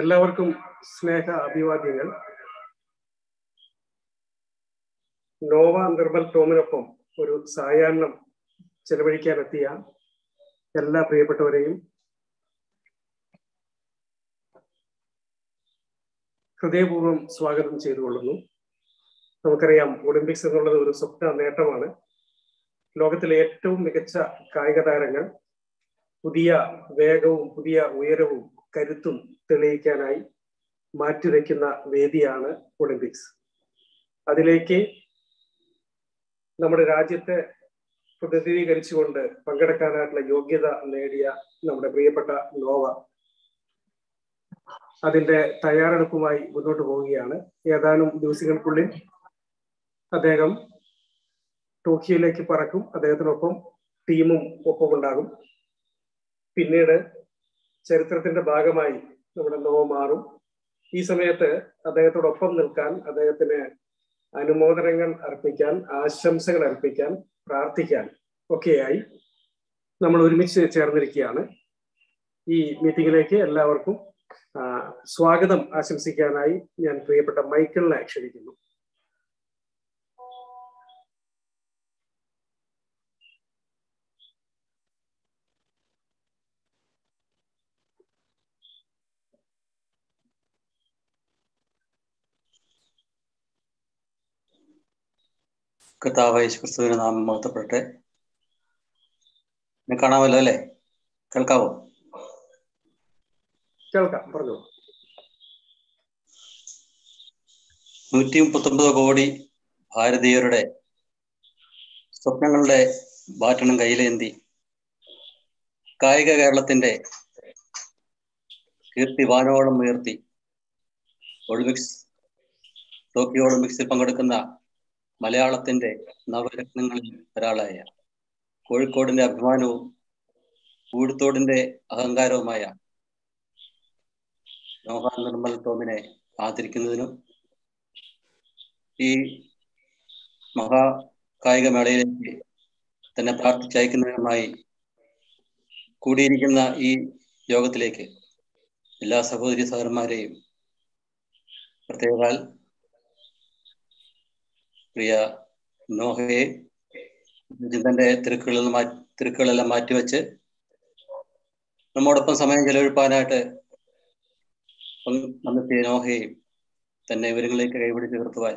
എല്ലാവർക്കും സ്നേഹ അഭിവാദ്യങ്ങൾ. നോവ നിർമ്മൽ ടോമിനൊപ്പം ഒരു സായാഹ്നം ചെലവഴിക്കാനെത്തിയ എല്ലാ പ്രിയപ്പെട്ടവരെയും ഹൃദയപൂർവ്വം സ്വാഗതം ചെയ്തുകൊള്ളുന്നു. നമുക്കറിയാം, ഒളിമ്പിക്സ് എന്നുള്ളത് ഒരു സ്വപ്ന നേട്ടമാണ്. ലോകത്തിലെ ഏറ്റവും മികച്ച കായിക താരങ്ങൾ പുതിയ വേഗവും പുതിയ ഉയരവും കരുത്തും തെളിയിക്കാനായി മാറ്റിവെക്കുന്ന വേദിയാണ് ഒളിമ്പിക്സ്. അതിലേക്ക് നമ്മുടെ രാജ്യത്തെ പ്രതിനിധീകരിച്ചുകൊണ്ട് പങ്കെടുക്കാനായിട്ടുള്ള യോഗ്യത നേടിയ നമ്മുടെ പ്രിയപ്പെട്ട നോവ അതിൻ്റെ തയ്യാറെടുപ്പുമായി മുന്നോട്ട് പോവുകയാണ്. ഏതാനും ദിവസങ്ങൾക്കുള്ളിൽ അദ്ദേഹം ടോക്കിയോയിലേക്ക് പറക്കും. അദ്ദേഹത്തിനൊപ്പം ടീമും ഒപ്പം ഉണ്ടാകും. പിന്നീട് ചരിത്രത്തിന്റെ ഭാഗമായി നമ്മുടെ നോവ മാറും. ഈ സമയത്ത് അദ്ദേഹത്തോടൊപ്പം നിൽക്കാൻ, അദ്ദേഹത്തിന് അനുമോദനങ്ങൾ അർപ്പിക്കാൻ, ആശംസകൾ അർപ്പിക്കാൻ, പ്രാർത്ഥിക്കാൻ ഒക്കെയായി നമ്മൾ ഒരുമിച്ച് ചേർന്നിരിക്കുകയാണ്. ഈ മീറ്റിംഗിലേക്ക് എല്ലാവർക്കും സ്വാഗതം ആശംസിക്കാനായി ഞാൻ പ്രിയപ്പെട്ട മൈക്കിളിനെ ക്ഷണിക്കുന്നു. കർത്താവായ യേശുക്രിസ്തുവിന്റെ നാമം മഹത്വപ്പെടട്ടെ. എന്നെ കാണാമല്ലോ അല്ലേ? കേൾക്കാവോ? കേൾക്കാം, പറഞ്ഞോ. 139 കോടി ഭാരതീയരുടെ സ്വപ്നങ്ങളുടെ ബാറ്റണം കയ്യിലേന്തി കായിക കേരളത്തിന്റെ കീർത്തി വാനോളം ഉയർത്തി ഒളിമ്പിക്സ്, ടോക്കിയോ ഒളിമ്പിക്സിൽ പങ്കെടുക്കുന്ന മലയാളത്തിന്റെ നവരത്നങ്ങളിൽ ഒരാളായ, കോഴിക്കോടിന്റെ അഭിമാനവും കൂടത്തോടിന്റെ അഹങ്കാരവുമായ നോവ നിർമ്മൽ ടോമിനെ ആദരിക്കുന്നതിനും ഈ മഹാ കായികമേളയിലേക്ക് തന്നെ പ്രാർത്ഥിച്ചയക്കുന്നതിനുമായി കൂടിയിരിക്കുന്ന ഈ യോഗത്തിലേക്ക് എല്ലാ സഹോദരി സഹോദരന്മാരെയും, പ്രത്യേകാൽ പ്രിയ നോഹയെ തന്റെ തിരക്കുകളെല്ലാം മാറ്റിവെച്ച് നമ്മോടൊപ്പം സമയം ചെലവഴിപ്പാനായിട്ട് വന്നെത്തിയ നോഹയെയും തന്നെ വിവരങ്ങളിലേക്ക് കൈപിടിച്ച് നിർത്തുവാൻ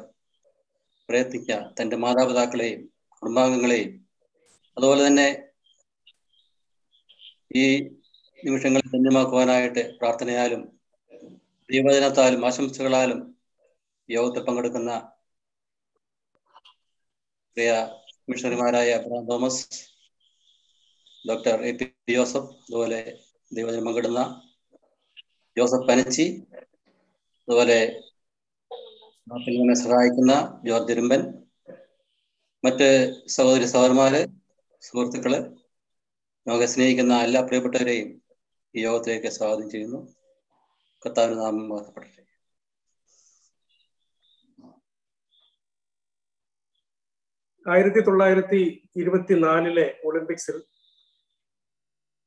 പ്രയത്നിക്കുക തൻ്റെ മാതാപിതാക്കളെയും കുടുംബാംഗങ്ങളെയും, അതുപോലെ തന്നെ ഈ നിമിഷങ്ങളെ ധന്യമാക്കുവാനായിട്ട് പ്രാർത്ഥനയാലും ദൈവവചനത്താലും ആശംസകളാലും യോഗത്തിൽ പങ്കെടുക്കുന്ന പ്രിയ മിഷണറിമാരായ Abraham Thomas, doctor A.P. Joseph, അതുപോലെ ദൈവജനം പങ്കിടുന്ന ജോസഫ് പനച്ചി, അതുപോലെ നമ്മെ സഹായിക്കുന്ന ജോർജ് ഇരുമ്പൻ, മറ്റ് സഹോദരി സഹോദരന്മാര്, സുഹൃത്തുക്കള്, യോഗ സ്നേഹിക്കുന്ന എല്ലാ പ്രിയപ്പെട്ടവരെയും ഈ യോഗത്തിലേക്ക് സ്വാഗതം ചെയ്യുന്നു. കർത്താവിന്റെ നാമം മഹത്വപ്പെടട്ടെ. ആയിരത്തി 1924 ഒളിമ്പിക്സിൽ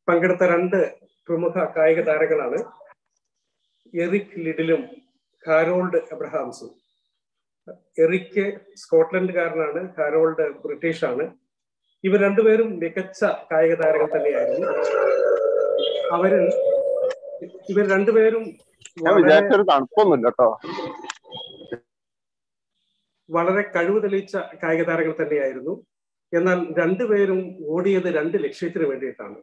പങ്കെടുത്ത രണ്ട് പ്രമുഖ കായിക താരങ്ങളാണ് എറിക് ലിഡിലും ഹാരോൾഡ് എബ്രഹാംസും. എറിക് സ്കോട്ട്ലൻഡുകാരനാണ്, ഹാരോൾഡ് ബ്രിട്ടീഷാണ്. ഇവർ രണ്ടുപേരും മികച്ച കായിക താരങ്ങൾ തന്നെയായിരുന്നു. ഇവർ രണ്ടുപേരും വളരെ കഴിവ് തെളിയിച്ച കായിക താരങ്ങൾ തന്നെയായിരുന്നു. എന്നാൽ രണ്ടുപേരും ഓടിയത് 2 ലക്ഷ്യത്തിന് വേണ്ടിയിട്ടാണ്.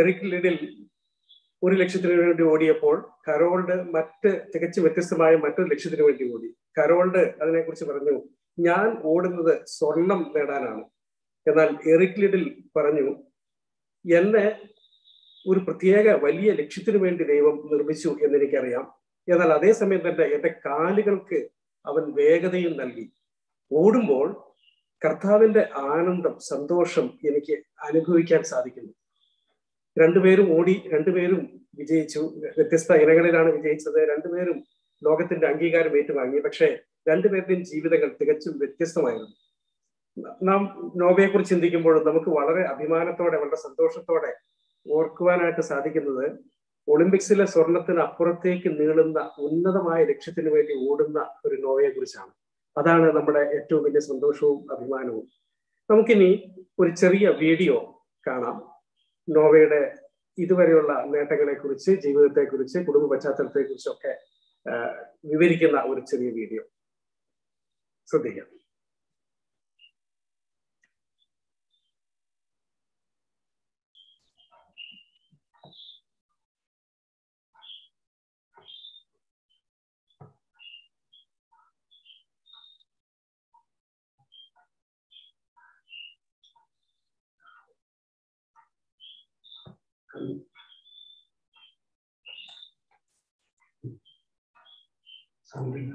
എറിക് ലിഡിൽ 1 ലക്ഷത്തിന് വേണ്ടി ഓടിയപ്പോൾ ഹരോൾഡ് തികച്ചും വ്യത്യസ്തമായ മറ്റൊരു ലക്ഷ്യത്തിന് വേണ്ടി ഓടി. ഹരോൾഡ് അതിനെക്കുറിച്ച് പറഞ്ഞു, ഞാൻ ഓടുന്നത് സ്വർണം നേടാനാണ്. എന്നാൽ എറിക് ലിഡിൽ പറഞ്ഞു, എന്നെ ഒരു പ്രത്യേക വലിയ ലക്ഷ്യത്തിനു വേണ്ടി ദൈവം നിർമ്മിച്ചു എന്ന് എനിക്കറിയാം. എന്നാൽ അതേസമയം തന്നെ എൻ്റെ കാലുകൾക്ക് അവൻ വേഗതയും നൽകി. ഓടുമ്പോൾ കർത്താവിൻ്റെ ആനന്ദം, സന്തോഷം എനിക്ക് അനുഭവിക്കാൻ സാധിക്കുന്നു. രണ്ടുപേരും ഓടി, രണ്ടുപേരും വിജയിച്ചു. വ്യത്യസ്ത ഇനങ്ങളിലാണ് വിജയിച്ചത്. രണ്ടുപേരും ലോകത്തിന്റെ അംഗീകാരം ഏറ്റുവാങ്ങി. പക്ഷേ രണ്ടുപേരുടെയും ജീവിതങ്ങൾ തികച്ചും വ്യത്യസ്തമായിരുന്നു. നാം നോബയെ കുറിച്ച് ചിന്തിക്കുമ്പോഴും നമുക്ക് വളരെ അഭിമാനത്തോടെ, വളരെ സന്തോഷത്തോടെ ഓർക്കുവാനായിട്ട് സാധിക്കുന്നത് ഒളിമ്പിക്സിലെ സ്വർണത്തിന് അപ്പുറത്തേക്ക് നീളുന്ന ഉന്നതമായ ലക്ഷ്യത്തിന് വേണ്ടി ഓടുന്ന ഒരു നോവയെ കുറിച്ചാണ്. അതാണ് നമ്മുടെ ഏറ്റവും വലിയ സന്തോഷവും അഭിമാനവും. നമുക്കിനി ഒരു ചെറിയ വീഡിയോ കാണാം. നോവയുടെ ഇതുവരെയുള്ള നേട്ടങ്ങളെ കുറിച്ച്, ജീവിതത്തെക്കുറിച്ച്, കുടുംബ പശ്ചാത്തലത്തെ കുറിച്ചൊക്കെ വിവരിക്കുന്ന ഒരു ചെറിയ വീഡിയോ ശ്രദ്ധിക്കാം. Something.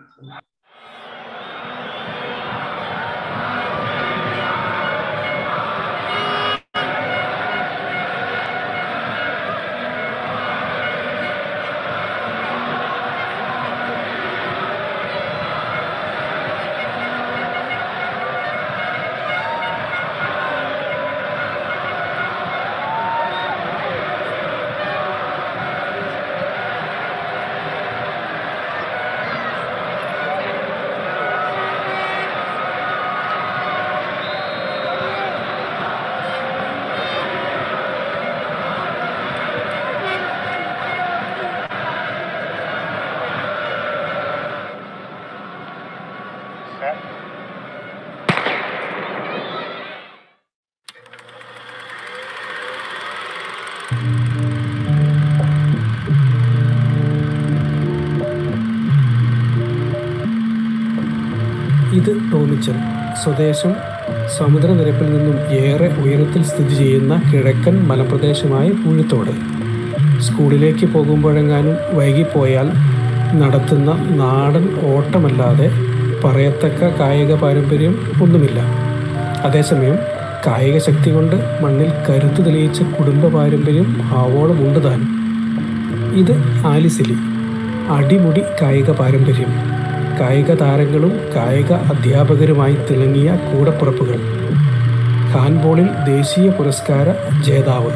ഇത് ടോമിച്ചൻ സ്വദേശം സമുദ്രനിരപ്പിൽ നിന്നും ഏറെ ഉയരത്തിൽ സ്ഥിതി ചെയ്യുന്ന കിഴക്കൻ മലപ്രദേശമായ പൂഴിത്തോട്. സ്കൂളിലേക്ക് പോകുമ്പോഴെങ്ങാനും വൈകിപ്പോയാൽ നടത്തുന്ന നാടൻ ഓട്ടമല്ലാതെ പറയത്തക്ക കായിക പാരമ്പര്യം ഒന്നുമില്ല. അതേസമയം കായിക ശക്തി കൊണ്ട് മണ്ണിൽ കരുത്തു തെളിയിച്ച കുടുംബ പാരമ്പര്യം ആവോളമുണ്ട് താനും. ഇത് ആലിസിലി അടിമുടി കായിക പാരമ്പര്യം. കായിക താരങ്ങളും കായിക അധ്യാപകരുമായി തിളങ്ങിയ കൂടപ്പുറപ്പുകൾ. ഹാൻഡ്ബോളിൽ ദേശീയ പുരസ്കാര ജേതാവ്.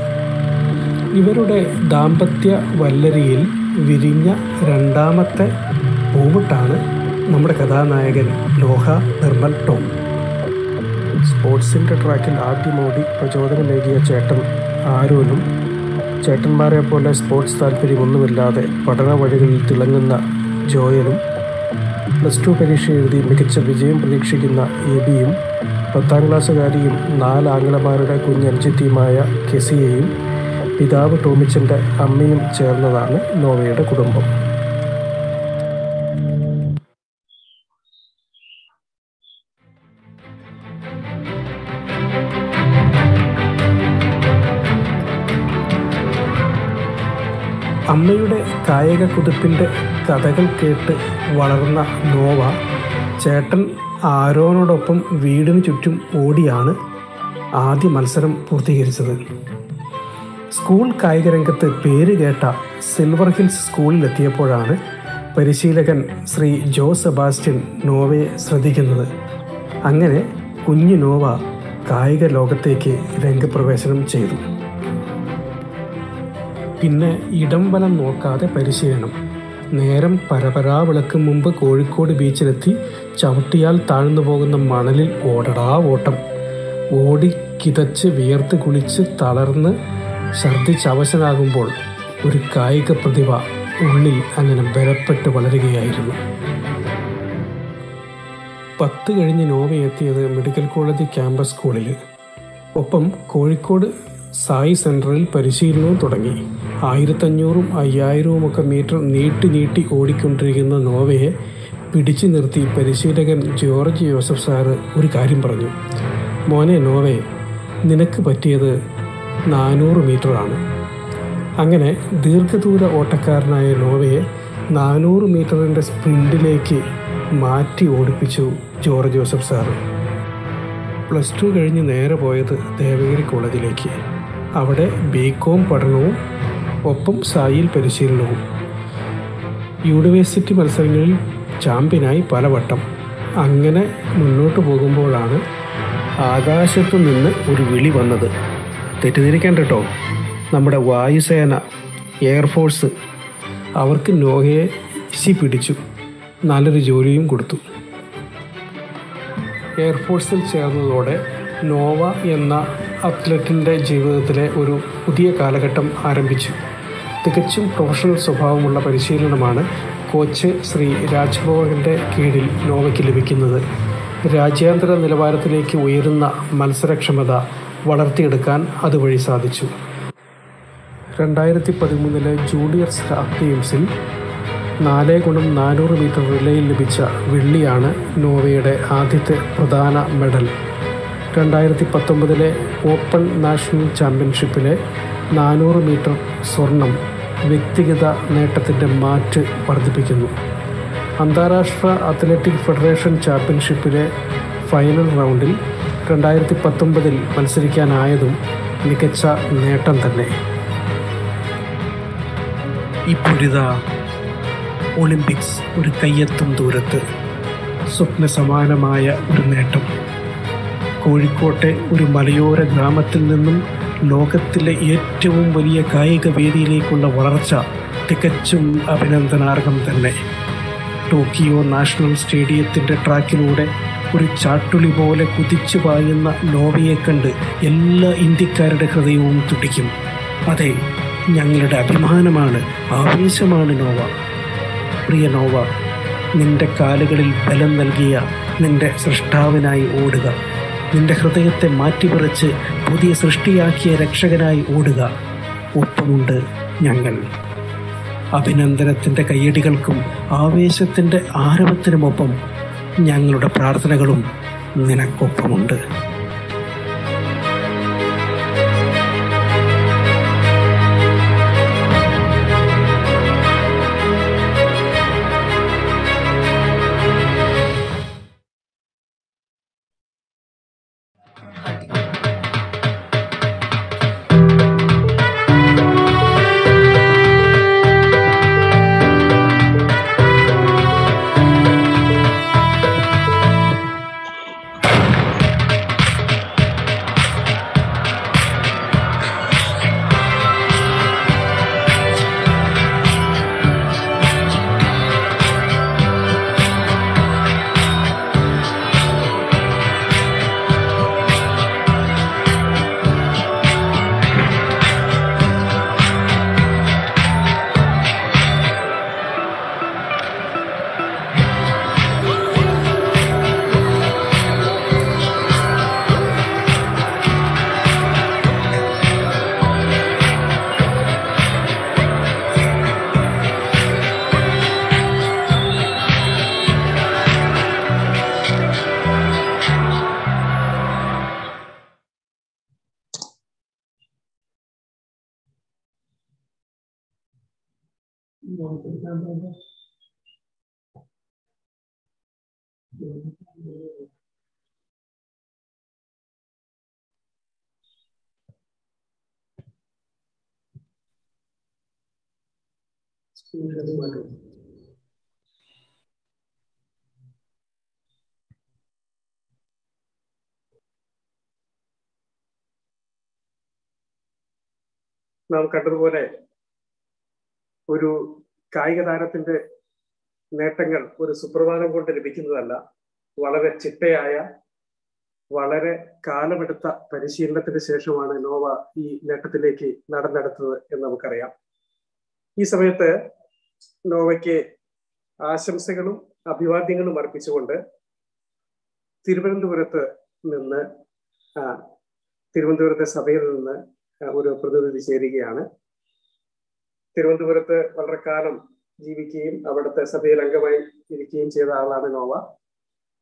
ഇവരുടെ ദാമ്പത്യ വല്ലരിയിൽ വിരിഞ്ഞ രണ്ടാമത്തെ പൂവിട്ടാണ് നമ്മുടെ കഥാനായകൻ ലോഹ നിർമ്മൽ ടോം. സ്പോർട്സിൻ്റെ ട്രാക്കിൽ ആദ്യമോടി പ്രചോദനമേകിയ ചേട്ടൻ ആരോനും ചേട്ടന്മാരെ പോലെ സ്പോർട്സ് താല്പര്യമൊന്നുമില്ലാതെ പഠന വഴികളിൽ തിളങ്ങുന്ന ജോയലും പ്ലസ് ടു പരീക്ഷ എഴുതി മികച്ച വിജയം പ്രതീക്ഷിക്കുന്ന എബിയും പത്താം ക്ലാസ്സുകാരിയും നാലാംഗളമാരുടെ കുഞ്ഞഞ്ചിത്തിയുമായ കെസിയയും പിതാവ് ടോമിച്ചൻ്റെ അമ്മയും ചേർന്നതാണ് നോവയുടെ കുടുംബം. അമ്മയുടെ കായിക കുതിപ്പിൻ്റെ കഥകൾ കേട്ട് വളർന്ന നോവ ചേട്ടൻ ആരോനോടൊപ്പം വീടിന് ചുറ്റും ഓടിയാണ് ആദ്യ മത്സരം പൂർത്തീകരിച്ചത്. സ്കൂൾ കായികരംഗത്ത് പേരുകേട്ട സിൽവർ ഹിൽസ് സ്കൂളിലെത്തിയപ്പോഴാണ് പരിശീലകൻ ശ്രീ ജോ സെബാസ്റ്റ്യൻ നോവയെ ശ്രദ്ധിക്കുന്നത്. അങ്ങനെ കുഞ്ഞു നോവ കായിക ലോകത്തേക്ക് രംഗപ്രവേശനം ചെയ്തു. പിന്നെ ഇടം വലം നോക്കാതെ പരിശീലനം. നേരം പരപരാ വിളക്കും മുമ്പ് കോഴിക്കോട് ബീച്ചിലെത്തി ചവിട്ടിയാൽ താഴ്ന്നു പോകുന്ന മണലിൽ ഓടടാ ഓട്ടം. ഓടി കിതച്ച് വിയർത്ത് കുളിച്ച് തളർന്ന് ഛർദിച്ചവശനാകുമ്പോൾ ഒരു കായിക പ്രതിഭ ഉള്ളിൽ അങ്ങനെ ബലപ്പെട്ട് വളരുകയായിരുന്നു. 10 കഴിഞ്ഞ് നോവയെത്തിയത് മെഡിക്കൽ കോളേജ് ക്യാമ്പസ് സ്കൂളിൽ. ഒപ്പം കോഴിക്കോട് സായി സെൻറ്ററിൽ പരിശീലനവും തുടങ്ങി. 1500-5000 ഒക്കെ മീറ്റർ നീട്ടി ഓടിക്കൊണ്ടിരിക്കുന്ന നോവയെ പിടിച്ചു നിർത്തി പരിശീലകൻ ജോർജ് ജോസഫ് സാറ് ഒരു കാര്യം പറഞ്ഞു. മോനെ നോവയെ, നിനക്ക് പറ്റിയത് 400 മീറ്ററാണ്. അങ്ങനെ ദീർഘദൂര ഓട്ടക്കാരനായ നോവയെ 400 മീറ്ററിൻ്റെ സ്പ്രിൻറ്റിലേക്ക് മാറ്റി ഓടിപ്പിച്ചു ജോർജ് ജോസഫ് സാറ്. പ്ലസ് 2 കഴിഞ്ഞ് നേരെ പോയത് ദേവഗിരി കോളേജിലേക്ക്. അവിടെ ബികോം പഠനവും ഒപ്പം സായിൽ പരിശീലനവും. യൂണിവേഴ്സിറ്റി മത്സരങ്ങളിൽ ചാമ്പ്യനായി പലവട്ടം. അങ്ങനെ മുന്നോട്ട് പോകുമ്പോഴാണ് ആകാശത്തു നിന്ന് ഒരു വിളി വന്നത്. തെറ്റിദ്ധരിക്കാൻ കേട്ടോ, നമ്മുടെ വായുസേന, എയർഫോഴ്സ് അവർക്ക് നോഹയെ പിടിച്ചു, നല്ലൊരു ജോലിയും കൊടുത്തു. എയർഫോഴ്സിൽ ചേർന്നതോടെ നോവ എന്ന അത്ലറ്റിൻ്റെ ജീവിതത്തിലെ ഒരു പുതിയ കാലഘട്ടം ആരംഭിച്ചു. തികച്ചും പ്രൊഫഷണൽ സ്വഭാവമുള്ള പരിശീലനമാണ് കോച്ച് ശ്രീ രാജ്ഭവൻ്റെ കീഴിൽ നോവയ്ക്ക് ലഭിക്കുന്നത്. രാജ്യാന്തര നിലവാരത്തിലേക്ക് ഉയരുന്ന മത്സരക്ഷമത വളർത്തിയെടുക്കാൻ അതുവഴി സാധിച്ചു. 2013 ജൂനിയർ സ്റ്റാഫ് ഗെയിംസിൽ 4x400 മീറ്റർ റിലേയിൽ ലഭിച്ച വെള്ളിയാണ് നോവയുടെ ആദ്യത്തെ പ്രധാന മെഡൽ. 2019 ഓപ്പൺ നാഷണൽ ചാമ്പ്യൻഷിപ്പിലെ 400 മീറ്റർ സ്വർണം വ്യക്തിഗത നേട്ടത്തിൻ്റെ മാറ്റ് വർദ്ധിപ്പിക്കുന്നു. അന്താരാഷ്ട്ര അത്ലറ്റിക് ഫെഡറേഷൻ ചാമ്പ്യൻഷിപ്പിലെ ഫൈനൽ റൗണ്ടിൽ 2019 മത്സരിക്കാനായതും മികച്ച നേട്ടം തന്നെ. ഇപ്പൊരിതാ ഒളിമ്പിക്സ് ഒരു കയ്യെത്തും ദൂരത്ത്. സ്വപ്ന സമാനമായ ഒരു നേട്ടം. കോഴിക്കോട്ടെ ഒരു മലയോര ഗ്രാമത്തിൽ നിന്നും ലോകത്തിലെ ഏറ്റവും വലിയ കായിക വേദിയിലേക്കുള്ള വളർച്ച തികച്ചും അഭിനന്ദനാർഹം തന്നെ. ടോക്കിയോ നാഷണൽ സ്റ്റേഡിയത്തിൻ്റെ ട്രാക്കിലൂടെ ഒരു ചാട്ടുളി പോലെ കുതിച്ചു പായുന്ന നോവയെ കണ്ട് എല്ലാ ഇന്ത്യക്കാരുടെ ഹൃദയവും തുടിക്കും. അതെ, ഞങ്ങളുടെ അഭിമാനമാണ്, ആവേശമാണ് നോവ. പ്രിയ നോവ, നിൻ്റെ കാലുകളിൽ ബലം നൽകിയ നിൻ്റെ സൃഷ്ടാവിനായി ഓടുക. നിൻ്റെ ഹൃദയത്തെ മാറ്റിമറിച്ച് പുതിയ സൃഷ്ടിയാക്കിയ രക്ഷകനായി ഓടുക. ഒപ്പമുണ്ട് ഞങ്ങൾ. അഭിനന്ദനത്തിൻ്റെ കയ്യടികൾക്കും ആവേശത്തിൻ്റെ ആരവത്തിനുമൊപ്പം ഞങ്ങളുടെ പ്രാർത്ഥനകളും നിനക്കൊപ്പമുണ്ട്. നാം കണ്ടതുപോലെ ഒരു കായിക താരത്തിന്റെ നേട്ടങ്ങൾ ഒരു സുപ്രഭാതം കൊണ്ട് ലഭിക്കുന്നതല്ല. വളരെ ചിട്ടയായ, വളരെ കാലമെടുത്ത പരിശീലനത്തിന് ശേഷമാണ് നോവ ഈ നേട്ടത്തിലേക്ക് നടന്നെടുത്തത് എന്ന് നമുക്കറിയാം. ഈ സമയത്ത് നോവയ്ക്ക് ആശംസകളും അഭിവാദ്യങ്ങളും അർപ്പിച്ചുകൊണ്ട് തിരുവനന്തപുരത്തെ സഭയിൽ നിന്ന് ഒരു പ്രതിനിധി ചേരുകയാണ്. തിരുവനന്തപുരത്ത് വളരെ കാലം ജീവിക്കുകയും അവിടുത്തെ സഭയിൽ അംഗമായി ഇരിക്കുകയും ചെയ്ത ആളാണ് നോവ.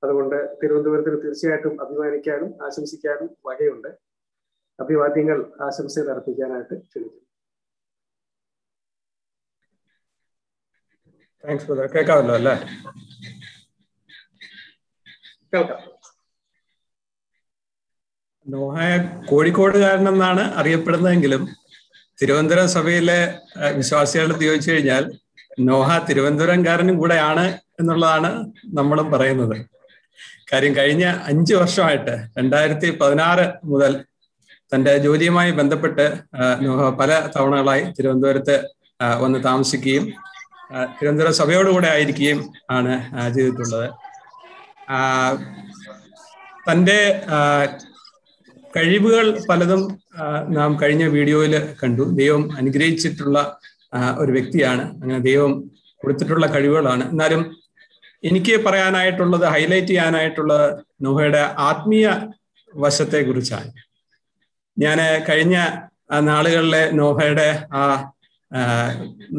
അതുകൊണ്ട് തിരുവനന്തപുരത്തിന് തീർച്ചയായിട്ടും അഭിമാനിക്കാനും ആശംസിക്കാനും വകയുണ്ട്. അഭിവാദ്യങ്ങൾ ആശംസകൾ അർപ്പിക്കാനായിട്ട് ക്ഷണിക്കുന്നു. Thanks brother. கேட்காதுல்ல നോഹയെ കോഴിക്കോടുകാരനെന്നാണ് അറിയപ്പെടുന്നതെങ്കിലും തിരുവനന്തപുരം സഭയിലെ വിശ്വാസികളെ ചോദിച്ചു കഴിഞ്ഞാൽ നോഹ തിരുവനന്തപുരംകാരനും കൂടെയാണ് എന്നുള്ളതാണ് നമ്മളും പറയുന്നത്. കാര്യം കഴിഞ്ഞ 5 വർഷമായിട്ട് 2016 മുതൽ തൻ്റെ ജോലിയുമായി ബന്ധപ്പെട്ട് നോഹ പല തവണകളായി തിരുവനന്തപുരത്ത് വന്ന് താമസിക്കുകയും തിരുവനന്തപുരം സഭയോടുകൂടെ ആയിരിക്കുകയും ആണ് ചെയ്തിട്ടുള്ളത്. തൻ്റെ കഴിവുകൾ പലതും നാം കഴിഞ്ഞ വീഡിയോയിൽ കണ്ടു. ദൈവം അനുഗ്രഹിച്ചിട്ടുള്ള ഒരു വ്യക്തിയാണ്, അങ്ങനെ ദൈവം കൊടുത്തിട്ടുള്ള കഴിവുകളാണ്. എന്നാലും എനിക്ക് പറയാനായിട്ടുള്ളത്, ഹൈലൈറ്റ് ചെയ്യാനായിട്ടുള്ളത് നോഹയുടെ ആത്മീയ വശത്തെ കുറിച്ചാണ്. ഞാൻ കഴിഞ്ഞ നാളുകളിലെ നോഹയുടെ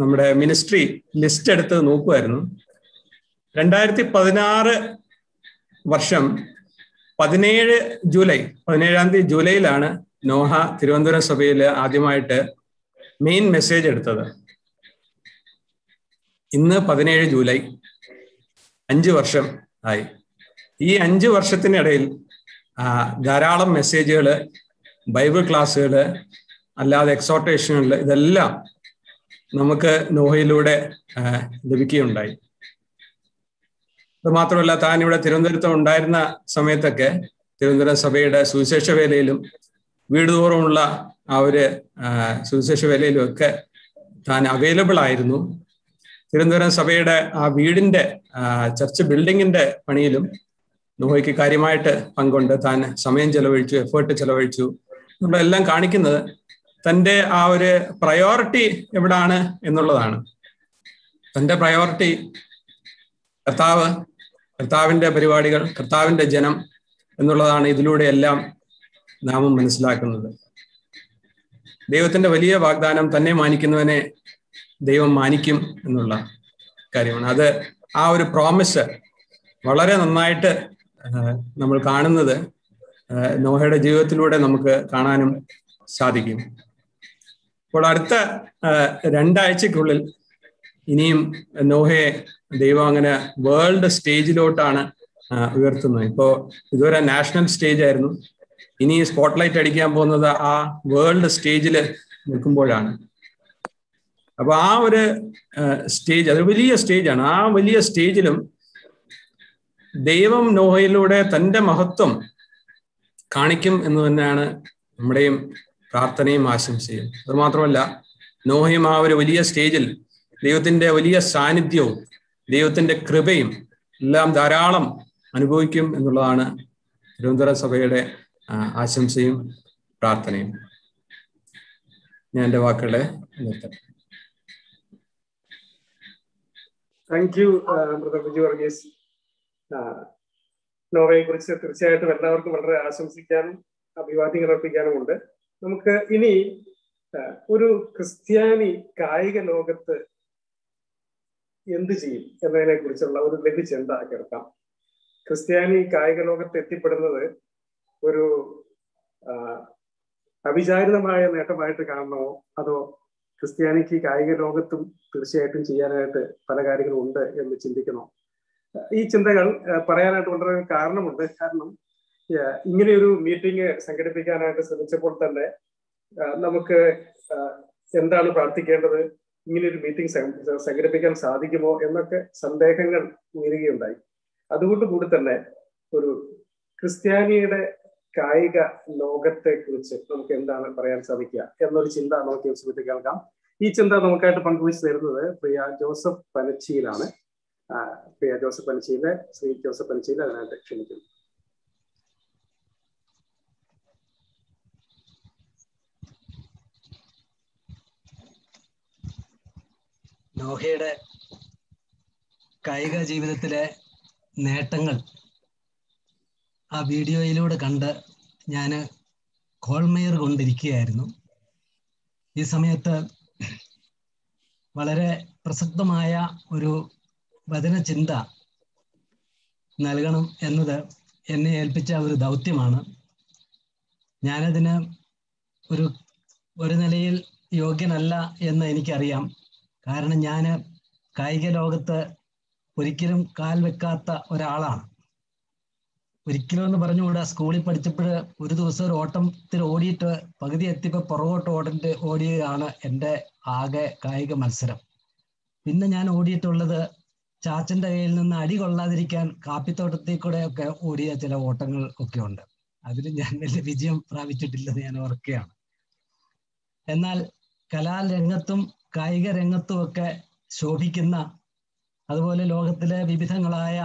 നമ്മുടെ മിനിസ്ട്രി ലിസ്റ്റ് എടുത്ത് നോക്കുമായിരുന്നു. 2016 വർഷം 17 ജൂലൈ 17-ാം തീയതി ജൂലൈയിലാണ് നോഹ തിരുവനന്തപുരം സഭയിൽ ആദ്യമായിട്ട് മെയിൻ മെസ്സേജ് എടുത്തത്. ഇന്ന് 17 ജൂലൈ, 5 വർഷം ആയി. ഈ 5 വർഷത്തിനിടയിൽ ധാരാളം മെസ്സേജുകൾ, ബൈബിൾ ക്ലാസ്സുകൾ, അല്ലാതെ എക്സോർട്ടേഷനുകൾ, ഇതെല്ലാം നമുക്ക് നോഹയിലൂടെ ലഭിക്കുകയുണ്ടായി. അതുമാത്രമല്ല, താൻ ഇവിടെ തിരുവനന്തപുരത്ത് ഉണ്ടായിരുന്ന സമയത്തൊക്കെ തിരുവനന്തപുരം സഭയുടെ സുവിശേഷ വേലയിലും വീടുതോറുമുള്ള ആ ഒരു സുവിശേഷ വേലയിലും ഒക്കെ താൻ അവൈലബിൾ ആയിരുന്നു. തിരുവനന്തപുരം സഭയുടെ ആ വീടിൻ്റെ ചർച്ച് ബിൽഡിങ്ങിൻ്റെ പണിയിലും നോഹയ്ക്ക് കാര്യമായിട്ട് പങ്കുണ്ട്. താൻ സമയം ചെലവഴിച്ചു, എഫേർട്ട് ചെലവഴിച്ചു എന്നുള്ളതെല്ലാം കാണിക്കുന്നത് തൻ്റെ ആ ഒരു പ്രയോറിറ്റി എവിടാണ് എന്നുള്ളതാണ്. തൻ്റെ പ്രയോറിറ്റി കർത്താവ്, കർത്താവിൻ്റെ പരിപാടികൾ, കർത്താവിൻ്റെ ജനം എന്നുള്ളതാണ്. ഇതിലൂടെയെല്ലാം നാം മനസ്സിലാക്കുന്നത് ദൈവത്തിൻ്റെ വലിയ വാഗ്ദാനം, തന്നെ മാനിക്കുന്നവനെ ദൈവം മാനിക്കും എന്നുള്ള കാര്യമാണ്. അത് ആ ഒരു പ്രോമിസ് വളരെ നന്നായിട്ട് നമ്മൾ കാണുന്നത് നോഹയുടെ ജീവിതത്തിലൂടെ നമുക്ക് കാണാനും സാധിക്കും. അപ്പോൾ അടുത്ത 2 ആഴ്ചക്കുള്ളിൽ ഇനിയും നോഹയെ ദൈവം അങ്ങനെ വേൾഡ് സ്റ്റേജിലോട്ടാണ് ഉയർത്തുന്നത്. ഇപ്പോൾ ഇതുവരെ നാഷണൽ സ്റ്റേജ് ആയിരുന്നു, ഇനി സ്പോട്ട്ലൈറ്റ് അടിക്കാൻ പോകുന്നത് ആ വേൾഡ് സ്റ്റേജിൽ നിൽക്കുമ്പോഴാണ്. അപ്പൊ ആ ഒരു സ്റ്റേജ്, അതൊരു വലിയ സ്റ്റേജാണ്. ആ വലിയ സ്റ്റേജിലും ദൈവം നോഹയിലൂടെ തൻ്റെ മഹത്വം കാണിക്കും എന്ന് തന്നെയാണ് നമ്മുടെയും പ്രാർത്ഥനയും ആശംസയും. അതുമാത്രമല്ല, നോഹയും ആ ഒരു വലിയ സ്റ്റേജിൽ ദൈവത്തിൻ്റെ വലിയ സാന്നിധ്യവും ദൈവത്തിൻ്റെ കൃപയും എല്ലാം ധാരാളം അനുഭവിക്കും എന്നുള്ളതാണ് തിരുവനന്തപുരം സഭയുടെ ആശംസയും പ്രാർത്ഥനയും. ഞാൻ എൻ്റെ വാക്കുകളെ നിർത്തട്ടെ. Thank you brother Varghese. നോവയെ കുറിച്ച് തീർച്ചയായിട്ടും എല്ലാവർക്കും വളരെ ആശംസിക്കാനും അഭിവാദ്യങ്ങൾ അർപ്പിക്കാനും ഉണ്ട്. നമുക്ക് ഇനി ഒരു ക്രിസ്ത്യാനി കായിക ലോകത്ത് എന്ത് ചെയ്യും എന്നതിനെ കുറിച്ചുള്ള ഒരു ലഘു ചിന്ത കേൾക്കാം. ക്രിസ്ത്യാനി കായിക ലോകത്ത് എത്തിപ്പെടുന്നത് ഒരു അവിചാരിതമായ നേട്ടമായിട്ട് കാണണമോ, അതോ ക്രിസ്ത്യാനിക്ക് കായിക ലോകത്തും തീർച്ചയായിട്ടും ചെയ്യാനായിട്ട് പല കാര്യങ്ങളും ഉണ്ട് എന്ന് ചിന്തിക്കണോ? ഈ ചിന്തകൾ പറയാനായിട്ട് വളരെ കാരണമുണ്ട്. കാരണം ഇങ്ങനെയൊരു മീറ്റിംഗ് സംഘടിപ്പിക്കാനായിട്ട് ശ്രമിച്ചപ്പോൾ തന്നെ നമുക്ക് എന്താണ് പ്രാർത്ഥിക്കേണ്ടത്, ഇങ്ങനെയൊരു മീറ്റിംഗ് സംഘടിപ്പിക്കാൻ സാധിക്കുമോ എന്നൊക്കെ സന്ദേഹങ്ങൾ ഉയരുകയുണ്ടായി. അതുകൊണ്ട് കൂടി തന്നെ ഒരു ക്രിസ്ത്യാനിയുടെ കായിക ലോകത്തെ കുറിച്ച് നമുക്ക് എന്താണ് പറയാൻ സാധിക്കുക എന്നൊരു ചിന്ത നമുക്ക് ശ്രമിച്ച് കേൾക്കാം. ഈ ചിന്ത നമുക്കായിട്ട് പങ്കുവെച്ച് തരുന്നത് പ്രിയ ജോസഫ് പനച്ചിയിലാണ്. പ്രിയ ജോസഫ് പനച്ചിയിലെ ശ്രീ ജോസഫ് പനച്ചിയിൽ അതിനായിട്ട് ക്ഷണിക്കുന്നു. നോഹയുടെ കായിക ജീവിതത്തിലെ നേട്ടങ്ങൾ ആ വീഡിയോയിലൂടെ കണ്ട് ഞാൻ കോൾമേർ കൊണ്ടിരിക്കുകയായിരുന്നു. ഈ സമയത്ത് വളരെ പ്രസക്തമായ ഒരു വചനചിന്ത നൽകണം എന്നത് എന്നെ ഏൽപ്പിച്ച ഒരു ദൗത്യമാണ്. ഞാനതിന് ഒരു നിലയിൽ യോഗ്യനല്ല എന്ന് എനിക്കറിയാം. കാരണം ഞാൻ കായിക ലോകത്ത് ഒരിക്കലും കാൽ വെക്കാത്ത ഒരാളാണ്. ഒരിക്കലും എന്ന് പറഞ്ഞുകൂടാ, സ്കൂളിൽ പഠിച്ചപ്പോഴ് ഒരു ദിവസം ഒരു ഓട്ടത്തിൽ ഓടിയിട്ട് പകുതി എത്തിയപ്പോൾ പുറകോട്ട് ഓടിയതാണ് എൻ്റെ ആകെ കായിക മത്സരം. പിന്നെ ഞാൻ ഓടിയിട്ടുള്ളത് ചാച്ചൻ്റെ കയ്യിൽ നിന്ന് അടി കൊള്ളാതിരിക്കാൻ കാപ്പിത്തോട്ടത്തിൽ കൂടെ ഒക്കെ ഓടിയ ചില ഓട്ടങ്ങൾ ഒക്കെ ഉണ്ട്. അതിൽ ഞാൻ വലിയ വിജയം പ്രാപിച്ചിട്ടില്ലെന്ന് ഞാൻ ഓർക്കുകയാണ്. എന്നാൽ കലാരംഗത്തും കായിക രംഗത്തും ഒക്കെ ശോഭിക്കുന്ന, അതുപോലെ ലോകത്തിലെ വിവിധങ്ങളായ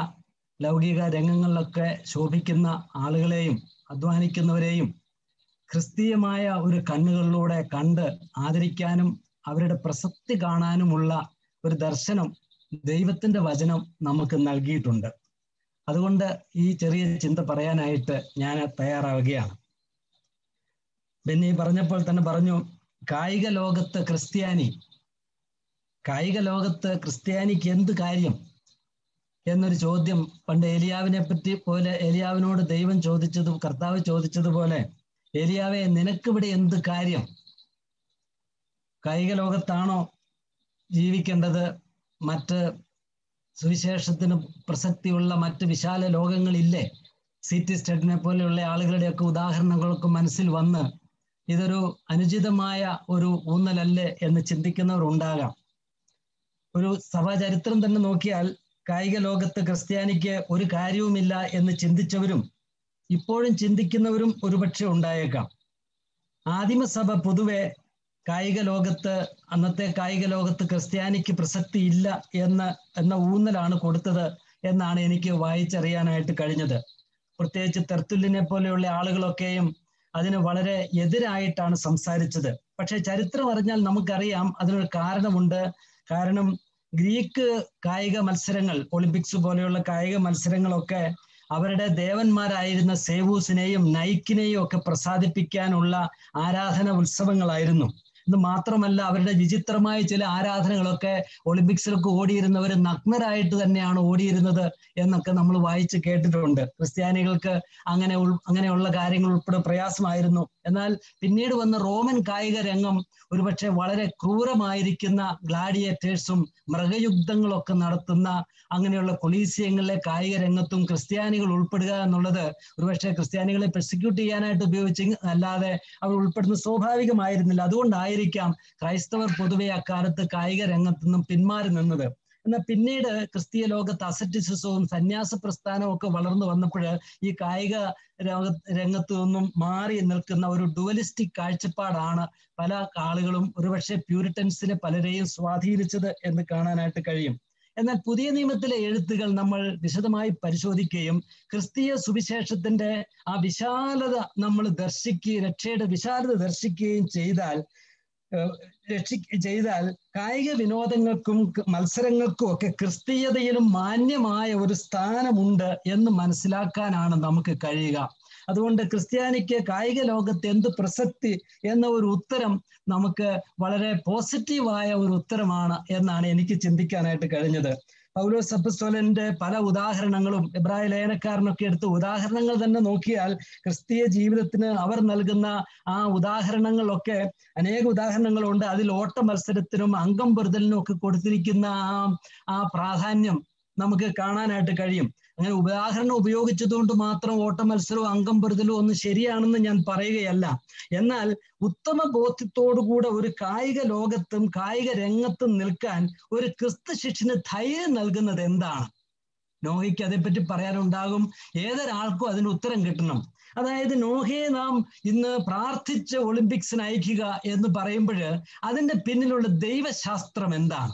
ലൗകിക രംഗങ്ങളിലൊക്കെ ശോഭിക്കുന്ന ആളുകളെയും അധ്വാനിക്കുന്നവരെയും ക്രിസ്തീയമായ ഒരു കണ്ണുകളിലൂടെ കണ്ട് ആദരിക്കാനും അവരുടെ പ്രസക്തി കാണാനുമുള്ള ഒരു ദർശനം ദൈവത്തിന്റെ വചനം നമുക്ക് നൽകിയിട്ടുണ്ട്. അതുകൊണ്ട് ഈ ചെറിയ ചിന്ത പറയാനായിട്ട് ഞാൻ തയ്യാറാവുകയാണ്. ബെന്നി പറഞ്ഞപ്പോൾ തന്നെ പറഞ്ഞു, കായിക ലോകത്ത് ക്രിസ്ത്യാനിക്ക് എന്ത് കാര്യം എന്നൊരു ചോദ്യം പണ്ട് ഏലിയാവിനെ പറ്റി പോലെ, ഏലിയാവിനോട് ദൈവം ചോദിച്ചതും കർത്താവ് ചോദിച്ചതുപോലെ, ഏലിയാവെ നിനക്കിവിടെ എന്ത് കാര്യം, കായിക ലോകത്താണോ ജീവിക്കേണ്ടത്, മറ്റ് സുവിശേഷത്തിന് പ്രസക്തിയുള്ള മറ്റ് വിശാല ലോകങ്ങളില്ലേ? സിറ്റി സ്റ്റഡിനെ പോലെയുള്ള ആളുകളുടെയൊക്കെ ഉദാഹരണങ്ങളൊക്കെ മനസ്സിൽ വന്ന് ഇതൊരു അനുചിതമായ ഒരു ഊന്നലല്ലേ എന്ന് ചിന്തിക്കുന്നവർ ഉണ്ടാകാം. ഒരു സഭാചരിത്രം തന്നെ നോക്കിയാൽ കായിക ലോകത്ത് ക്രിസ്ത്യാനിക്ക് ഒരു കാര്യവുമില്ല എന്ന് ചിന്തിച്ചവരും ഇപ്പോഴും ചിന്തിക്കുന്നവരും ഒരുപക്ഷെ ഉണ്ടായേക്കാം. ആദിമസഭ പൊതുവെ കായിക ലോകത്ത്, അന്നത്തെ കായിക ലോകത്ത് ക്രിസ്ത്യാനിക്ക് പ്രസക്തി ഇല്ല എന്ന ഊന്നലാണ് കൊടുത്തത് എന്നാണ് എനിക്ക് വായിച്ചറിയാനായിട്ട് കഴിഞ്ഞത്. പ്രത്യേകിച്ച് തെർത്തുല്ലിനെ പോലെയുള്ള ആളുകളൊക്കെയും അതിന് വളരെ എതിരായിട്ടാണ് സംസാരിച്ചത്. പക്ഷെ ചരിത്രം അറിഞ്ഞാൽ നമുക്കറിയാം അതിനൊരു കാരണമുണ്ട്. കാരണം ഗ്രീക്ക് കായിക മത്സരങ്ങൾ, ഒളിമ്പിക്സ് പോലെയുള്ള കായിക മത്സരങ്ങളൊക്കെ അവരുടെ ദേവന്മാരായിരുന്ന സേവൂസിനെയും നൈക്കിനെയും ഒക്കെ പ്രസാദിപ്പിക്കാനുള്ള ആരാധന ഉത്സവങ്ങളായിരുന്നു. ഇത് മാത്രമല്ല, അവരുടെ വിചിത്രമായ ചില ആരാധനകളൊക്കെ ഒളിമ്പിക്സിലൊക്കെ ഓടിയിരുന്നവർ നഗ്നരായിട്ട് തന്നെയാണ് ഓടിയിരുന്നത് എന്നൊക്കെ നമ്മൾ വായിച്ച് കേട്ടിട്ടുണ്ട്. ക്രിസ്ത്യാനികൾക്ക് അങ്ങനെയുള്ള കാര്യങ്ങൾ ഉൾപ്പെടെ പ്രയാസമായിരുന്നു. എന്നാൽ പിന്നീട് വന്ന റോമൻ കായിക രംഗം ഒരുപക്ഷെ വളരെ ക്രൂരമായിരിക്കുന്ന ഗ്ലാഡിയേറ്റേഴ്സും മൃഗയുദ്ധങ്ങളൊക്കെ നടത്തുന്ന അങ്ങനെയുള്ള കൊളീസിയങ്ങളിലെ കായിക രംഗത്തും ക്രിസ്ത്യാനികൾ ഉൾപ്പെടുക എന്നുള്ളത് ഒരുപക്ഷെ ക്രിസ്ത്യാനികളെ പെർസിക്യൂട്ട് ചെയ്യാനായിട്ട് ഉപയോഗിച്ച് അല്ലാതെ അവർ ഉൾപ്പെടുന്നത് സ്വാഭാവികമായിരുന്നില്ല. അതുകൊണ്ടായിരിക്കാം ക്രൈസ്തവർ പൊതുവെ അക്കാലത്ത് കായിക രംഗത്തു നിന്നും പിന്മാറി നിന്നത്. എന്നാൽ പിന്നീട് ക്രിസ്തീയ ലോകത്ത് അസറ്റിസിസവും സന്യാസ പ്രസ്ഥാനവും ഒക്കെ വളർന്നു വന്നപ്പോൾ ഈ കായിക രംഗത്തു നിന്നും മാറി നിൽക്കുന്ന ഒരു ഡുവലിസ്റ്റിക് കാഴ്ചപ്പാടാണ് പല ആളുകളും, ഒരുപക്ഷെ പ്യൂരിറ്റൻസിനെ പലരെയും സ്വാധീനിച്ചത് എന്ന് കാണാനായിട്ട് കഴിയും. എന്നാൽ പുതിയ നിയമത്തിലെ എഴുത്തുകൾ നമ്മൾ വിശദമായി പരിശോധിക്കുകയും ക്രിസ്തീയ സുവിശേഷത്തിന്റെ ആ വിശാലത നമ്മൾ രക്ഷയുടെ വിശാലത ദർശിക്കുകയും ചെയ്താൽ കായിക വിനോദങ്ങൾക്കും മത്സരങ്ങൾക്കും ഒക്കെ ക്രിസ്തീയതയിലും മാന്യമായ ഒരു സ്ഥാനമുണ്ട് എന്ന് മനസ്സിലാക്കാനാണ് നമുക്ക് കഴിയുക. അതുകൊണ്ട് ക്രിസ്ത്യാനിക്ക് കായിക ലോകത്ത് എന്ത് പ്രസക്തി എന്ന ഒരു ഉത്തരം നമുക്ക് വളരെ പോസിറ്റീവായ ഒരു ഉത്തരമാണ് എന്നാണ് എനിക്ക് ചിന്തിക്കാനായിട്ട് കഴിഞ്ഞത്. പൗലോസ് അപ്പോസ്തലന്റെ പല ഉദാഹരണങ്ങളും, എബ്രായ ലേഖനക്കാരനൊക്കെ എടുത്ത് ഉദാഹരണങ്ങൾ തന്നെ നോക്കിയാൽ ക്രിസ്തീയ ജീവിതത്തിന് അവർ നൽകുന്ന ആ ഉദാഹരണങ്ങളിലൊക്കെ അനേക ഉദാഹരണങ്ങളുണ്ട്. അതിൽ ഓട്ട മത്സരത്തിനും അംഗം പൊരുതലിനും ഒക്കെ കൊടുത്തിരിക്കുന്ന ആ പ്രാധാന്യം നമുക്ക് കാണാനായിട്ട് കഴിയും. അങ്ങനെ ഉദാഹരണം ഉപയോഗിച്ചതുകൊണ്ട് മാത്രം ഓട്ട മത്സരവും അംഗം പൊരുതലും ഒന്നും ശരിയാണെന്ന് ഞാൻ പറയുകയല്ല. എന്നാൽ ഉത്തമ ബോധ്യത്തോടുകൂടെ ഒരു കായിക ലോകത്തും കായിക രംഗത്തും നിൽക്കാൻ ഒരു ക്രിസ്തു ശിഷ്യന് ധൈര്യം നൽകുന്നത് എന്താണ്? നോഹയ്ക്ക് അതേപ്പറ്റി പറയാനുണ്ടാകും, ഏതൊരാൾക്കും അതിന് ഉത്തരം കിട്ടണം. അതായത് നോഹയെ നാം ഇന്ന് പ്രാർത്ഥിച്ച് ഒളിമ്പിക്സിന് അയക്കുക എന്ന് പറയുമ്പോൾ അതിൻ്റെ പിന്നിലുള്ള ദൈവശാസ്ത്രം എന്താണ്?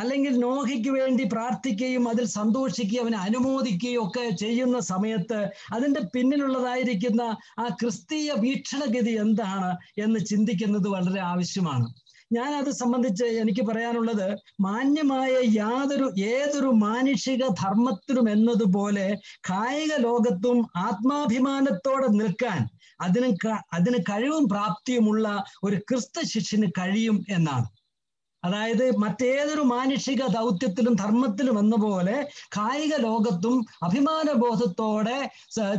അല്ലെങ്കിൽ നോഹയ്ക്ക് വേണ്ടി പ്രാർത്ഥിക്കുകയും അതിൽ സന്തോഷിക്കുകയും അവനെ അനുമോദിക്കുകയും ഒക്കെ ചെയ്യുന്ന സമയത്ത് അതിൻ്റെ പിന്നിലുള്ളതായിരിക്കുന്ന ആ ക്രിസ്തീയ വീക്ഷണഗതി എന്താണ് എന്ന് ചിന്തിക്കുന്നത് വളരെ ആവശ്യമാണ്. ഞാൻ അത് സംബന്ധിച്ച് എനിക്ക് പറയാനുള്ളത്, മാന്യമായ ഏതൊരു മാനുഷിക ധർമ്മത്തിനും എന്നതുപോലെ കായിക ലോകത്തും ആത്മാഭിമാനത്തോടെ നിൽക്കാൻ അതിന് കഴിവും പ്രാപ്തിയുമുള്ള ഒരു ക്രിസ്തു ശിഷ്യന് കഴിയും എന്നാണ്. അതായത് മറ്റേതൊരു മാനുഷിക ദൗത്യത്തിലും ധർമ്മത്തിലും എന്ന പോലെ കായിക ലോകത്തും അഭിമാനബോധത്തോടെ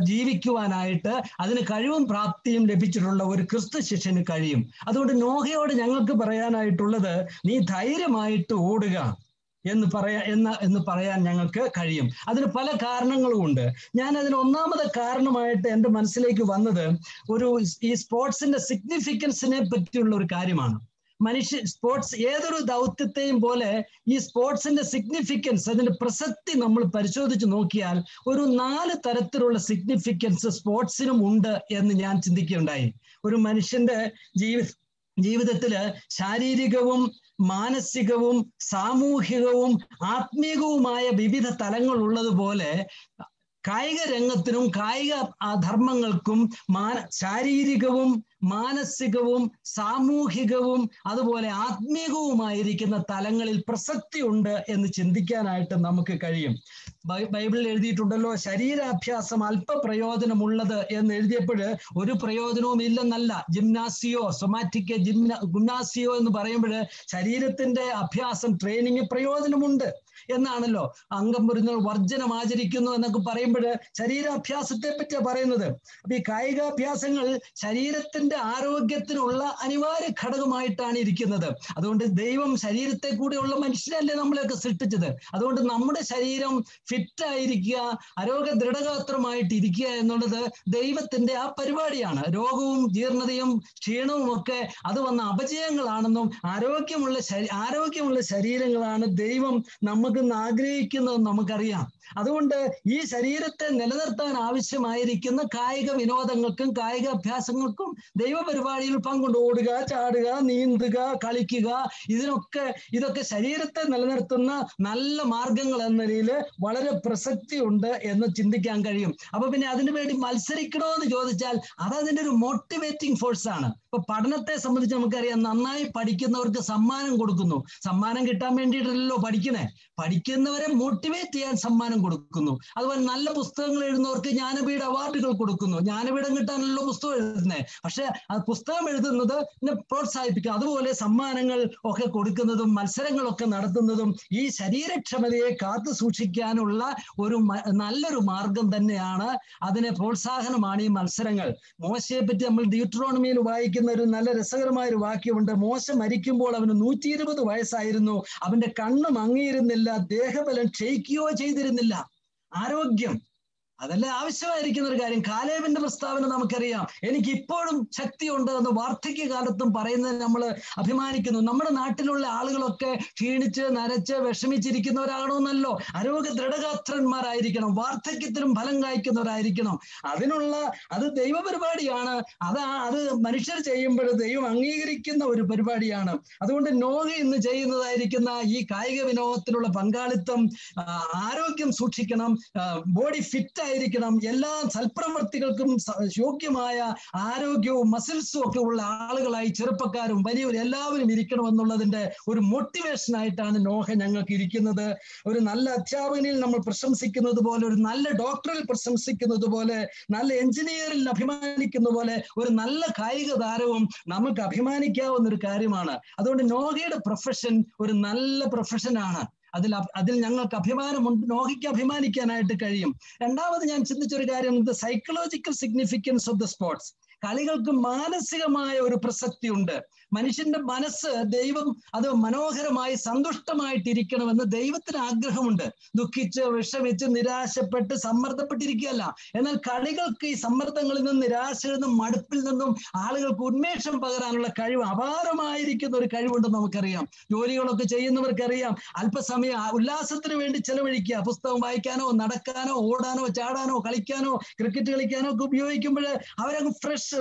ജീവിക്കുവാനായിട്ട് അതിന് കഴിവും പ്രാപ്തിയും ലഭിച്ചിട്ടുള്ള ഒരു ക്രിസ്തു ശിഷ്യന് കഴിയും. അതുകൊണ്ട് നോഹയോട് ഞങ്ങൾക്ക് പറയാനായിട്ടുള്ളത്, നീ ധൈര്യമായിട്ട് ഓടുക, എന്ന് പറയാൻ ഞങ്ങൾക്ക് കഴിയും. അതിന് പല കാരണങ്ങളുമുണ്ട്. ഞാൻ അതിന് ഒന്നാമത്തെ കാരണമായിട്ട് എൻ്റെ മനസ്സിലേക്ക് വന്നത് ഈ സ്പോർട്സിന്റെ സിഗ്നിഫിക്കൻസിനെ പറ്റിയുള്ള ഒരു കാര്യമാണ്. മനുഷ്യ സ്പോർട്സ് ഏതൊരു ദൗത്യത്തെയും പോലെ ഈ സ്പോർട്സിന്റെ സിഗ്നിഫിക്കൻസ്, അതിന്റെ പ്രസക്തി നമ്മൾ പരിശോധിച്ച് നോക്കിയാൽ ഒരു 4 തരത്തിലുള്ള സിഗ്നിഫിക്കൻസ് സ്പോർട്സിനും ഉണ്ട് എന്ന് ഞാൻ ചിന്തിക്കുകയുണ്ടായി. ഒരു മനുഷ്യന്റെ ജീവിതത്തില് ശാരീരികവും മാനസികവും സാമൂഹികവും ആത്മീകവുമായ വിവിധ തലങ്ങൾ ഉള്ളതുപോലെ കായിക രംഗത്തിനും കായിക ധർമ്മങ്ങൾക്കും ശാരീരികവും മാനസികവും സാമൂഹികവും അതുപോലെ ആത്മീകവുമായിരിക്കുന്ന തലങ്ങളിൽ പ്രസക്തിയുണ്ട് എന്ന് ചിന്തിക്കാനായിട്ട് നമുക്ക് കഴിയും. ബൈബിളിൽ എഴുതിയിട്ടുണ്ടല്ലോ, ശരീരാഭ്യാസം അല്പ പ്രയോജനമുള്ളത് എന്ന് എഴുതിയപ്പോഴ് ഒരു പ്രയോജനവും ഇല്ലെന്നല്ല. ജിംനാസിയോ സൊമാറ്റിക് ഗുംനാസിയോ എന്ന് പറയുമ്പോഴ് ശരീരത്തിന്റെ അഭ്യാസം ട്രെയിനിങ് പ്രയോജനമുണ്ട് എന്നാണല്ലോ. അംഗം പൊരുന്നൽ വർജനം ആചരിക്കുന്നു എന്നൊക്കെ പറയുമ്പോൾ ശരീരാഭ്യാസത്തെ പറ്റിയാ പറയുന്നത്. അപ്പൊ ഈ കായികാഭ്യാസങ്ങൾ ശരീരത്തിന്റെ ആരോഗ്യത്തിനുള്ള അനിവാര്യ ഘടകമായിട്ടാണ് ഇരിക്കുന്നത്. അതുകൊണ്ട് ദൈവം ശരീരത്തെ കൂടെയുള്ള മനുഷ്യനല്ലേ നമ്മളെയൊക്കെ സൃഷ്ടിച്ചത്. അതുകൊണ്ട് നമ്മുടെ ശരീരം ഫിറ്റായിരിക്കുക, ആരോഗ്യ ദൃഢഗാത്രമായിട്ട് ഇരിക്കുക എന്നുള്ളത് ദൈവത്തിന്റെ ആ പരിപാടിയാണ്. രോഗവും ജീർണതയും ക്ഷീണവും ഒക്കെ അത് വന്ന അപജയങ്ങളാണെന്നും ആരോഗ്യമുള്ള ശരീരങ്ങളാണ് ദൈവം നമുക്ക് ആഗ്രഹിക്കുന്നത് നമുക്കറിയാം. അതുകൊണ്ട് ഈ ശരീരത്തെ നിലനിർത്താൻ ആവശ്യമായിരിക്കുന്ന കായിക വിനോദങ്ങൾക്കും കായിക അഭ്യാസങ്ങൾക്കും ദൈവപരിപാടിയിൽ പങ്കുണ്ട്. ഓടുക, ചാടുക, നീന്തുക, കളിക്കുക, ഇതൊക്കെ ശരീരത്തെ നിലനിർത്തുന്ന നല്ല മാർഗങ്ങൾ എന്ന നിലയിൽ വളരെ പ്രസക്തിയുണ്ട് എന്ന് ചിന്തിക്കാൻ കഴിയും. അപ്പൊ പിന്നെ അതിനു വേണ്ടി മത്സരിക്കണോ എന്ന് ചോദിച്ചാൽ അതതിൻ്റെ ഒരു മോട്ടിവേറ്റിംഗ് ഫോഴ്സ് ആണ്. ഇപ്പൊ പഠനത്തെ സംബന്ധിച്ച് നമുക്കറിയാം, നന്നായി പഠിക്കുന്നവർക്ക് സമ്മാനം കൊടുക്കുന്നു. സമ്മാനം കിട്ടാൻ വേണ്ടിയിട്ടല്ലോ പഠിക്കണേ, പഠിക്കുന്നവരെ മോട്ടിവേറ്റ് ചെയ്യാൻ സമ്മാനം കൊടുക്കുന്നു. അതുപോലെ നല്ല പുസ്തകങ്ങൾ എഴുതുന്നവർക്ക് ജ്ഞാനപീഠ അവാർഡുകൾ കൊടുക്കുന്നു. ജ്ഞാനപീഠം കിട്ടാനല്ലോ പുസ്തകം എഴുതുന്നത്. പക്ഷെ ആ പുസ്തകം എഴുതുന്നത് പ്രോത്സാഹിപ്പിക്കുക. അതുപോലെ സമ്മാനങ്ങൾ ഒക്കെ കൊടുക്കുന്നതും മത്സരങ്ങളൊക്കെ നടത്തുന്നതും ഈ ശരീരക്ഷമതയെ കാത്തു സൂക്ഷിക്കാനുള്ള ഒരു നല്ലൊരു മാർഗം തന്നെയാണ്. അതിനെ പ്രോത്സാഹനമാണ് ഈ മത്സരങ്ങൾ. മോശയെ പറ്റി നമ്മൾ ഡിയൂട്ടറോണമിയിൽ വായിക്കുന്ന ഒരു നല്ല രസകരമായ ഒരു വാക്യമുണ്ട്. മോശ മരിക്കുമ്പോൾ അവന് 120 വയസ്സായിരുന്നു. അവന്റെ കണ്ണ് മങ്ങിയിരുന്നില്ല, ദേഹബലം ക്ഷയിക്കുകയോ ചെയ്തിരുന്നില്ല. ആരോഗ്യം അതല്ലേ ആവശ്യമായിരിക്കുന്ന ഒരു കാര്യം. കാലേബിന്റെ പ്രസ്താവന നമുക്കറിയാം, എനിക്ക് ഇപ്പോഴും ശക്തിയുണ്ട് എന്ന് വാർദ്ധക്യകാലത്തും പറയുന്നത് നമ്മൾ അഭിമാനിക്കുന്നു. നമ്മുടെ നാട്ടിലുള്ള ആളുകളൊക്കെ ക്ഷീണിച്ച് നരച്ച് വിഷമിച്ചിരിക്കുന്നവരാകണമെന്നല്ലോ. ആരോഗ്യ ദൃഢഗാത്രന്മാരായിരിക്കണം, വാർദ്ധക്യത്തിലും ഫലം കായ്ക്കുന്നവരായിരിക്കണം. അത് ദൈവ പരിപാടിയാണ്. അത് മനുഷ്യർ ചെയ്യുമ്പോൾ ദൈവം അംഗീകരിക്കുന്ന ഒരു പരിപാടിയാണ്. അതുകൊണ്ട് നോഗ ഇന്ന് ചെയ്യുന്നതായിരിക്കുന്ന ഈ കായിക വിനോദത്തിലുള്ള പങ്കാളിത്തം, ആരോഗ്യം സൂക്ഷിക്കണം, ബോഡി ഫിറ്റ് ായിരിക്കണം, എല്ലാ സൽപ്രവർത്തികൾക്കും യോഗ്യമായ ആരോഗ്യവും മസിൽസും ഒക്കെ ഉള്ള ആളുകളായി ചെറുപ്പക്കാരും വലിയവരും എല്ലാവരും ഇരിക്കണം എന്നുള്ളതിന്റെ ഒരു മോട്ടിവേഷനായിട്ടാണ് നോഹ ഞങ്ങൾക്ക് ഇരിക്കുന്നത്. ഒരു നല്ല അധ്യാപകനിൽ നമ്മൾ പ്രശംസിക്കുന്നത് പോലെ, ഒരു നല്ല ഡോക്ടറിൽ പ്രശംസിക്കുന്നത് പോലെ, നല്ല എഞ്ചിനീയറിൽ അഭിമാനിക്കുന്ന പോലെ ഒരു നല്ല കായിക താരവും നമുക്ക് അഭിമാനിക്കാവുന്ന ഒരു കാര്യമാണ്. അതുകൊണ്ട് നോഹയുടെ പ്രൊഫഷൻ ഒരു നല്ല പ്രൊഫഷനാണ്. അതിൽ ഞങ്ങൾക്ക് അഭിമാനമുണ്ട്, നോഹയ്ക്ക് അഭിമാനിക്കാനായിട്ട് കഴിയും. രണ്ടാമത് ഞാൻ ചിന്തിച്ചൊരു കാര്യം, psychological significance of the sports. കളികൾക്ക് മാനസികമായ ഒരു പ്രസക്തി ഉണ്ട്. മനുഷ്യന്റെ മനസ്സ് ദൈവം അത് മനോഹരമായി സന്തുഷ്ടമായിട്ടിരിക്കണമെന്ന് ദൈവത്തിന് ആഗ്രഹമുണ്ട്. ദുഃഖിച്ച് വിഷമിച്ച് നിരാശപ്പെട്ട് സമ്മർദ്ദപ്പെട്ടിരിക്കുകയല്ല. എന്നാൽ കളികൾക്ക് ഈ സമ്മർദ്ദങ്ങളിൽ നിന്നും നിരാശയിൽ നിന്നും മടുപ്പിൽ നിന്നും ആളുകൾക്ക് ഉന്മേഷം പകരാനുള്ള കഴിവ്, അപാരമായിരിക്കുന്ന ഒരു കഴിവുണ്ടെന്ന് നമുക്കറിയാം. ജോലികളൊക്കെ ചെയ്യുന്നവർക്കറിയാം, അല്പസമയം ഉല്ലാസത്തിന് വേണ്ടി ചെലവഴിക്കുക, പുസ്തകം വായിക്കാനോ നടക്കാനോ ഓടാനോ ചാടാനോ കളിക്കാനോ ക്രിക്കറ്റ് കളിക്കാനോ ഒക്കെ ഉപയോഗിക്കുമ്പോൾ അവരങ്ങ്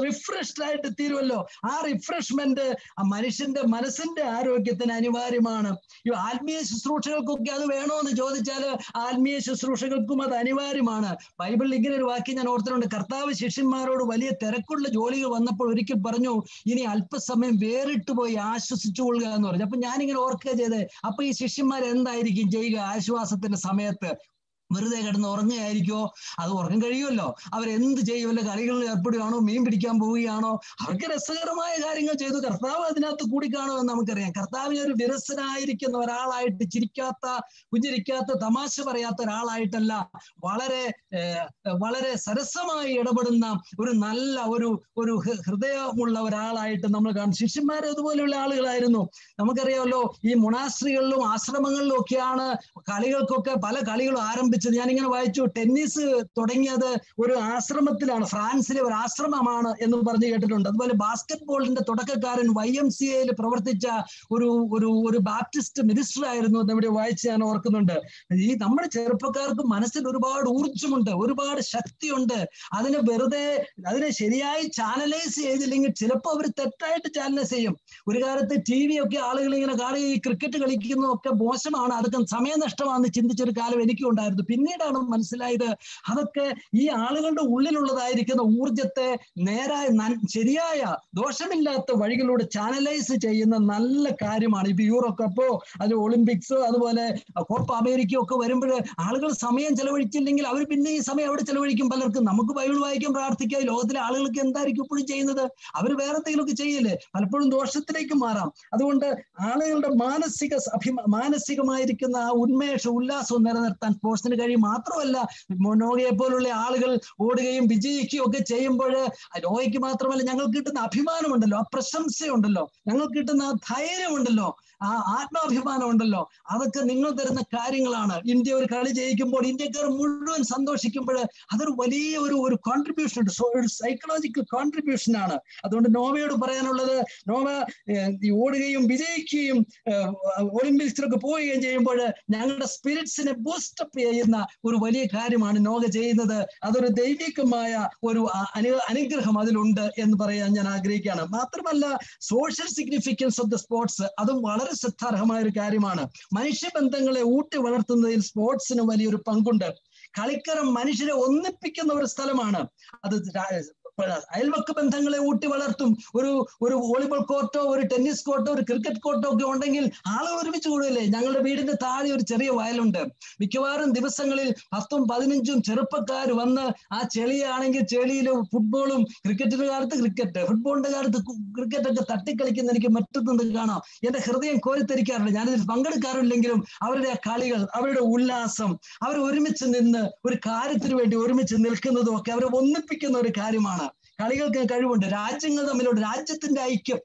റിഫ്രഷ്ഡ് ആയിട്ട് തീരുമല്ലോ. ആ റിഫ്രഷ്മെന്റ് മനുഷ്യന്റെ മനസ്സിന്റെ ആരോഗ്യത്തിന് അനിവാര്യമാണ്. ഈ ആത്മീയ ശുശ്രൂഷകൾക്കൊക്കെ അത് വേണോ എന്ന് ചോദിച്ചാൽ ആത്മീയ ശുശ്രൂഷകൾക്കും അത് അനിവാര്യമാണ്. ബൈബിളിൽ ഇങ്ങനെ ഒരു വാക്യം ഞാൻ ഓർത്തിട്ടുണ്ട്. കർത്താവ് ശിഷ്യന്മാരോട് വലിയ തിരക്കുള്ള ജോലികൾ വന്നപ്പോൾ ഒരിക്കൽ പറഞ്ഞു, ഇനി അല്പസമയം വേറിട്ട് പോയി ആശ്വസിച്ചു കൊള്ളുക എന്ന് പറഞ്ഞു. അപ്പൊ ഞാനിങ്ങനെ ഓർക്കുക ചെയ്തേ, അപ്പൊ ഈ ശിഷ്യന്മാർ എന്തായിരിക്കും ചെയ്യുക ആശ്വാസത്തിന്റെ സമയത്ത്? വെറുതെ കിടന്ന് ഉറങ്ങുകയായിരിക്കുമോ? അത് ഉറങ്ങാൻ കഴിയുമല്ലോ. അവരെന്ത് ചെയ്യും? വല്ല കളികളിൽ ഏർപ്പെടുകയാണോ? മീൻ പിടിക്കാൻ പോവുകയാണോ? അവർക്ക് രസകരമായ കാര്യങ്ങൾ ചെയ്തു. കർത്താവ് അതിനകത്ത് കൂടിക്കാണോ എന്ന് നമുക്കറിയാം. കർത്താവിനെ ഒരു വിരസനായിരിക്കുന്ന ഒരാളായിട്ട്, ചിരിക്കാത്ത, പുഞ്ചിരിക്കാത്ത, തമാശ പറയാത്ത ഒരാളായിട്ടല്ല, വളരെ വളരെ സരസമായി ഇടപെടുന്ന ഒരു നല്ല ഒരു ഹൃദയമുള്ള ഒരാളായിട്ട് നമ്മൾ കാണും. ശിഷ്യന്മാരെ അതുപോലെയുള്ള ആളുകളായിരുന്നു. നമുക്കറിയാമല്ലോ, ഈ മൊണാസ്ട്രികളിലും ആശ്രമങ്ങളിലും ഒക്കെയാണ് കളികൾക്കൊക്കെ പല കളികളും ആരംഭിച്ചത്. ഞാനിങ്ങനെ വായിച്ചു, ടെന്നീസ് തുടങ്ങിയത് ഒരു ആശ്രമത്തിലാണ്, ഫ്രാൻസിലെ ഒരു ആശ്രമമാണ് എന്ന് പറഞ്ഞു കേട്ടിട്ടുണ്ട്. അതുപോലെ ബാസ്കറ്റ് ബോളിന്റെ തുടക്കക്കാരൻ YMCA പ്രവർത്തിച്ച ഒരു ബാപ്റ്റിസ്റ്റ് മിനിസ്റ്റർ ആയിരുന്നു എന്നിവിടെ വായിച്ച് ഞാൻ ഓർക്കുന്നുണ്ട്. ഈ നമ്മുടെ ചെറുപ്പക്കാർക്ക് മനസ്സിൽ ഒരുപാട് ഊർജ്ജമുണ്ട്, ഒരുപാട് ശക്തിയുണ്ട്. അതിനെ ശരിയായി ചാനലൈസ് ചെയ്തില്ലെങ്കിൽ ചിലപ്പോൾ അവർ തെറ്റായിട്ട് ചാനലൈസ് ചെയ്യും. ഒരു കാലത്ത് TV ഒക്കെ ആളുകൾ ഇങ്ങനെ കാണുക, ഈ ക്രിക്കറ്റ് കളിക്കുന്നതൊക്കെ മോശമാണ്, അതൊക്കെ സമയനഷ്ടമാണെന്ന് ചിന്തിച്ചൊരു കാലം എനിക്കും ഉണ്ടായിരുന്നു. പിന്നീടാണ് മനസ്സിലായത് അതൊക്കെ ഈ ആളുകളുടെ ഉള്ളിലുള്ളതായിരിക്കുന്ന ഊർജത്തെ നേരായ ശരിയായ ദോഷമില്ലാത്ത വഴികളിലൂടെ ചാനലൈസ് ചെയ്യുന്ന നല്ല കാര്യമാണ്. ഇപ്പൊ യൂറോ കപ്പോ അതിന് ഒളിമ്പിക്സോ അതുപോലെ കോപ്പ അമേരിക്കയോ ഒക്കെ വരുമ്പോൾ ആളുകൾ സമയം ചെലവഴിച്ചില്ലെങ്കിൽ അവർ പിന്നെ ഈ സമയം അവിടെ ചെലവഴിക്കും. പലർക്കും നമുക്ക് ബൈബിൾ വായിക്കാൻ, പ്രാർത്ഥിക്കാൻ, ലോകത്തിലെ ആളുകൾക്ക് എന്തായിരിക്കും ഇപ്പോഴും ചെയ്യുന്നത്? അവർ വേറെ എന്തെങ്കിലുമൊക്കെ ചെയ്യില്ലേ? പലപ്പോഴും ദോഷത്തിലേക്ക് മാറാം. അതുകൊണ്ട് ആളുകളുടെ മാനസികമായിരിക്കുന്ന ആ ഉന്മേഷം, ഉല്ലാസവും നിലനിർത്താൻ സ്പോർട്സിന് കഴിയും. മാത്രമല്ല, നോഗയെ പോലുള്ള ആളുകൾ ഓടുകയും വിജയിക്കുകയും ഒക്കെ ചെയ്യുമ്പോൾ നോഗയ്ക്ക് മാത്രമല്ല, ഞങ്ങൾക്ക് കിട്ടുന്ന അഭിമാനമുണ്ടല്ലോ, ആ പ്രശംസയുണ്ടല്ലോ, ഞങ്ങൾക്ക് കിട്ടുന്ന ആ ധൈര്യമുണ്ടല്ലോ, ആ ആത്മാഭിമാനം ഉണ്ടല്ലോ, അതൊക്കെ നിങ്ങൾ തരുന്ന കാര്യങ്ങളാണ്. ഇന്ത്യ ഒരു കളി ജയിക്കുമ്പോൾ ഇന്ത്യക്കാർ മുഴുവൻ സന്തോഷിക്കുമ്പോൾ അതൊരു വലിയ ഒരു കോൺട്രിബ്യൂഷൻ ഉണ്ട്, ഒരു സൈക്കോളജിക്കൽ കോൺട്രിബ്യൂഷൻ ആണ്. അതുകൊണ്ട് നോവയോട് പറയാനുള്ളത്, നോവ ഓടുകയും വിജയിക്കുകയും ഒളിമ്പിക്സിലൊക്കെ പോവുകയും ചെയ്യുമ്പോൾ ഞങ്ങളുടെ സ്പിരിറ്റ്സിനെ ബൂസ്റ്റപ്പ് ചെയ്യുന്ന ഒരു വലിയ കാര്യമാണ് നോവ ചെയ്യുന്നത്. അതൊരു ദൈവികമായ ഒരു അനുഗ്രഹം അതിലുണ്ട് എന്ന് പറയാൻ ഞാൻ ആഗ്രഹിക്കുകയാണ്. മാത്രമല്ല, social significance of the sports അതും വളരെ ശ്രദ്ധാർഹമായ ഒരു കാര്യമാണ്. മനുഷ്യബന്ധങ്ങളെ ഊട്ടി വളർത്തുന്നതിൽ സ്പോർട്സിന് വലിയൊരു പങ്കുണ്ട്. കളിക്കരം മനുഷ്യരെ ഒന്നിപ്പിക്കുന്ന ഒരു സ്ഥലമാണ്. അത് അയൽവക്ക ബന്ധങ്ങളെ ഊട്ടി വളർത്തും. ഒരു വോളിബോൾ കോർട്ടോ, ഒരു ടെന്നീസ് കോർട്ടോ, ഒരു ക്രിക്കറ്റ് കോർട്ടോ ഒക്കെ ഉണ്ടെങ്കിൽ ആളുകൾ ഒരുമിച്ച് കൂടില്ലേ? ഞങ്ങളുടെ വീടിന്റെ താഴെ ഒരു ചെറിയ വയലുണ്ട്. മിക്കവാറും ദിവസങ്ങളിൽ 10-15 ചെറുപ്പക്കാർ വന്ന് ആ ചെളിയാണെങ്കിൽ ചെളിയിൽ ഫുട്ബോളും, ക്രിക്കറ്റിന്റെ കാലത്ത് ക്രിക്കറ്റ്, ഫുട്ബോളിന്റെ കാലത്ത് ക്രിക്കറ്റ് ഒക്കെ തട്ടിക്കളിക്കുന്ന എനിക്ക് മറ്റൊന്നും കാണാം. എൻ്റെ ഹൃദയം കോരിത്തരിക്കാറുണ്ട്. ഞാനിതിൽ പങ്കെടുക്കാറില്ലെങ്കിലും അവരുടെ ആ കളികൾ, അവരുടെ ഉല്ലാസം, അവർ ഒരുമിച്ച് നിന്ന് ഒരു കാര്യത്തിന് വേണ്ടി ഒരുമിച്ച് നിൽക്കുന്നതും ഒക്കെ അവരെ ഒന്നിപ്പിക്കുന്ന ഒരു കാര്യമാണ്. കളികൾക്ക് കഴിവുണ്ട്. രാജ്യങ്ങൾ തമ്മിലുള്ള രാജ്യത്തിന്റെ ഐക്യം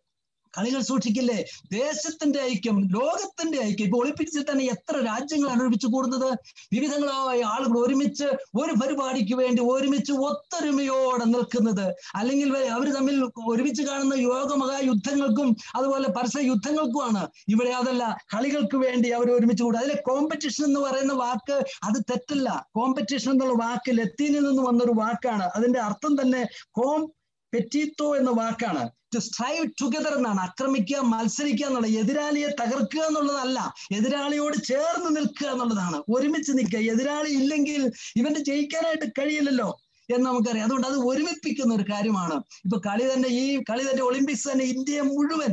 കളികൾ സൂക്ഷിക്കില്ലേ? ദേശത്തിന്റെ ഐക്യം, ലോകത്തിന്റെ ഐക്യം. ഇപ്പൊ ഒളിമ്പിക്സിൽ തന്നെ എത്ര രാജ്യങ്ങളാണ് ഒരുമിച്ച് കൂടുന്നത്? വിവിധങ്ങളായ ആളുകൾ ഒരുമിച്ച് ഒരു പരിപാടിക്ക് വേണ്ടി ഒരുമിച്ച് ഒത്തൊരുമയോടെ നിൽക്കുന്നത്. അല്ലെങ്കിൽ അവർ തമ്മിൽ ഒരുമിച്ച് കാണുന്ന യോഗമഹായുദ്ധങ്ങൾക്കും അതുപോലെ പരസ്പര യുദ്ധങ്ങൾക്കുമാണ്. ഇവിടെ അതല്ല, കളികൾക്ക് വേണ്ടി അവർ ഒരുമിച്ച് കൂടുക. അതിലെ കോമ്പറ്റീഷൻ എന്ന് പറയുന്ന വാക്ക് അത് തെറ്റല്ല. കോമ്പറ്റീഷൻ എന്നുള്ള വാക്ക് ലത്തീനിൽ നിന്ന് വന്നൊരു വാക്കാണ്. അതിന്റെ അർത്ഥം തന്നെ പെറ്റീത്തോ എന്ന വാക്കാണ്. ടു സ്ട്രൈവ് ടുഗദർ എന്നാണ്. ആക്രമിക്കുക, മത്സരിക്കുക എന്നുള്ള, എതിരാളിയെ തകർക്കുക എന്നുള്ളതല്ല, എതിരാളിയോട് ചേർന്ന് നിൽക്കുക എന്നുള്ളതാണ്. ഒരുമിച്ച് നിൽക്കുക. എതിരാളി ഇല്ലെങ്കിൽ ഇവന് ജയിക്കാനായിട്ട് കഴിയില്ലല്ലോ എന്ന് നമുക്കറിയാം. അതുകൊണ്ട് അത് ഒരുമിപ്പിക്കുന്ന ഒരു കാര്യമാണ്. ഇപ്പൊ കളി തന്നെ ഒളിമ്പിക്സ് തന്നെ ഇന്ത്യയെ മുഴുവൻ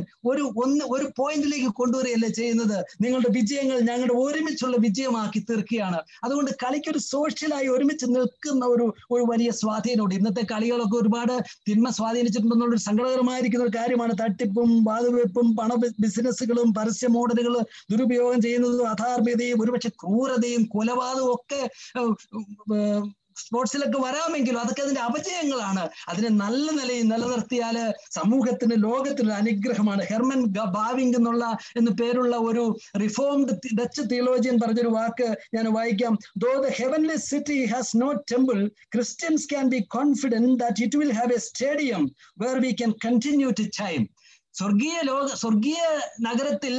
ഒരു പോയിന്റിലേക്ക് കൊണ്ടുവരികയല്ലേ ചെയ്യുന്നത്? നിങ്ങളുടെ വിജയങ്ങൾ ഞങ്ങളുടെ ഒരുമിച്ചുള്ള വിജയമാക്കി തീർക്കുകയാണ്. അതുകൊണ്ട് കളിക്കൊരു സോഷ്യലായി ഒരുമിച്ച് നിൽക്കുന്ന ഒരു വലിയ സ്വാധീനമുണ്ട്. ഇന്നത്തെ കളികളൊക്കെ ഒരുപാട് തിന്മ സ്വാധീനിച്ചിട്ടുണ്ടെന്നുള്ളൊരു സങ്കടകരമായിരിക്കുന്ന ഒരു കാര്യമാണ്. തട്ടിപ്പും വാതുവെപ്പും പണ ബിസിനസ്സുകളും പരസ്യ മോഡലുകളും ദുരുപയോഗം ചെയ്യുന്നതും അധാർമ്മികതയും ഒരുപക്ഷെ ക്രൂരതയും കൊലപാതകവും ഒക്കെ സ്പോർട്സിലൊക്കെ വരാമെങ്കിലും അതൊക്കെ അതിന്റെ അപജയങ്ങളാണ്. അതിനെ നല്ല നിലയിൽ നിലനിർത്തിയാൽ സമൂഹത്തിന്, ലോകത്തിന് അനുഗ്രഹമാണ്. ഹെർമൻ ബാവിംഗ് എന്ന് പേരുള്ള ഒരു റിഫോംഡ് ഡച്ച് തിയോളജിയൻ പറഞ്ഞൊരു വാക്ക് ഞാൻ വായിക്കാം. Though the heavenly city has no temple, Christians can be confident that it will have a stadium where we can continue to chime. സ്വർഗീയ നഗരത്തിൽ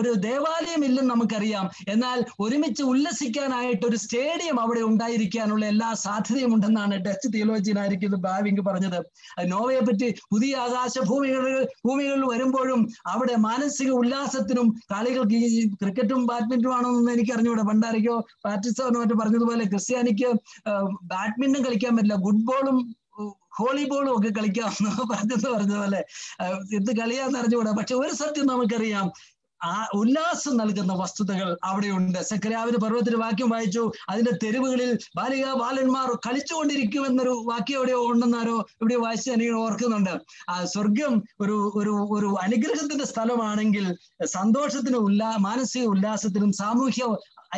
ഒരു ദേവാലയം ഇല്ലെന്ന് നമുക്കറിയാം. എന്നാൽ ഒരുമിച്ച് ഉല്ലസിക്കാനായിട്ട് ഒരു സ്റ്റേഡിയം അവിടെ ഉണ്ടായിരിക്കാനുള്ള എല്ലാ സാധ്യതയും ഉണ്ടെന്നാണ് ഡച്ച് തിയോളജിയനായിരിക്കും ബാവിംഗ് പറഞ്ഞത്. നോവയെ പറ്റി പുതിയ ആകാശഭൂമികളിൽ വരുമ്പോഴും അവിടെ മാനസിക ഉല്ലാസത്തിനും കളികൾക്ക്, ഈ ക്രിക്കറ്റും ബാഡ്മിന്റനും ആണെന്ന് എനിക്കറിഞ്ഞൂടെ, പണ്ടാരയ്ക്കോ പാറ്റിസോനോ മറ്റോ പറഞ്ഞതുപോലെ ക്രിസ്ത്യാനിക്ക് ബാഡ്മിന്റൺ കളിക്കാൻ പറ്റില്ല, ഫുട്ബോളും ഹോളിബോളും ഒക്കെ കളിക്കാമെന്ന് പറഞ്ഞത് പോലെ എന്ത് കളിയാന്ന് അറിഞ്ഞുകൂടാ. പക്ഷെ ഒരു സത്യം നമുക്കറിയാം, ആ ഉല്ലാസം നൽകുന്ന വസ്തുതകൾ അവിടെയുണ്ട്. സെക്കറിയാവിന് പർവ്വതത്തിൽ വാക്യം വായിച്ചു, അതിന്റെ തെരുവുകളിൽ ബാലിക ബാലന്മാർ കളിച്ചുകൊണ്ടിരിക്കും എന്നൊരു വാക്യം എവിടെയോ ഉണ്ടെന്നാരോ ഇവിടെ വായിച്ച് തന്നെ ഓർക്കുന്നുണ്ട്. ആ സ്വർഗം ഒരു ഒരു ഒരു അനുഗ്രഹത്തിന്റെ സ്ഥലമാണെങ്കിൽ സന്തോഷത്തിനും മാനസിക ഉല്ലാസത്തിനും സാമൂഹ്യ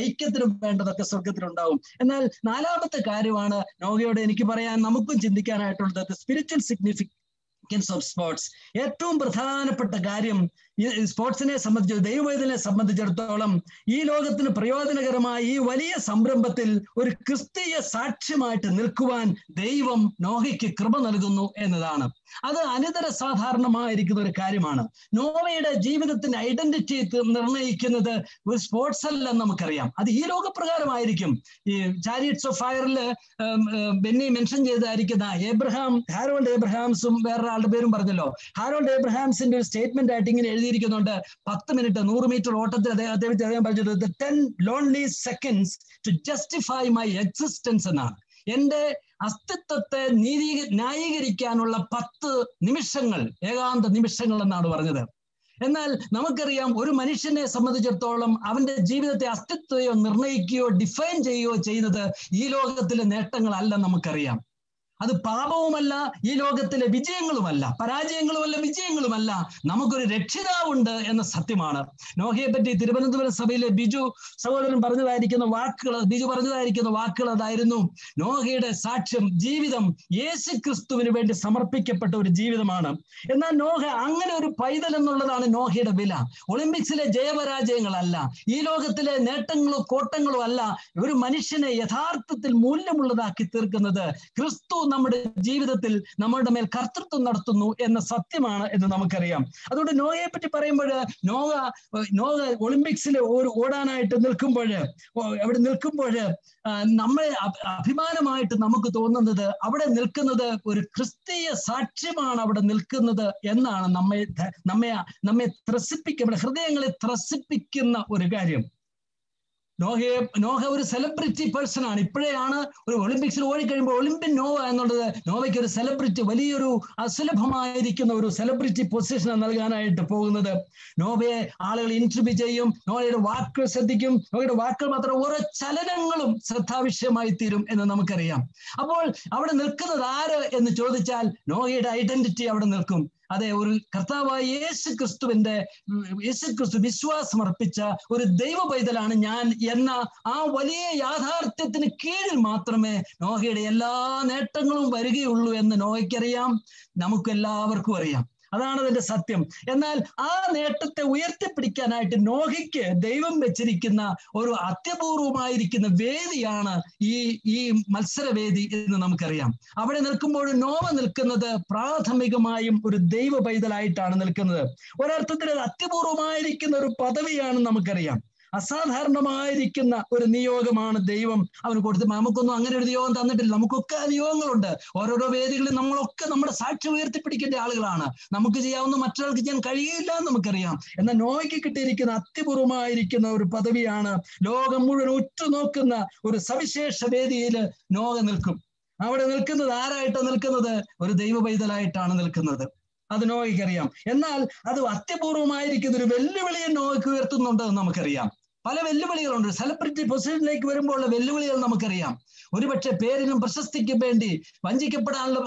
ഐക്യത്തിനും വേണ്ടതൊക്കെ സ്വർഗത്തിലുണ്ടാവും. എന്നാൽ നാലാമത്തെ കാര്യമാണ് നോവയോട് എനിക്ക് പറയാൻ നമുക്കും ചിന്തിക്കാനായിട്ടുള്ളത്, സ്പിരിച്വൽ സിഗ്നിഫിക്കൻസ് ഓഫ് സ്പോർട്സ്. ഏറ്റവും പ്രധാനപ്പെട്ട കാര്യം ഈ സ്പോർട്സിനെ സംബന്ധിച്ച് ദൈവവേദനെ സംബന്ധിച്ചിടത്തോളം ഈ ലോകത്തിന് പ്രയോജനകരമായ ഈ വലിയ സംരംഭത്തിൽ ഒരു ക്രിസ്തീയ സാക്ഷ്യമായിട്ട് നിൽക്കുവാൻ ദൈവം നോഹയ്ക്ക് കൃപ നൽകുന്നു എന്നതാണ്. അത് അനിതര സാധാരണമായിരിക്കുന്ന ഒരു കാര്യമാണ്. നോഹയുടെ ജീവിതത്തിന്റെ ഐഡന്റിറ്റി നിർണ്ണയിക്കുന്നത് ഒരു സ്പോർട്സ് അല്ലെന്ന് നമുക്കറിയാം. അത് ഈ ലോകപ്രകാരമായിരിക്കും. ഈ ചാരിറ്റ്സ് ഓഫ് ഫയറിൽ ബെന്നി മെൻഷൻ ചെയ്തായിരിക്കുന്ന ഹാരോൾഡ് എബ്രഹാംസും വേറൊരാളുടെ പേരും പറഞ്ഞല്ലോ. ഹാരോൾഡ് എബ്രഹാംസിന്റെ ഒരു സ്റ്റേറ്റ്മെന്റ് ആയിട്ട് ഇങ്ങനെ എഴുതി ണ്ട് 10 മിനിറ്റ് 100 മീറ്റർ ഓട്ടത്തിൽ അദ്ദേഹം പറഞ്ഞിട്ടുണ്ട് 10 lonely seconds to justify my existence എന്നാണ്. എന്റെ അസ്തിത്വത്തെ ന്യായീകരിക്കാനുള്ള 10 നിമിഷങ്ങൾ, ഏകാന്ത നിമിഷങ്ങൾ എന്നാണ് പറഞ്ഞത്. എന്നാൽ നമുക്കറിയാം ഒരു മനുഷ്യനെ സംബന്ധിച്ചിടത്തോളം അവന്റെ ജീവിതത്തെ അസ്തിത്വയോ നിർണ്ണയിക്കുകയോ ഡിഫൈൻ ചെയ്യുകയോ ചെയ്യുന്നത് ഈ ലോകത്തിലെ നേട്ടങ്ങളല്ല. നമുക്കറിയാം അത് പാപവുമല്ല, ഈ ലോകത്തിലെ വിജയങ്ങളുമല്ല, പരാജയങ്ങളുമല്ല, വിജയങ്ങളുമല്ല. നമുക്കൊരു രക്ഷിതാവുണ്ട് എന്ന സത്യമാണ്. നോഹയെ പറ്റി തിരുവനന്തപുരം സഭയിലെ ബിജു സഹോദരൻ ബിജു പറഞ്ഞതായിരിക്കുന്ന വാക്കുകൾ അതായിരുന്നു. നോഹയുടെ സാക്ഷ്യം ജീവിതം യേശു ക്രിസ്തുവിന് വേണ്ടി സമർപ്പിക്കപ്പെട്ട ഒരു ജീവിതമാണ്. എന്നാൽ നോഹ അങ്ങനെ ഒരു പൈതൽ എന്നുള്ളതാണ് നോഹയുടെ വില. ഒളിമ്പിക്സിലെ ജയപരാജയങ്ങളല്ല, ഈ ലോകത്തിലെ നേട്ടങ്ങളോ കോട്ടങ്ങളോ അല്ല ഒരു മനുഷ്യനെ യഥാർത്ഥത്തിൽ മൂല്യമുള്ളതാക്കി തീർക്കുന്നത്. ക്രിസ്തു നമ്മുടെ ജീവിതത്തിൽ നമ്മുടെ മേൽ കർത്തൃത്വം നടത്തുന്നു എന്ന സത്യമാണ് എന്ന് നമുക്കറിയാം. അതുകൊണ്ട് നോഹയെ പറ്റി പറയുമ്പോൾ നോഹ ഒളിമ്പിക്സിൽ ഓടാനായിട്ട് നിൽക്കുമ്പോൾ നമ്മളെ അഭിമാനമായിട്ട് നമുക്ക് തോന്നുന്നത് അവിടെ നിൽക്കുന്നത് ഒരു ക്രിസ്തീയ സാക്ഷ്യമാണ് അവിടെ നിൽക്കുന്നത് എന്നാണ് നമ്മെ ത്രസിപ്പിക്കപ്പെടുന്ന, ഹൃദയങ്ങളെ ത്രസിപ്പിക്കുന്ന ഒരു കാര്യം. നോഹ ഒരു സെലിബ്രിറ്റി പേഴ്സൺ ആണ്. ഇപ്പോഴെയാണ് ഒരു ഒളിമ്പിക്സിൽ ഓടിക്കഴിയുമ്പോൾ ഒളിമ്പിൻ നോവ എന്നുള്ളത് നോവയ്ക്ക് ഒരു സെലിബ്രിറ്റി, വലിയൊരു അസുലഭമായിരിക്കുന്ന ഒരു സെലിബ്രിറ്റി പൊസിഷൻ നൽകാനായിട്ട് പോകുന്നത്. നോവയെ ആളുകൾ ഇന്റർവ്യൂ ചെയ്യും, നോവയുടെ വാക്കുകൾ ശ്രദ്ധിക്കും, നോവയുടെ വാക്കുകൾ മാത്രം ഓരോ ചലനങ്ങളും ശ്രദ്ധാവിഷയമായി തീരും എന്ന് നമുക്കറിയാം. അപ്പോൾ അവിടെ നിൽക്കുന്നത് ആര് എന്ന് ചോദിച്ചാൽ നോവയുടെ ഐഡന്റിറ്റി അവിടെ നിൽക്കും. അതെ, ഒരു കർത്താവായ യേശു ക്രിസ്തു വിശ്വാസം അർപ്പിച്ച ഒരു ദൈവ പൈതലാണ് ഞാൻ എന്ന ആ വലിയ യാഥാർത്ഥ്യത്തിന് കീഴിൽ മാത്രമേ നോഹയുടെ എല്ലാ നേട്ടങ്ങളും വരികയുള്ളൂ എന്ന് നോഹയ്ക്കറിയാം, നമുക്കെല്ലാവർക്കും അറിയാം. അതാണ് അതിന്റെ സത്യം. എന്നാൽ ആ നേട്ടത്തെ ഉയർത്തിപ്പിടിക്കാനായിട്ട് നോഹയ്ക്ക് ദൈവം വെച്ചിരിക്കുന്ന ഒരു അത്യപൂർവമായിരിക്കുന്ന വേദിയാണ് ഈ മത്സരവേദി എന്ന് നമുക്കറിയാം. അവിടെ നിൽക്കുമ്പോൾ നോഹ നിൽക്കുന്നത് പ്രാഥമികമായും ഒരു ദൈവ പൈതലായിട്ടാണ് നിൽക്കുന്നത്. ഒരർത്ഥത്തിൽ അത്യപൂർവമായിരിക്കുന്ന ഒരു പദവിയാണ്, നമുക്കറിയാം. അസാധാരണമായിരിക്കുന്ന ഒരു നിയോഗമാണ് ദൈവം അവന് കൊടുത്ത്. നമുക്കൊന്നും അങ്ങനെ ഒരു നിയോഗം തന്നിട്ടില്ല. നമുക്കൊക്കെ നിയോഗങ്ങളുണ്ട്. ഓരോരോ വേദികളിൽ നമ്മളൊക്കെ നമ്മുടെ സാക്ഷി ഉയർത്തിപ്പിടിക്കേണ്ട ആളുകളാണ്. നമുക്ക് ചെയ്യാവുന്ന മറ്റൊരാൾക്ക് ചെയ്യാൻ കഴിയില്ല എന്ന് നമുക്കറിയാം. എന്നാൽ നോഹയ്ക്ക് കിട്ടിയിരിക്കുന്ന അത്യപൂർവമായിരിക്കുന്ന ഒരു പദവിയാണ്. ലോകം മുഴുവൻ ഉറ്റുനോക്കുന്ന ഒരു സവിശേഷ വേദിയിൽ നോഹ നിൽക്കും. അവിടെ നിൽക്കുന്നത് ആരായിട്ടാണ് നിൽക്കുന്നത്? ഒരു ദൈവ പൈതലായിട്ടാണ് നിൽക്കുന്നത്. അത് നോഹയ്ക്കറിയാം. എന്നാൽ അത് അത്യപൂർവമായിരിക്കുന്ന ഒരു വെല്ലുവിളിയെ നോഹയ്ക്ക് ഉയർത്തുന്നുണ്ട് എന്ന് നമുക്കറിയാം. പല വെല്ലുവിളികളുണ്ട്. സെലിബ്രിറ്റി പൊസിഷനിലേക്ക് വരുമ്പോൾ ഉള്ള വെല്ലുവിളികൾ നമുക്കറിയാം. ഒരുപക്ഷെ പേരിനും പ്രശസ്തിക്കും വേണ്ടി വഞ്ചിക്കപ്പെടാനുള്ള,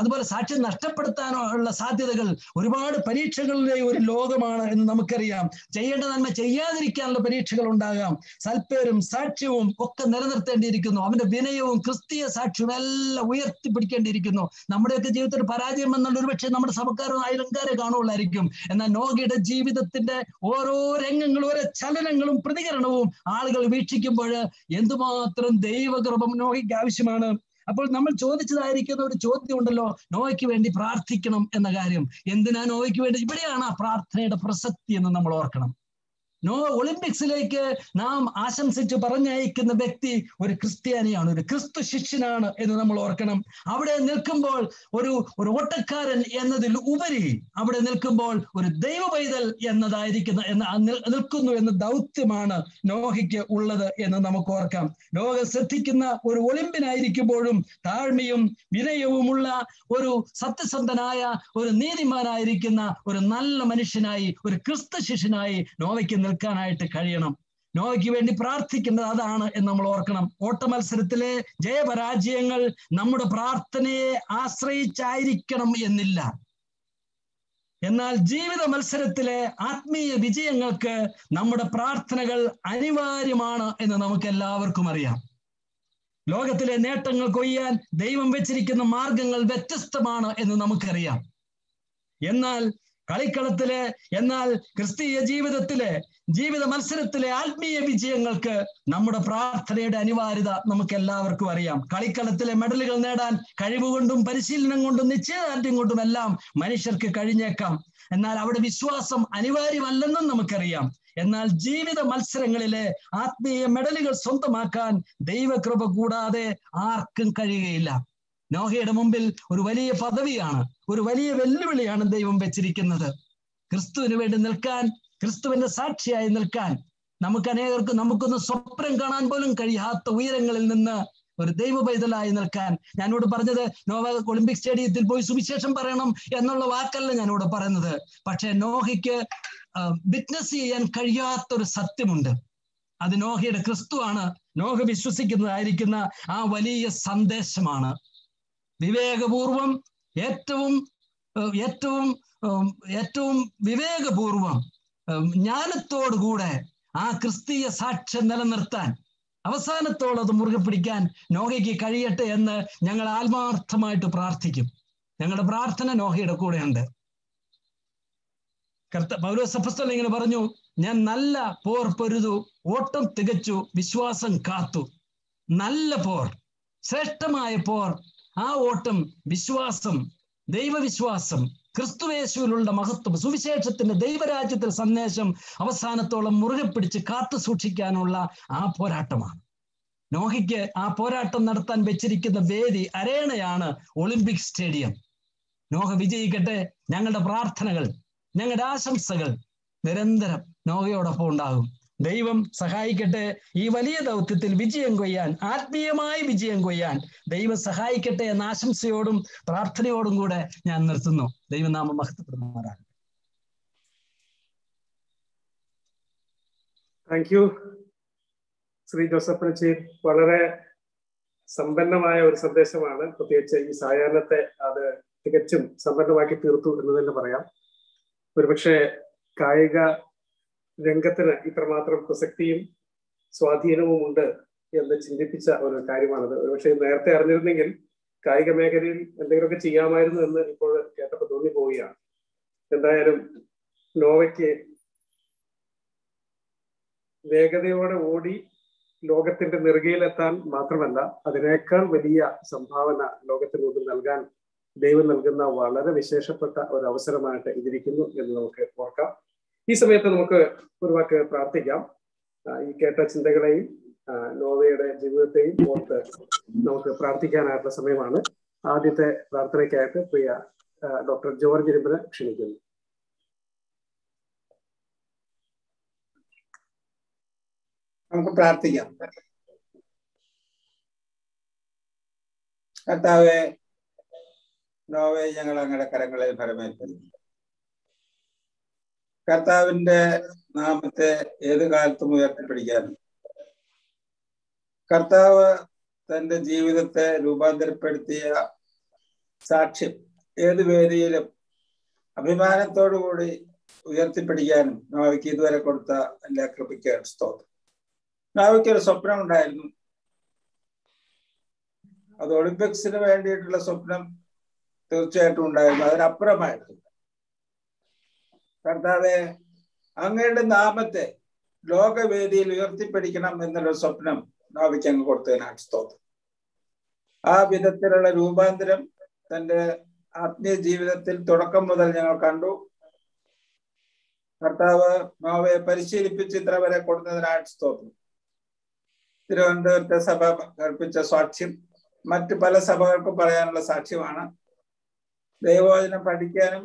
അതുപോലെ സാക്ഷ്യം നഷ്ടപ്പെടുത്താനോ ഉള്ള സാധ്യതകൾ, ഒരുപാട് പരീക്ഷകളിലെ ഒരു ലോകമാണ് എന്ന് നമുക്കറിയാം. ചെയ്യേണ്ട നന്മ ചെയ്യാതിരിക്കാനുള്ള പരീക്ഷകൾ ഉണ്ടാകാം. സൽപ്പേരും സാക്ഷ്യവും ഒക്കെ നിലനിർത്തേണ്ടിയിരിക്കുന്നു. അവന്റെ വിനയവും ക്രിസ്തീയ സാക്ഷ്യവും എല്ലാം ഉയർത്തിപ്പിടിക്കേണ്ടിയിരിക്കുന്നു. നമ്മുടെയൊക്കെ ജീവിതത്തിൽ പരാജയം എന്നുള്ള ഒരുപക്ഷെ നമ്മുടെ സഭക്കാരും അയൽക്കാരെ കാണുകയുള്ളായിരിക്കും. എന്നാൽ നോഹയുടെ ജീവിതത്തിന്റെ ഓരോ രംഗങ്ങളും ഓരോ ചലനങ്ങളും പ്രതികരണവും ആളുകൾ വീക്ഷിക്കുമ്പോൾ എന്തുമാത്രം ദൈവകൃപം നോഹയ്ക്ക് ആവശ്യമാണ്. അപ്പോൾ നമ്മൾ ചോദിച്ചതായിരിക്കുന്ന ഒരു ചോദ്യം ഉണ്ടല്ലോ, നോഹയ്ക്ക് വേണ്ടി പ്രാർത്ഥിക്കണം എന്ന കാര്യം. എന്തിനാ നോഹയ്ക്ക് വേണ്ടി? ഇവിടെയാണ് ആ പ്രാർത്ഥനയുടെ പ്രസക്തി എന്ന് നമ്മൾ ഓർക്കണം. നോ ഒളിമ്പിക്സിലേക്ക് നാം ആശംസിച്ച് പറഞ്ഞയക്കുന്ന വ്യക്തി ഒരു ക്രിസ്ത്യാനിയാണ്, ഒരു ക്രിസ്തു ശിഷ്യനാണ് എന്ന് നമ്മൾ ഓർക്കണം. അവിടെ നിൽക്കുമ്പോൾ ഒരു ഓട്ടക്കാരൻ എന്നതിൽ ഉപരി അവിടെ നിൽക്കുമ്പോൾ ഒരു ദൈവ പൈതൽ എന്നതായിരിക്കുന്ന നിൽക്കുന്നു എന്ന ദൗത്യമാണ് നോഹയ്ക്ക് ഉള്ളത് എന്ന് നമുക്ക് ഓർക്കാം. ലോകം ശ്രദ്ധിക്കുന്ന ഒരു ഒളിമ്പിനായിരിക്കുമ്പോഴും താഴ്മയും വിനയവുമുള്ള ഒരു സത്യസന്ധനായ ഒരു നീതിമാനായിരിക്കുന്ന ഒരു നല്ല മനുഷ്യനായി, ഒരു ക്രിസ്തു ശിഷ്യനായി നോഹയ്ക്ക് നിൽക്കാനായിട്ട് കഴിയണം. നോഹയ്ക്ക് വേണ്ടി പ്രാർത്ഥിക്കുന്നത് അതാണ് എന്ന് നമ്മൾ ഓർക്കണം. ഓട്ട മത്സരത്തിലെ ജയപരാജയങ്ങൾ നമ്മുടെ പ്രാർത്ഥനയെ ആശ്രയിച്ചായിരിക്കണം എന്നില്ല. എന്നാൽ ജീവിത മത്സരത്തിലെ ആത്മീയ വിജയങ്ങൾക്ക് നമ്മുടെ പ്രാർത്ഥനകൾ അനിവാര്യമാണ് എന്ന് നമുക്ക് എല്ലാവർക്കും അറിയാം. ലോകത്തിലെ നേട്ടങ്ങൾ കൊയ്യാൻ ദൈവം വെച്ചിരിക്കുന്ന മാർഗങ്ങൾ വ്യത്യസ്തമാണ് എന്ന് നമുക്കറിയാം. എന്നാൽ കളിക്കളത്തിലെ, എന്നാൽ ക്രിസ്തീയ ജീവിതത്തിലെ ജീവിത മത്സരത്തിലെ ആത്മീയ വിജയങ്ങൾക്ക് നമ്മുടെ പ്രാർത്ഥനയുടെ അനിവാര്യത നമുക്ക് എല്ലാവർക്കും അറിയാം. കളിക്കളത്തിലെ മെഡലുകൾ നേടാൻ കഴിവുകൊണ്ടും പരിശീലനം കൊണ്ടും നിശ്ചയദാർഢ്യം കൊണ്ടുമെല്ലാം മനുഷ്യർക്ക് കഴിഞ്ഞേക്കാം. എന്നാൽ അവിടെ വിശ്വാസം അനിവാര്യമല്ലെന്നും നമുക്കറിയാം. എന്നാൽ ജീവിത മത്സരങ്ങളിലെ ആത്മീയ മെഡലുകൾ സ്വന്തമാക്കാൻ ദൈവകൃപ കൂടാതെ ആർക്കും കഴിയുകയില്ല. നോഹയുടെ മുമ്പിൽ ഒരു വലിയ പദവിയാണ്, ഒരു വലിയ വെല്ലുവിളിയാണ് ദൈവം വെച്ചിരിക്കുന്നത്. ക്രിസ്തുവിന് വേണ്ടി നിൽക്കാൻ, ക്രിസ്തുവിന്റെ സാക്ഷിയായി നിൽക്കാൻ, നമുക്കൊന്ന് സ്വപ്നം കാണാൻ പോലും കഴിയാത്ത ഉയരങ്ങളിൽ നിന്ന് ഒരു ദൈവ പൈതലായി നിൽക്കാൻ. ഞാനിവിടെ പറഞ്ഞത് നോഹ ഒളിമ്പിക് സ്റ്റേഡിയത്തിൽ പോയി സുവിശേഷം പറയണം എന്നുള്ള വാക്കല്ല ഞാനിവിടെ പറയുന്നത്. പക്ഷെ നോഹയ്ക്ക് വിറ്റ്നസ് ചെയ്യാൻ കഴിയാത്തൊരു സത്യമുണ്ട്. അത് നോഹയുടെ ക്രിസ്തുവാണ്. നോഹ വിശ്വസിക്കുന്നതായിരിക്കുന്ന ആ വലിയ സന്ദേശമാണ്. വിവേകപൂർവം, ഏറ്റവും വിവേകപൂർവം ജ്ഞാനത്തോടുകൂടെ ആ ക്രിസ്തീയ സാക്ഷ്യം നിലനിർത്താൻ, അവസാനത്തോളം അത് മുറുകെ പിടിക്കാൻ നോഹയ്ക്ക് കഴിയട്ടെ എന്ന് ഞങ്ങൾ ആത്മാർത്ഥമായിട്ട് പ്രാർത്ഥിക്കും. ഞങ്ങളുടെ പ്രാർത്ഥന നോഹയുടെ കൂടെയുണ്ട്. പൗലോസ് അപ്പോസ്തലൻ ഇങ്ങനെ പറഞ്ഞു, ഞാൻ നല്ല പോർ പൊരുതു, ഓട്ടം തികച്ചു, വിശ്വാസം കാത്തു. നല്ല പോർ, ശ്രേഷ്ഠമായ പോർ, ആ ഓട്ടം വിശ്വാസം, ദൈവവിശ്വാസം, ക്രിസ്തുവേശുവിലുള്ള മഹത്വം, സുവിശേഷത്തിന്റെ ദൈവരാജ്യത്തിൽ സന്ദേശം അവസാനത്തോളം മുറുകെ പിടിച്ച് കാത്തു സൂക്ഷിക്കാനുള്ള ആ പോരാട്ടമാണ്. നോഹയ്ക്ക് ആ പോരാട്ടം നടത്താൻ വെച്ചിരിക്കുന്ന വേദി, അരേണയാണ് ഒളിമ്പിക് സ്റ്റേഡിയം. നോഹ വിജയിക്കട്ടെ. ഞങ്ങളുടെ പ്രാർത്ഥനകൾ, ഞങ്ങളുടെ ആശംസകൾ നിരന്തരം നോഹയോടൊപ്പം ഉണ്ടാകും. ദൈവം സഹായിക്കട്ടെ ഈ വലിയ ദൗത്യത്തിൽ വിജയം കൊയ്യാൻ, ആത്മീയമായി വിജയം കൊയ്യാൻ ദൈവം സഹായിക്കട്ടെ എന്ന ആശംസയോടും പ്രാർത്ഥനയോടും കൂടെ ഞാൻ നിർത്തുന്നു. ദൈവനാമം മഹത്വപ്പെടുമാറാകട്ടെ. താങ്ക് യു ശ്രീ ജോസഫ് അച്ചൻ. വളരെ സമ്പന്നമായ ഒരു സന്ദേശമാണ്. പ്രത്യേകിച്ച് ഈ സായാഹ്നത്തെ അത് തികച്ചും സമ്പന്നമാക്കി തീർത്തു എന്ന് തന്നെ പറയാം. ഒരുപക്ഷെ കായിക രംഗത്തിന് ഇത്രമാത്രം പ്രസക്തിയും സ്വാധീനവും ഉണ്ട് എന്ന് ചിന്തിപ്പിച്ച ഒരു കാര്യമാണത്. ഒരുപക്ഷെ നേരത്തെ അറിഞ്ഞിരുന്നെങ്കിൽ കായിക മേഖലയിൽ എന്തെങ്കിലുമൊക്കെ ചെയ്യാമായിരുന്നു എന്ന് ഇപ്പോൾ കേട്ടപ്പോൾ തോന്നി പോവുകയാണ്. എന്തായാലും നോവയ്ക്ക് വേഗതയോടെ ഓടി ലോകത്തിന്റെ നെറുകയിലെത്താൻ മാത്രമല്ല, അതിനേക്കാൾ വലിയ സംഭാവന ലോകത്തിനോട് നൽകാൻ ദൈവം നൽകുന്ന വളരെ വിശേഷപ്പെട്ട ഒരു അവസരമായിട്ട് ഇതിരിക്കുന്നു എന്ന് നമുക്ക് ഓർക്കാം. ഈ സമയത്ത് നമുക്ക് ഒരു വാക്ക് പ്രാർത്ഥിക്കാം. ഈ കേട്ട ചിന്തകളെയും നോവയുടെ ജീവിതത്തെയും ഓർത്ത് നമുക്ക് പ്രാർത്ഥിക്കാനായിട്ടുള്ള സമയമാണ്. ആദ്യത്തെ പ്രാർത്ഥനയ്ക്കായിട്ട് പ്രിയ ഡോക്ടർ ജോർജ് ഇരുമ്പനെ ക്ഷണിക്കുന്നു. നമുക്ക് പ്രാർത്ഥിക്കാം. കർത്താവേ, നോവയെ ഞങ്ങൾ അങ്ങയുടെ കരങ്ങളിൽ ഫലമേൽപ്പിക്കുന്നു. കർത്താവിന്റെ നാമത്തെ ഏത് കാലത്തും ഉയർത്തിപ്പിടിക്കാനും കർത്താവ് തൻ്റെ ജീവിതത്തെ രൂപാന്തരപ്പെടുത്തിയ സാക്ഷ്യം ഏത് വേദിയിലും അഭിമാനത്തോടുകൂടി ഉയർത്തിപ്പിടിക്കാനും നോവയ്ക്ക് ഇതുവരെ കൊടുത്ത എല്ലാ കൃപയ്ക്ക് സ്തോത്രം. നോവയ്ക്കൊരു സ്വപ്നം ഉണ്ടായിരുന്നു. അത് ഒളിമ്പിക്സിന് വേണ്ടിയിട്ടുള്ള സ്വപ്നം തീർച്ചയായിട്ടും ഉണ്ടായിരുന്നു. അതിനപ്പുറമായിട്ടില്ല. കർത്താവെ, അങ്ങയുടെ നാമത്തെ ലോകവേദിയിൽ ഉയർത്തിപ്പിടിക്കണം എന്നുള്ള സ്വപ്നം നോവയ്ക്ക് അങ്ങ് കൊടുത്തതിനാണ് സ്തോത്രം. ആ വിധത്തിലുള്ള രൂപാന്തരം തൻ്റെ ആത്മീയ ജീവിതത്തിൽ തുടക്കം മുതൽ ഞങ്ങൾ കണ്ടു. കർത്താവ് നോവയെ പരിശീലിപ്പിച്ച് ഇത്ര വരെ കൊടുത്തതിനായി സ്തോത്രം. തിരുവനന്തപുരത്തെ സഭ കൽപ്പിച്ച സാക്ഷ്യം മറ്റ് പല സഭകൾക്കും പറയാനുള്ള സാക്ഷ്യമാണ്. ദൈവവചനം പഠിക്കാനും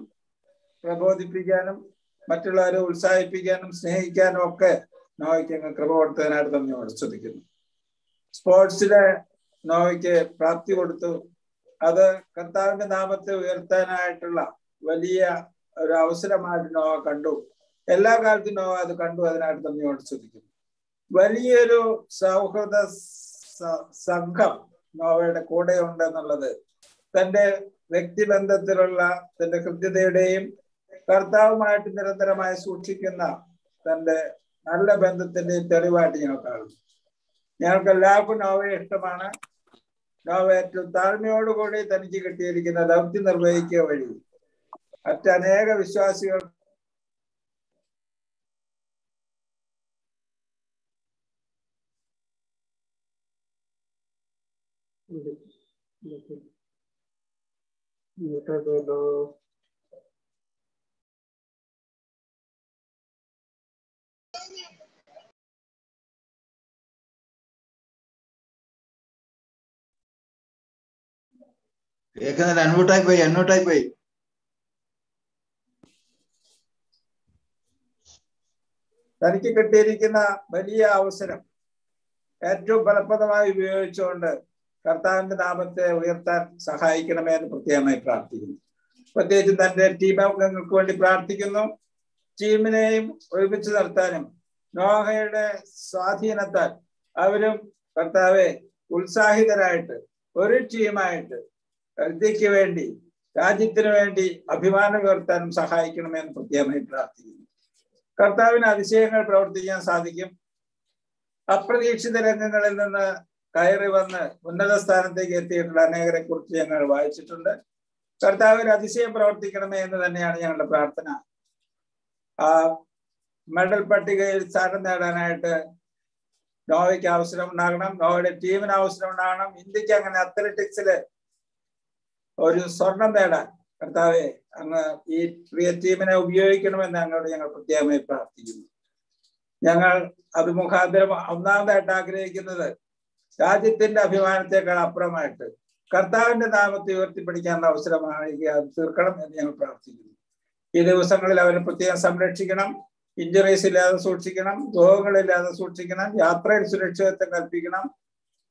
പ്രബോധിപ്പിക്കാനും മറ്റുള്ളവരെ ഉത്സാഹിപ്പിക്കാനും സ്നേഹിക്കാനും ഒക്കെ നോവയ്ക്ക് കൃപ കൊടുത്തതിനായിട്ട് തന്നെ സ്തുതിക്കുന്നു. സ്പോർട്സിലെ നോവയ്ക്ക് പ്രാപ്തി കൊടുത്തു. അത് കർത്താവിന്റെ നാമത്തെ ഉയർത്താനായിട്ടുള്ള വലിയ ഒരു അവസരമായിട്ട് നോവ കണ്ടു. എല്ലാ കാലത്തും നോവ അത് കണ്ടു. അതിനായിട്ട് തന്നെ സ്തുതിക്കുന്നു. വലിയൊരു സൗഹൃദ സംഘം നോവയുടെ കൂടെ ഉണ്ടെന്നുള്ളത് തൻ്റെ വ്യക്തിബന്ധത്തിലുള്ള തൻ്റെ കൃത്യതയുടെയും കർത്താവുമായിട്ട് നിരന്തരമായി സൂക്ഷിക്കുന്ന തൻ്റെ നല്ല ബന്ധത്തിന്റെയും തെളിവായിട്ട് ഞങ്ങൾ കാണുന്നു. ഞങ്ങൾക്ക് എല്ലാവർക്കും നോവയെ ഇഷ്ടമാണ്. നോവ ഏറ്റവും താഴ്മയോടുകൂടി തനിക്ക് കിട്ടിയിരിക്കുന്ന ദൗത്യം നിർവഹിക്കുക വഴി മറ്റനേക വിശ്വാസികൾ കേൾക്കുന്നത് അൺമ്യൂട്ടായി പോയി. തനിക്ക് കിട്ടിയിരിക്കുന്ന വലിയ അവസരം ഏറ്റവും ഫലപ്രദമായി ഉപയോഗിച്ചുകൊണ്ട് കർത്താവിന്റെ നാമത്തെ ഉയർത്താൻ സഹായിക്കണമേ എന്ന് പ്രത്യേകമായി പ്രാർത്ഥിക്കുന്നു. പ്രത്യേകിച്ച് തന്റെ ടീം അംഗങ്ങൾക്ക് വേണ്ടി പ്രാർത്ഥിക്കുന്നു. ടീമിനെയും ഒരുമിച്ച് നിർത്താനും നോഹയുടെ സ്വാധീനത്താൽ അവരും കർത്താവെ ഉത്സാഹിതരായിട്ട് ഒരു ടീമായിട്ട് ഇന്ത്യക്ക് വേണ്ടി രാജ്യത്തിന് വേണ്ടി അഭിമാനം ഉയർത്താനും സഹായിക്കണമേ എന്ന് പ്രത്യേകമായി പ്രാർത്ഥിക്കുന്നു. കർത്താവിന് അതിശയങ്ങൾ പ്രവർത്തിക്കാൻ സാധിക്കും. അപ്രതീക്ഷിത രംഗങ്ങളിൽ നിന്ന് കയറി വന്ന് ഉന്നത സ്ഥാനത്തേക്ക് എത്തിയിട്ടുള്ള അനേകരെ കുറിച്ച് ഞങ്ങൾ വായിച്ചിട്ടുണ്ട്. കർത്താവിന് അതിശയം പ്രവർത്തിക്കണമേ എന്ന് തന്നെയാണ് ഞങ്ങളുടെ പ്രാർത്ഥന. ആ മെഡൽ പട്ടികയിൽ സ്ഥാനം നേടാനായിട്ട് നോവയ്ക്ക് അവസരം ഉണ്ടാകണം. നോവയുടെ ടീമിന് അവസരം ഉണ്ടാകണം. ഇന്ത്യക്ക് അങ്ങനെ അത്ലറ്റിക്സില് ഒരു സ്വർണം നേടാൻ കർത്താവെ അങ്ങ് ഈ പ്രിയ ടീമിനെ ഉപയോഗിക്കണമെന്ന് അങ്ങോട്ട് ഞങ്ങൾ പ്രത്യേകമായി പ്രാർത്ഥിക്കുന്നു. ഞങ്ങൾ അത് മുഖാന്തരം ഒന്നാമതായിട്ട് ആഗ്രഹിക്കുന്നത് രാജ്യത്തിന്റെ അഭിമാനത്തെക്കാൾ അപ്പുറമായിട്ട് കർത്താവിന്റെ നാമത്തെ ഉയർത്തിപ്പിടിക്കാനുള്ള അവസരമാണെങ്കിൽ അത് തീർക്കണം എന്ന് ഞങ്ങൾ പ്രാർത്ഥിക്കുന്നു. ഈ ദിവസങ്ങളിൽ അവരെ പ്രത്യേകം സംരക്ഷിക്കണം. ഇഞ്ചുറീസ് ഇല്ലാതെ സൂക്ഷിക്കണം. രോഗങ്ങളില്ലാതെ സൂക്ഷിക്കണം. യാത്രയിൽ സുരക്ഷിതത്വം കൽപ്പിക്കണം.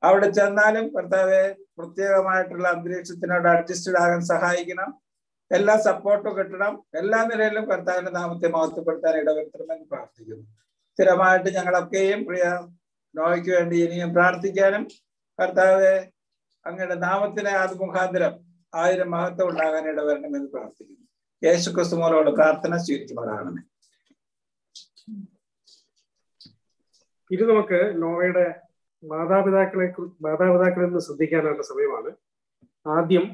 അവിടെ ചെന്നാലും കർത്താവെ പ്രത്യേകമായിട്ടുള്ള അന്തരീക്ഷത്തിനോട് അഡ്ജസ്റ്റഡ് ആകാൻ സഹായിക്കണം. എല്ലാ സപ്പോർട്ടും കിട്ടണം. എല്ലാ നിലയിലും കർത്താവിന്റെ നാമത്തെ മഹത്വപ്പെടുത്താൻ ഇടവരുത്തണമെന്ന് പ്രാർത്ഥിക്കുന്നു. സ്ഥിരമായിട്ട് ഞങ്ങളൊക്കെയും പ്രിയ നോവയ്ക്ക് വേണ്ടി ഇനിയും പ്രാർത്ഥിക്കാനും കർത്താവെ അങ്ങയുടെ നാമത്തിനെ അത് മുഖാന്തരം ആയിരം മഹത്വം ഉണ്ടാകാൻ ഇടവരണമെന്ന് പ്രാർത്ഥിക്കുന്നു. യേശു ക്രിസ്തു മൂലമുള്ള പ്രാർത്ഥന സ്വീകരിക്കുമാറാകണമേ. ഇത് നമുക്ക് നോവയുടെ മാതാപിതാക്കളിൽ നിന്ന് ശ്രദ്ധിക്കാനുള്ള സമയമാണ്. ആദ്യം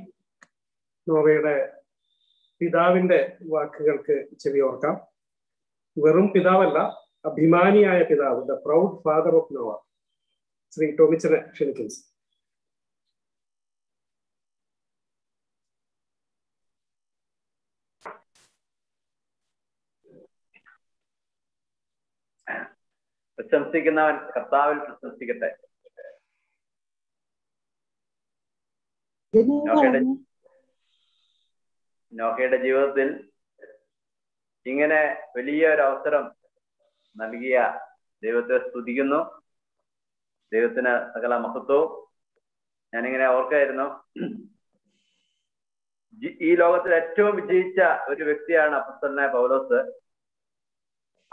നോവയുടെ പിതാവിന്റെ വാക്കുകൾക്ക് ചെവി ഓർക്കാം. വെറും പിതാവല്ല, അഭിമാനിയായ പിതാവ്, the proud father of Noah. Shri ടോമിച്ചനെ ക്ഷണിക്കുന്നു. പ്രശംസിക്കുന്നവൻ കർത്താവിൽ പ്രശംസിക്കട്ടെ. നോഹയുടെ ജീവിതത്തിൽ ഇങ്ങനെ വലിയൊരു അവസരം നൽകിയ ദൈവത്തെ സ്തുതിക്കുന്നു. ദൈവത്തിന് സകല മഹത്വവും. ഞാനിങ്ങനെ ഓർക്കായിരുന്നു, ഈ ലോകത്തിൽ ഏറ്റവും വിജയിച്ച ഒരു വ്യക്തിയാണ് അപ്പോസ്തലനായ പൗലോസ്.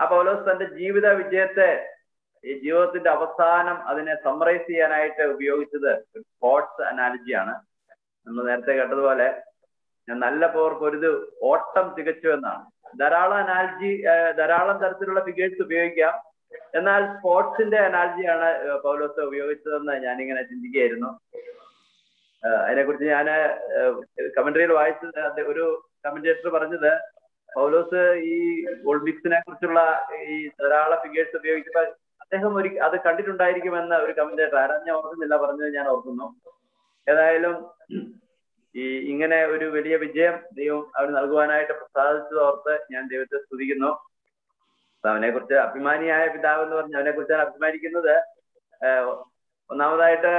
ആ പൗലോസ് തന്റെ ജീവിത വിജയത്തെ, ഈ ജീവിതത്തിന്റെ അവസാനം അതിനെ സമ്മറൈസ് ചെയ്യാനായിട്ട് ഉപയോഗിച്ചത് ഒരു സ്പോർട്സ് അനാലജിയാണ്. നമ്മൾ നേരത്തെ കേട്ടതുപോലെ ഞാൻ നല്ല പോർ പൊരുത് ഓട്ടം തികച്ചു എന്നാണ്. ധാരാളം തരത്തിലുള്ള ഫിഗേഴ്സ് ഉപയോഗിക്കാം, എന്നാൽ സ്പോർട്സിന്റെ അനാലജിയാണ് പൗലോസ് ഉപയോഗിച്ചതെന്ന് ഞാനിങ്ങനെ ചിന്തിക്കുകയായിരുന്നു. അതിനെക്കുറിച്ച് ഞാൻ കമന്ററിയിൽ വായിച്ചത്, ഒരു കമന്റേറ്റർ പറഞ്ഞത് പൗലോസ് ഈ ഒളിമ്പിക്സിനെ കുറിച്ചുള്ള ഈ ധാരാളം ഫിഗേഴ്സ് ഉപയോഗിച്ചപ്പോൾ അദ്ദേഹം അത് കണ്ടിട്ടുണ്ടായിരിക്കുമെന്ന് ഒരു കമന്റേറ്റർ, ആരാ ഞാൻ ഓർക്കുന്നില്ല, പറഞ്ഞത് ഞാൻ ഓർക്കുന്നു. ഏതായാലും ഈ ഇങ്ങനെ ഒരു വലിയ വിജയം ദൈവം അവർ നൽകുവാനായിട്ട് സാധിച്ചതോർത്ത് ഞാൻ ദൈവത്തെ സ്തുതിക്കുന്നു. അപ്പൊ അവനെ കുറിച്ച് അഭിമാനിയായ പിതാവ് എന്ന് പറഞ്ഞ അവനെ കുറിച്ച് അഭിമാനിക്കുന്നത് ഒന്നാമതായിട്ട്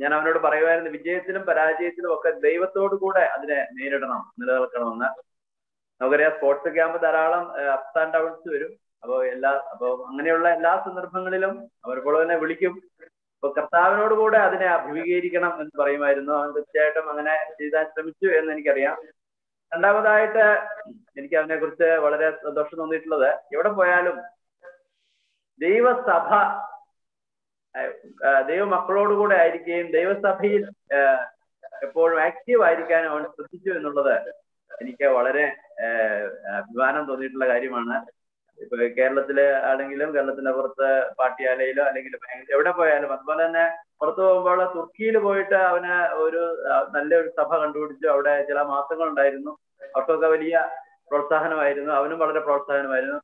ഞാൻ അവനോട് പറയുമായിരുന്നു, വിജയത്തിലും പരാജയത്തിലും ഒക്കെ ദൈവത്തോടു കൂടെ അതിനെ നേരിടണം, നിലനിൽക്കണമെന്ന്. നമുക്കറിയാം സ്പോർട്സ് ക്യാമ്പ് ധാരാളം അപ്സ് ആൻഡ് ഡൗൺസ് വരും. അപ്പൊ അങ്ങനെയുള്ള എല്ലാ സന്ദർഭങ്ങളിലും അവരെപ്പോൾ തന്നെ വിളിക്കും. അപ്പൊ കർത്താവിനോട് കൂടെ അതിനെ അഭിമുഖീകരിക്കണം എന്ന് പറയുമായിരുന്നു. അവൻ തീർച്ചയായിട്ടും അങ്ങനെ ചെയ്യാൻ ശ്രമിച്ചു എന്ന് എനിക്കറിയാം. രണ്ടാമതായിട്ട് എനിക്ക് അവനെ കുറിച്ച് വളരെ സന്തോഷം തോന്നിയിട്ടുള്ളത്, എവിടെ പോയാലും ദൈവസഭ ദൈവമക്കളോടുകൂടെ ആയിരിക്കുകയും ദൈവസഭയിൽ എപ്പോഴും ആക്റ്റീവ് ആയിരിക്കാനും അവൻ ശ്രദ്ധിച്ചു എന്നുള്ളത് എനിക്ക് വളരെ അഭിമാനം തോന്നിയിട്ടുള്ള കാര്യമാണ്. ഇപ്പൊ കേരളത്തില് ആണെങ്കിലും കേരളത്തിന്റെ പുറത്ത് പാട്ടിയാലയിലോ അല്ലെങ്കിൽ എവിടെ പോയാലും, അതുപോലെ തന്നെ പുറത്തു പോകുമ്പോൾ തുർക്കിയിൽ പോയിട്ട് അവന് ഒരു നല്ലൊരു സഭ കണ്ടുപിടിച്ചു. അവിടെ ചില മാസങ്ങൾ ഉണ്ടായിരുന്നു. അവർക്കൊക്കെ വലിയ പ്രോത്സാഹനമായിരുന്നു, അവനും വളരെ പ്രോത്സാഹനമായിരുന്നു.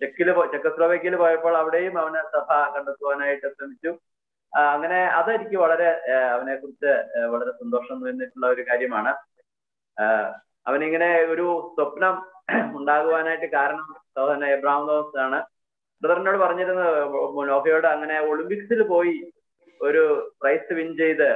ചെക്കോസ്ലോവേക്കിയയിൽ പോയപ്പോൾ അവിടെയും അവന് സഭ കണ്ടെത്തുവാനായിട്ട് ശ്രമിച്ചു. അങ്ങനെ അതെനിക്ക് വളരെ അവനെ കുറിച്ച് വളരെ സന്തോഷം തോന്നിയിട്ടുള്ള ഒരു കാര്യമാണ്. അവനിങ്ങനെ ഒരു സ്വപ്നം ഉണ്ടാകുവാനായിട്ട് കാരണം സഹോദരൻ എബ്രഹാം തോമസ് ആണ്. ബ്രദറിനോട് പറഞ്ഞിരുന്നത് നോഹയോട്, അങ്ങനെ ഒളിമ്പിക്സിൽ പോയി ഒരു പ്രൈസ് വിൻ ചെയ്ത്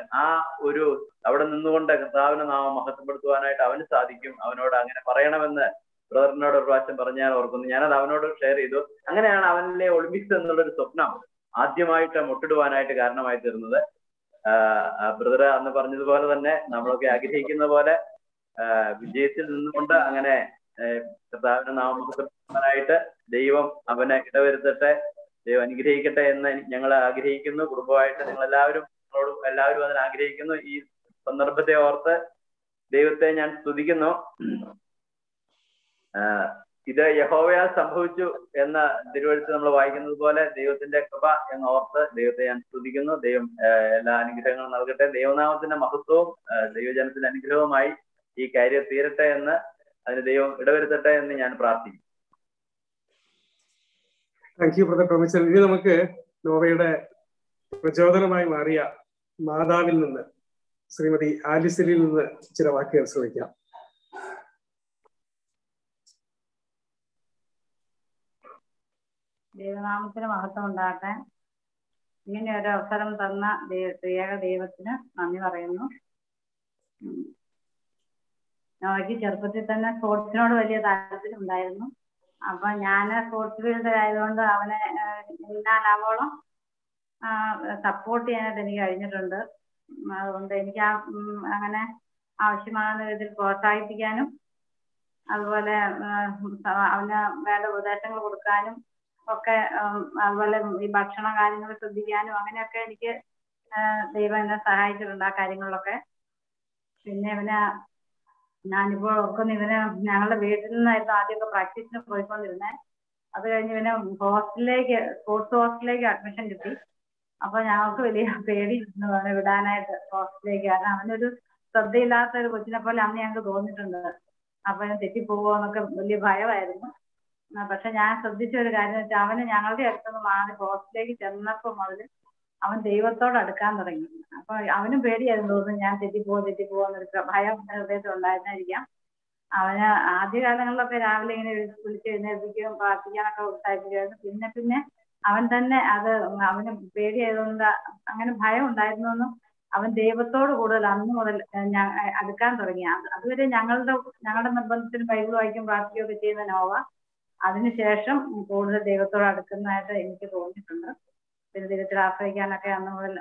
അവിടെ നിന്നുകൊണ്ട് കർത്താവിനെ നാമം മഹത്വപ്പെടുത്തുവാനായിട്ട് അവന് സാധിക്കും, അവനോട് അങ്ങനെ പറയണമെന്ന് ബ്രദറിനോട് ഒരു പ്രാവശ്യം പറഞ്ഞാൽ ഓർക്കുന്നു. ഞാനത് അവനോട് ഷെയർ ചെയ്തു. അങ്ങനെയാണ് അവനിലെ ഒളിമ്പിക്സ് എന്നുള്ളൊരു സ്വപ്നം ആദ്യമായിട്ട് മുട്ടിടുവാനായിട്ട് കാരണമായി തീർന്നത്. ബ്രദർ അന്ന് പറഞ്ഞതുപോലെ തന്നെ നമ്മളൊക്കെ ആഗ്രഹിക്കുന്ന പോലെ വിജയത്തിൽ നിന്നുകൊണ്ട് അങ്ങനെ കർത്താവിനെ നാമം മഹത്വപ്പെടുത്തുവാനായിട്ട് ദൈവം അവനെ ഇടവരുത്തട്ടെ, ദൈവം അനുഗ്രഹിക്കട്ടെ എന്ന് ഞങ്ങൾ ആഗ്രഹിക്കുന്നു. കുടുംബമായിട്ട് എല്ലാവരും അതിന് ആഗ്രഹിക്കുന്നു. ഈ സന്ദർഭത്തെ ഓർത്ത് ദൈവത്തെ ഞാൻ സ്തുതിക്കുന്നു. ഇത് യഹോവയാൽ സംഭവിച്ചു എന്ന തിരുവെഴുത്ത് നമ്മൾ വായിക്കുന്നത് പോലെ ദൈവത്തിന്റെ കൃപ എന്ന് ഓർത്ത് ദൈവത്തെ ഞാൻ സ്തുതിക്കുന്നു. ദൈവം എല്ലാ അനുഗ്രഹങ്ങളും നൽകട്ടെ. ദൈവനാമത്തിന്റെ മഹത്വവും ദൈവജനത്തിന്റെ അനുഗ്രഹവുമായി ഈ കാര്യം തീരട്ടെ എന്ന്, അതിന് ദൈവം ഇടവരുത്തട്ടെ എന്ന് ഞാൻ പ്രാർത്ഥിക്കുന്നു. Thank you brother professor. ഇനി നമുക്ക് നോവയുടെ പ്രചോദനമായി മാറിയ മാതാവിൽ നിന്ന്, ശ്രീമതി ആലിസിലിൽ നിന്ന് ചില വാക്കുകൾ ശ്രമിക്കാം. ദൈവനാമത്തിന് മഹത്വം ഉണ്ടാക്കാൻ ഇങ്ങനെ ഒരു അവസരം തന്ന ഏക ദൈവത്തിന് നന്ദി പറയുന്നു. നോക്കി ചെറുപ്പത്തിൽ തന്നെ സ്പോർട്സിനോട് വലിയ താല്പര്യം ഉണ്ടായിരുന്നു. അപ്പൊ ഞാൻ സ്പോർട്സ് ഫീൽഡ് ആയതുകൊണ്ട് അവനെ ഇന്നാലാവോളം സപ്പോർട്ട് ചെയ്യാനായിട്ട് എനിക്ക് കഴിഞ്ഞിട്ടുണ്ട്. അതുകൊണ്ട് എനിക്ക് അങ്ങനെ ആവശ്യമാകുന്ന രീതിയിൽ പ്രോത്സാഹിപ്പിക്കാനും അതുപോലെ അവന് വേണ്ട ഉപദേശങ്ങൾ കൊടുക്കാനും ഒക്കെ, അതുപോലെ ഈ ഭക്ഷണ കാര്യങ്ങൾ ശ്രദ്ധിക്കാനും അങ്ങനെയൊക്കെ എനിക്ക് ദൈവം എന്നെ സഹായിച്ചിട്ടുണ്ട് ആ കാര്യങ്ങളിലൊക്കെ. പിന്നെ ഇവന് ഞാനിപ്പോൾ ഓർക്കുന്നു, ഇവന് ഞങ്ങളുടെ വീട്ടിൽ നിന്നായിരുന്നു ആദ്യമൊക്കെ പ്രാക്ടീസിന് പോയിക്കൊണ്ടിരുന്നത്. അത് കഴിഞ്ഞ് ഇവന് ഹോസ്റ്റലിലേക്ക്, സ്പോർട്സ് ഹോസ്റ്റലിലേക്ക് അഡ്മിഷൻ കിട്ടി. അപ്പൊ ഞങ്ങൾക്ക് വലിയ പേടിയിരുന്നു അവനെ വിടാനായിട്ട് ഹോസ്റ്റലിലേക്ക്. കാരണം അവനൊരു ശ്രദ്ധയില്ലാത്ത ഒരു കൊച്ചിനെ പോലെ അന്ന് ഞങ്ങൾക്ക് തോന്നിയിട്ടുണ്ട്. അപ്പൊ ഞാൻ തെറ്റിപ്പോവോ എന്നൊക്കെ വലിയ ഭയമായിരുന്നു. പക്ഷെ ഞാൻ ശ്രദ്ധിച്ച ഒരു കാര്യം വെച്ചാൽ, അവന് ഞങ്ങളുടെ അടുത്തുനിന്ന് മാറി ഹോസ്റ്റലിലേക്ക് ചെന്നപ്പോൾ മുതൽ അവൻ ദൈവത്തോട് അടുക്കാൻ തുടങ്ങി. അപ്പൊ അവനും പേടിയായിരുന്നു, തോന്നുന്നു ഞാൻ തെറ്റിപ്പോന്നൊരു ഭയം ഹൃദയത്തിൽ ഉണ്ടായിരുന്നായിരിക്കാം. അവന് ആദ്യ കാലങ്ങളിലൊക്കെ രാവിലെ ഇങ്ങനെ വിളിച്ച് എഴുന്നേൽപ്പിക്കുകയും പ്രാർത്ഥിക്കാനൊക്കെ ഉത്സാഹിപ്പിക്കുകയായിരുന്നു. പിന്നെ പിന്നെ അവൻ തന്നെ അത് അവന് പേടിയായതുകൊണ്ട് അങ്ങനെ ഭയം ഉണ്ടായിരുന്നെന്നും അവൻ ദൈവത്തോട് കൂടുതൽ അന്ന് മുതൽ അടുക്കാൻ തുടങ്ങി. അതുവരെ ഞങ്ങളുടെ നിർബന്ധത്തിന് ബൈബിൾ വായിക്കും പ്രാർത്ഥിക്കുകയൊക്കെ ചെയ്യുന്ന നോവ അതിനുശേഷം കൂടുതൽ ദൈവത്തോട് അടുക്കുന്നതായിട്ട് എനിക്ക് തോന്നിയിട്ടുണ്ട്. പിന്നെ ദൈവത്തിൽ ആശ്രയിക്കാനൊക്കെ അന്ന് മുതൽ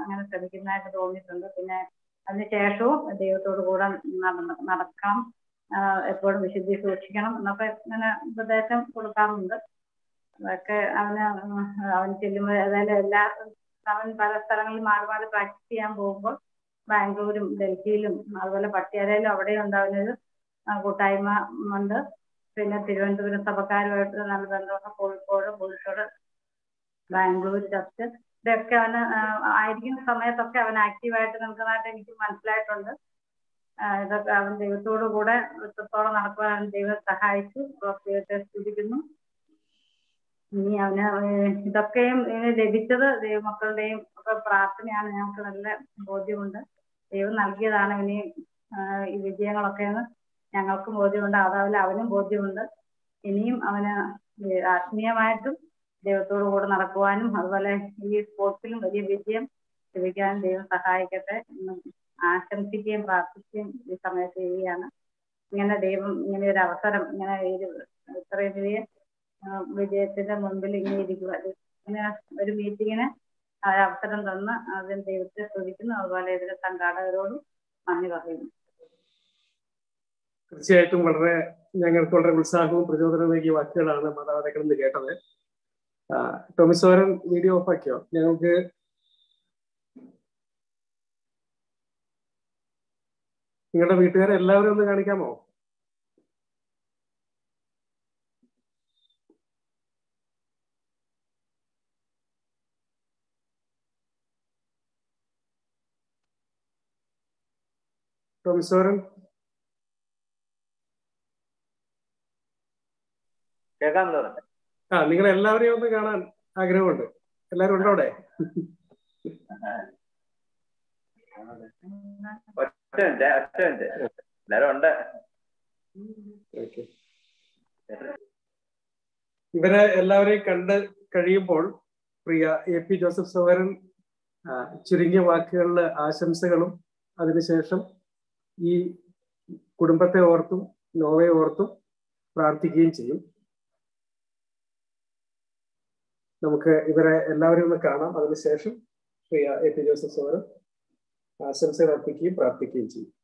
അങ്ങനെ ശ്രമിക്കുന്നതായിട്ട് തോന്നിയിട്ടുണ്ട്. പിന്നെ അതിനുശേഷവും ദൈവത്തോട് കൂടെ നടക്കണം, എപ്പോഴും വിശുദ്ധി സൂക്ഷിക്കണം എന്നൊക്കെ ഇങ്ങനെ ഉപദേശം കൊടുക്കാറുണ്ട്. അതൊക്കെ അവൻ ചെല്ലുമ്പോൾ ഏതായാലും അവൻ പല സ്ഥലങ്ങളിൽ മാറി മാറി പ്രാക്ടീസ് ചെയ്യാൻ പോകുമ്പോൾ ബാംഗ്ലൂരും ഡൽഹിയിലും അതുപോലെ പട്ടിയാലയിലും അവിടെയും ഉണ്ട് അവനൊരു കൂട്ടായ്മ ഉണ്ട്. പിന്നെ തിരുവനന്തപുരം സഭക്കാരുമായിട്ട് നല്ല ബന്ധമൊക്കെ, കോഴിക്കോട്, ബാംഗ്ലൂർ ചർച്ച്, ഇതൊക്കെ അവന് ആയിരിക്കുന്ന സമയത്തൊക്കെ അവൻ ആക്റ്റീവായിട്ട് നിൽക്കുന്നതായിട്ട് എനിക്ക് മനസ്സിലായിട്ടുണ്ട്. ഇതൊക്കെ അവൻ ദൈവത്തോടു കൂടെ വൃത്തത്തോടെ നടക്കുവാൻ അവൻ ദൈവം സഹായിച്ചു. ദൈവത്തെ സ്തുതിക്കുന്നു. ഇനി അവന് ഇതൊക്കെയും ലഭിച്ചത് ദൈവമക്കളുടെയും ഒക്കെ പ്രാർത്ഥനയാണ്. ഞങ്ങൾക്ക് നല്ല ബോധ്യമുണ്ട് ദൈവം നൽകിയതാണ് ഇനി ഈ വിജയങ്ങളൊക്കെയെന്ന് ഞങ്ങൾക്കും ബോധ്യമുണ്ട്. അതാവില്ല അവനും ബോധ്യമുണ്ട്. ഇനിയും അവന് ആത്മീയമായിട്ടും ദൈവത്തോടു കൂടെ നടക്കുവാനും അതുപോലെ ഈ സ്പോർട്സിലും വലിയ വിജയം ലഭിക്കാനും ദൈവം സഹായിക്കട്ടെ എന്ന് ആശംസിക്കുകയും പ്രാർത്ഥിക്കുകയും ഈ സമയത്ത് ചെയ്യുകയാണ്. ഇങ്ങനെ ദൈവം ഇങ്ങനെ ഒരു അവസരം, ഇങ്ങനെ ഇത്രയും വലിയ വിജയത്തിന്റെ മുൻപിൽ ഇങ്ങനെ ഇരിക്കുക, ഇങ്ങനെ ഒരു മീറ്റിങ്ങിന് അവസരം തന്ന് അതിന് ദൈവത്തെ സ്തുതിക്കുന്നു. അതുപോലെ ഇതിന്റെ സംഘാടകരോടും നന്ദി പറയുന്നു. തീർച്ചയായിട്ടും വളരെ ഞങ്ങൾക്ക് വളരെ ഉത്സാഹവും പ്രചോദനവും നൽകിയ വാക്കുകളാണ് മാതാപിതാക്കളിൽ നിന്ന് കേട്ടത്. ടോമിസോരൻ വീഡിയോ ഓഫാക്കിയോ? ഞങ്ങൾക്ക് നിങ്ങളുടെ വീട്ടുകാരെ എല്ലാവരും ഒന്ന് കാണിക്കാമോ? ടോമിസോരൻ കേൾക്കാമല്ലോ? ആ, നിങ്ങൾ എല്ലാവരെയും ഒന്ന് കാണാൻ ആഗ്രഹമുണ്ട്. എല്ലാവരും ഉണ്ടോ അവിടെ? ഇവരെ എല്ലാവരെയും കണ്ട് കഴിയുമ്പോൾ പ്രിയ AP ജോസഫ് സഹോദരൻ ചുരുങ്ങിയ വാക്കുകളിലെ ആശംസകളും അതിനുശേഷം ഈ കുടുംബത്തെ ഓർത്തും നോവയെ ഓർത്തും പ്രാർത്ഥിക്കുകയും ചെയ്യും. നമുക്ക് ഇവരെ എല്ലാവരും ഒന്ന് കാണാം. അതിനുശേഷം പ്രിയ AP ജോസഫ് സഹോദരൻ ആശംസകൾ അർപ്പിക്കുകയും പ്രാർത്ഥിക്കുകയും ചെയ്യും.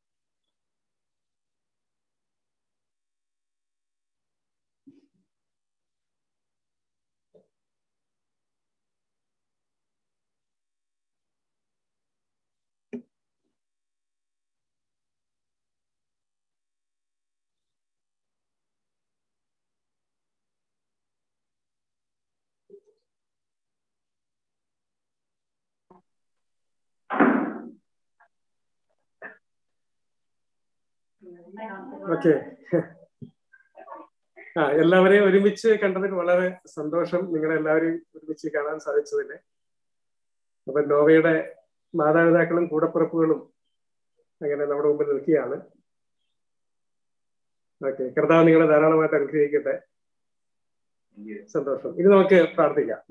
ഓക്കെ, എല്ലാവരെയും ഒരുമിച്ച് കണ്ടതിന് വളരെ സന്തോഷം. നിങ്ങളെ എല്ലാവരെയും ഒരുമിച്ച് കാണാൻ സാധിച്ചതിന്. അപ്പൊ നോവയുടെ മാതാപിതാക്കളും കൂടപ്പിറപ്പുകളും അങ്ങനെ നമ്മുടെ മുമ്പിൽ നിൽക്കുകയാണ്. ഓക്കെ, കർത്താവ് നിങ്ങളെ ധാരാളമായിട്ട് അനുഗ്രഹിക്കട്ടെ. സന്തോഷം. ഇനി നമുക്ക് പ്രാർത്ഥിക്കാം.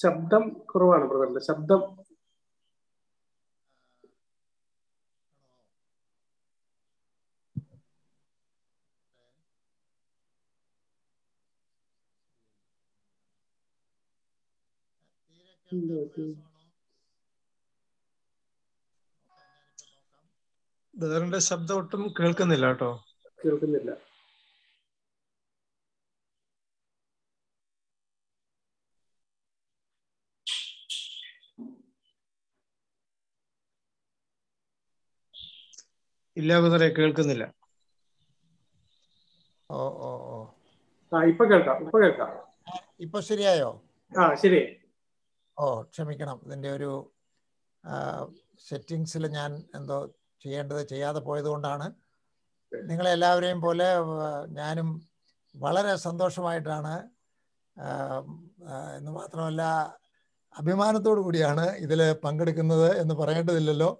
ശബ്ദം കുറവാണ് ബ്രദറിന്റെ ശബ്ദം. ബ്രദറിന്റെ ശബ്ദം ഒട്ടും കേൾക്കുന്നില്ല കേട്ടോ. കേൾക്കുന്നില്ല. ഇല്ല ബ്രദറെ, കേൾക്കുന്നില്ല. ഓ ഓ ഓ, ഇപ്പൊ കേൾക്കാം, ഇപ്പൊ കേൾക്കാം. ഇപ്പൊ ശരിയായോ? ആ ശരി. ഓ ക്ഷമിക്കണം, ഇതിന്റെ ഒരു സെറ്റിങ്സിൽ ഞാൻ എന്തോ ചെയ്യേണ്ടത് ചെയ്യാതെ പോയത് കൊണ്ടാണ്. നിങ്ങളെ എല്ലാവരെയും പോലെ ഞാനും വളരെ സന്തോഷമായിട്ടാണ്, എന്ന് മാത്രമല്ല അഭിമാനത്തോടു കൂടിയാണ് ഇതിൽ പങ്കെടുക്കുന്നത് എന്ന് പറയേണ്ടതില്ലല്ലോ.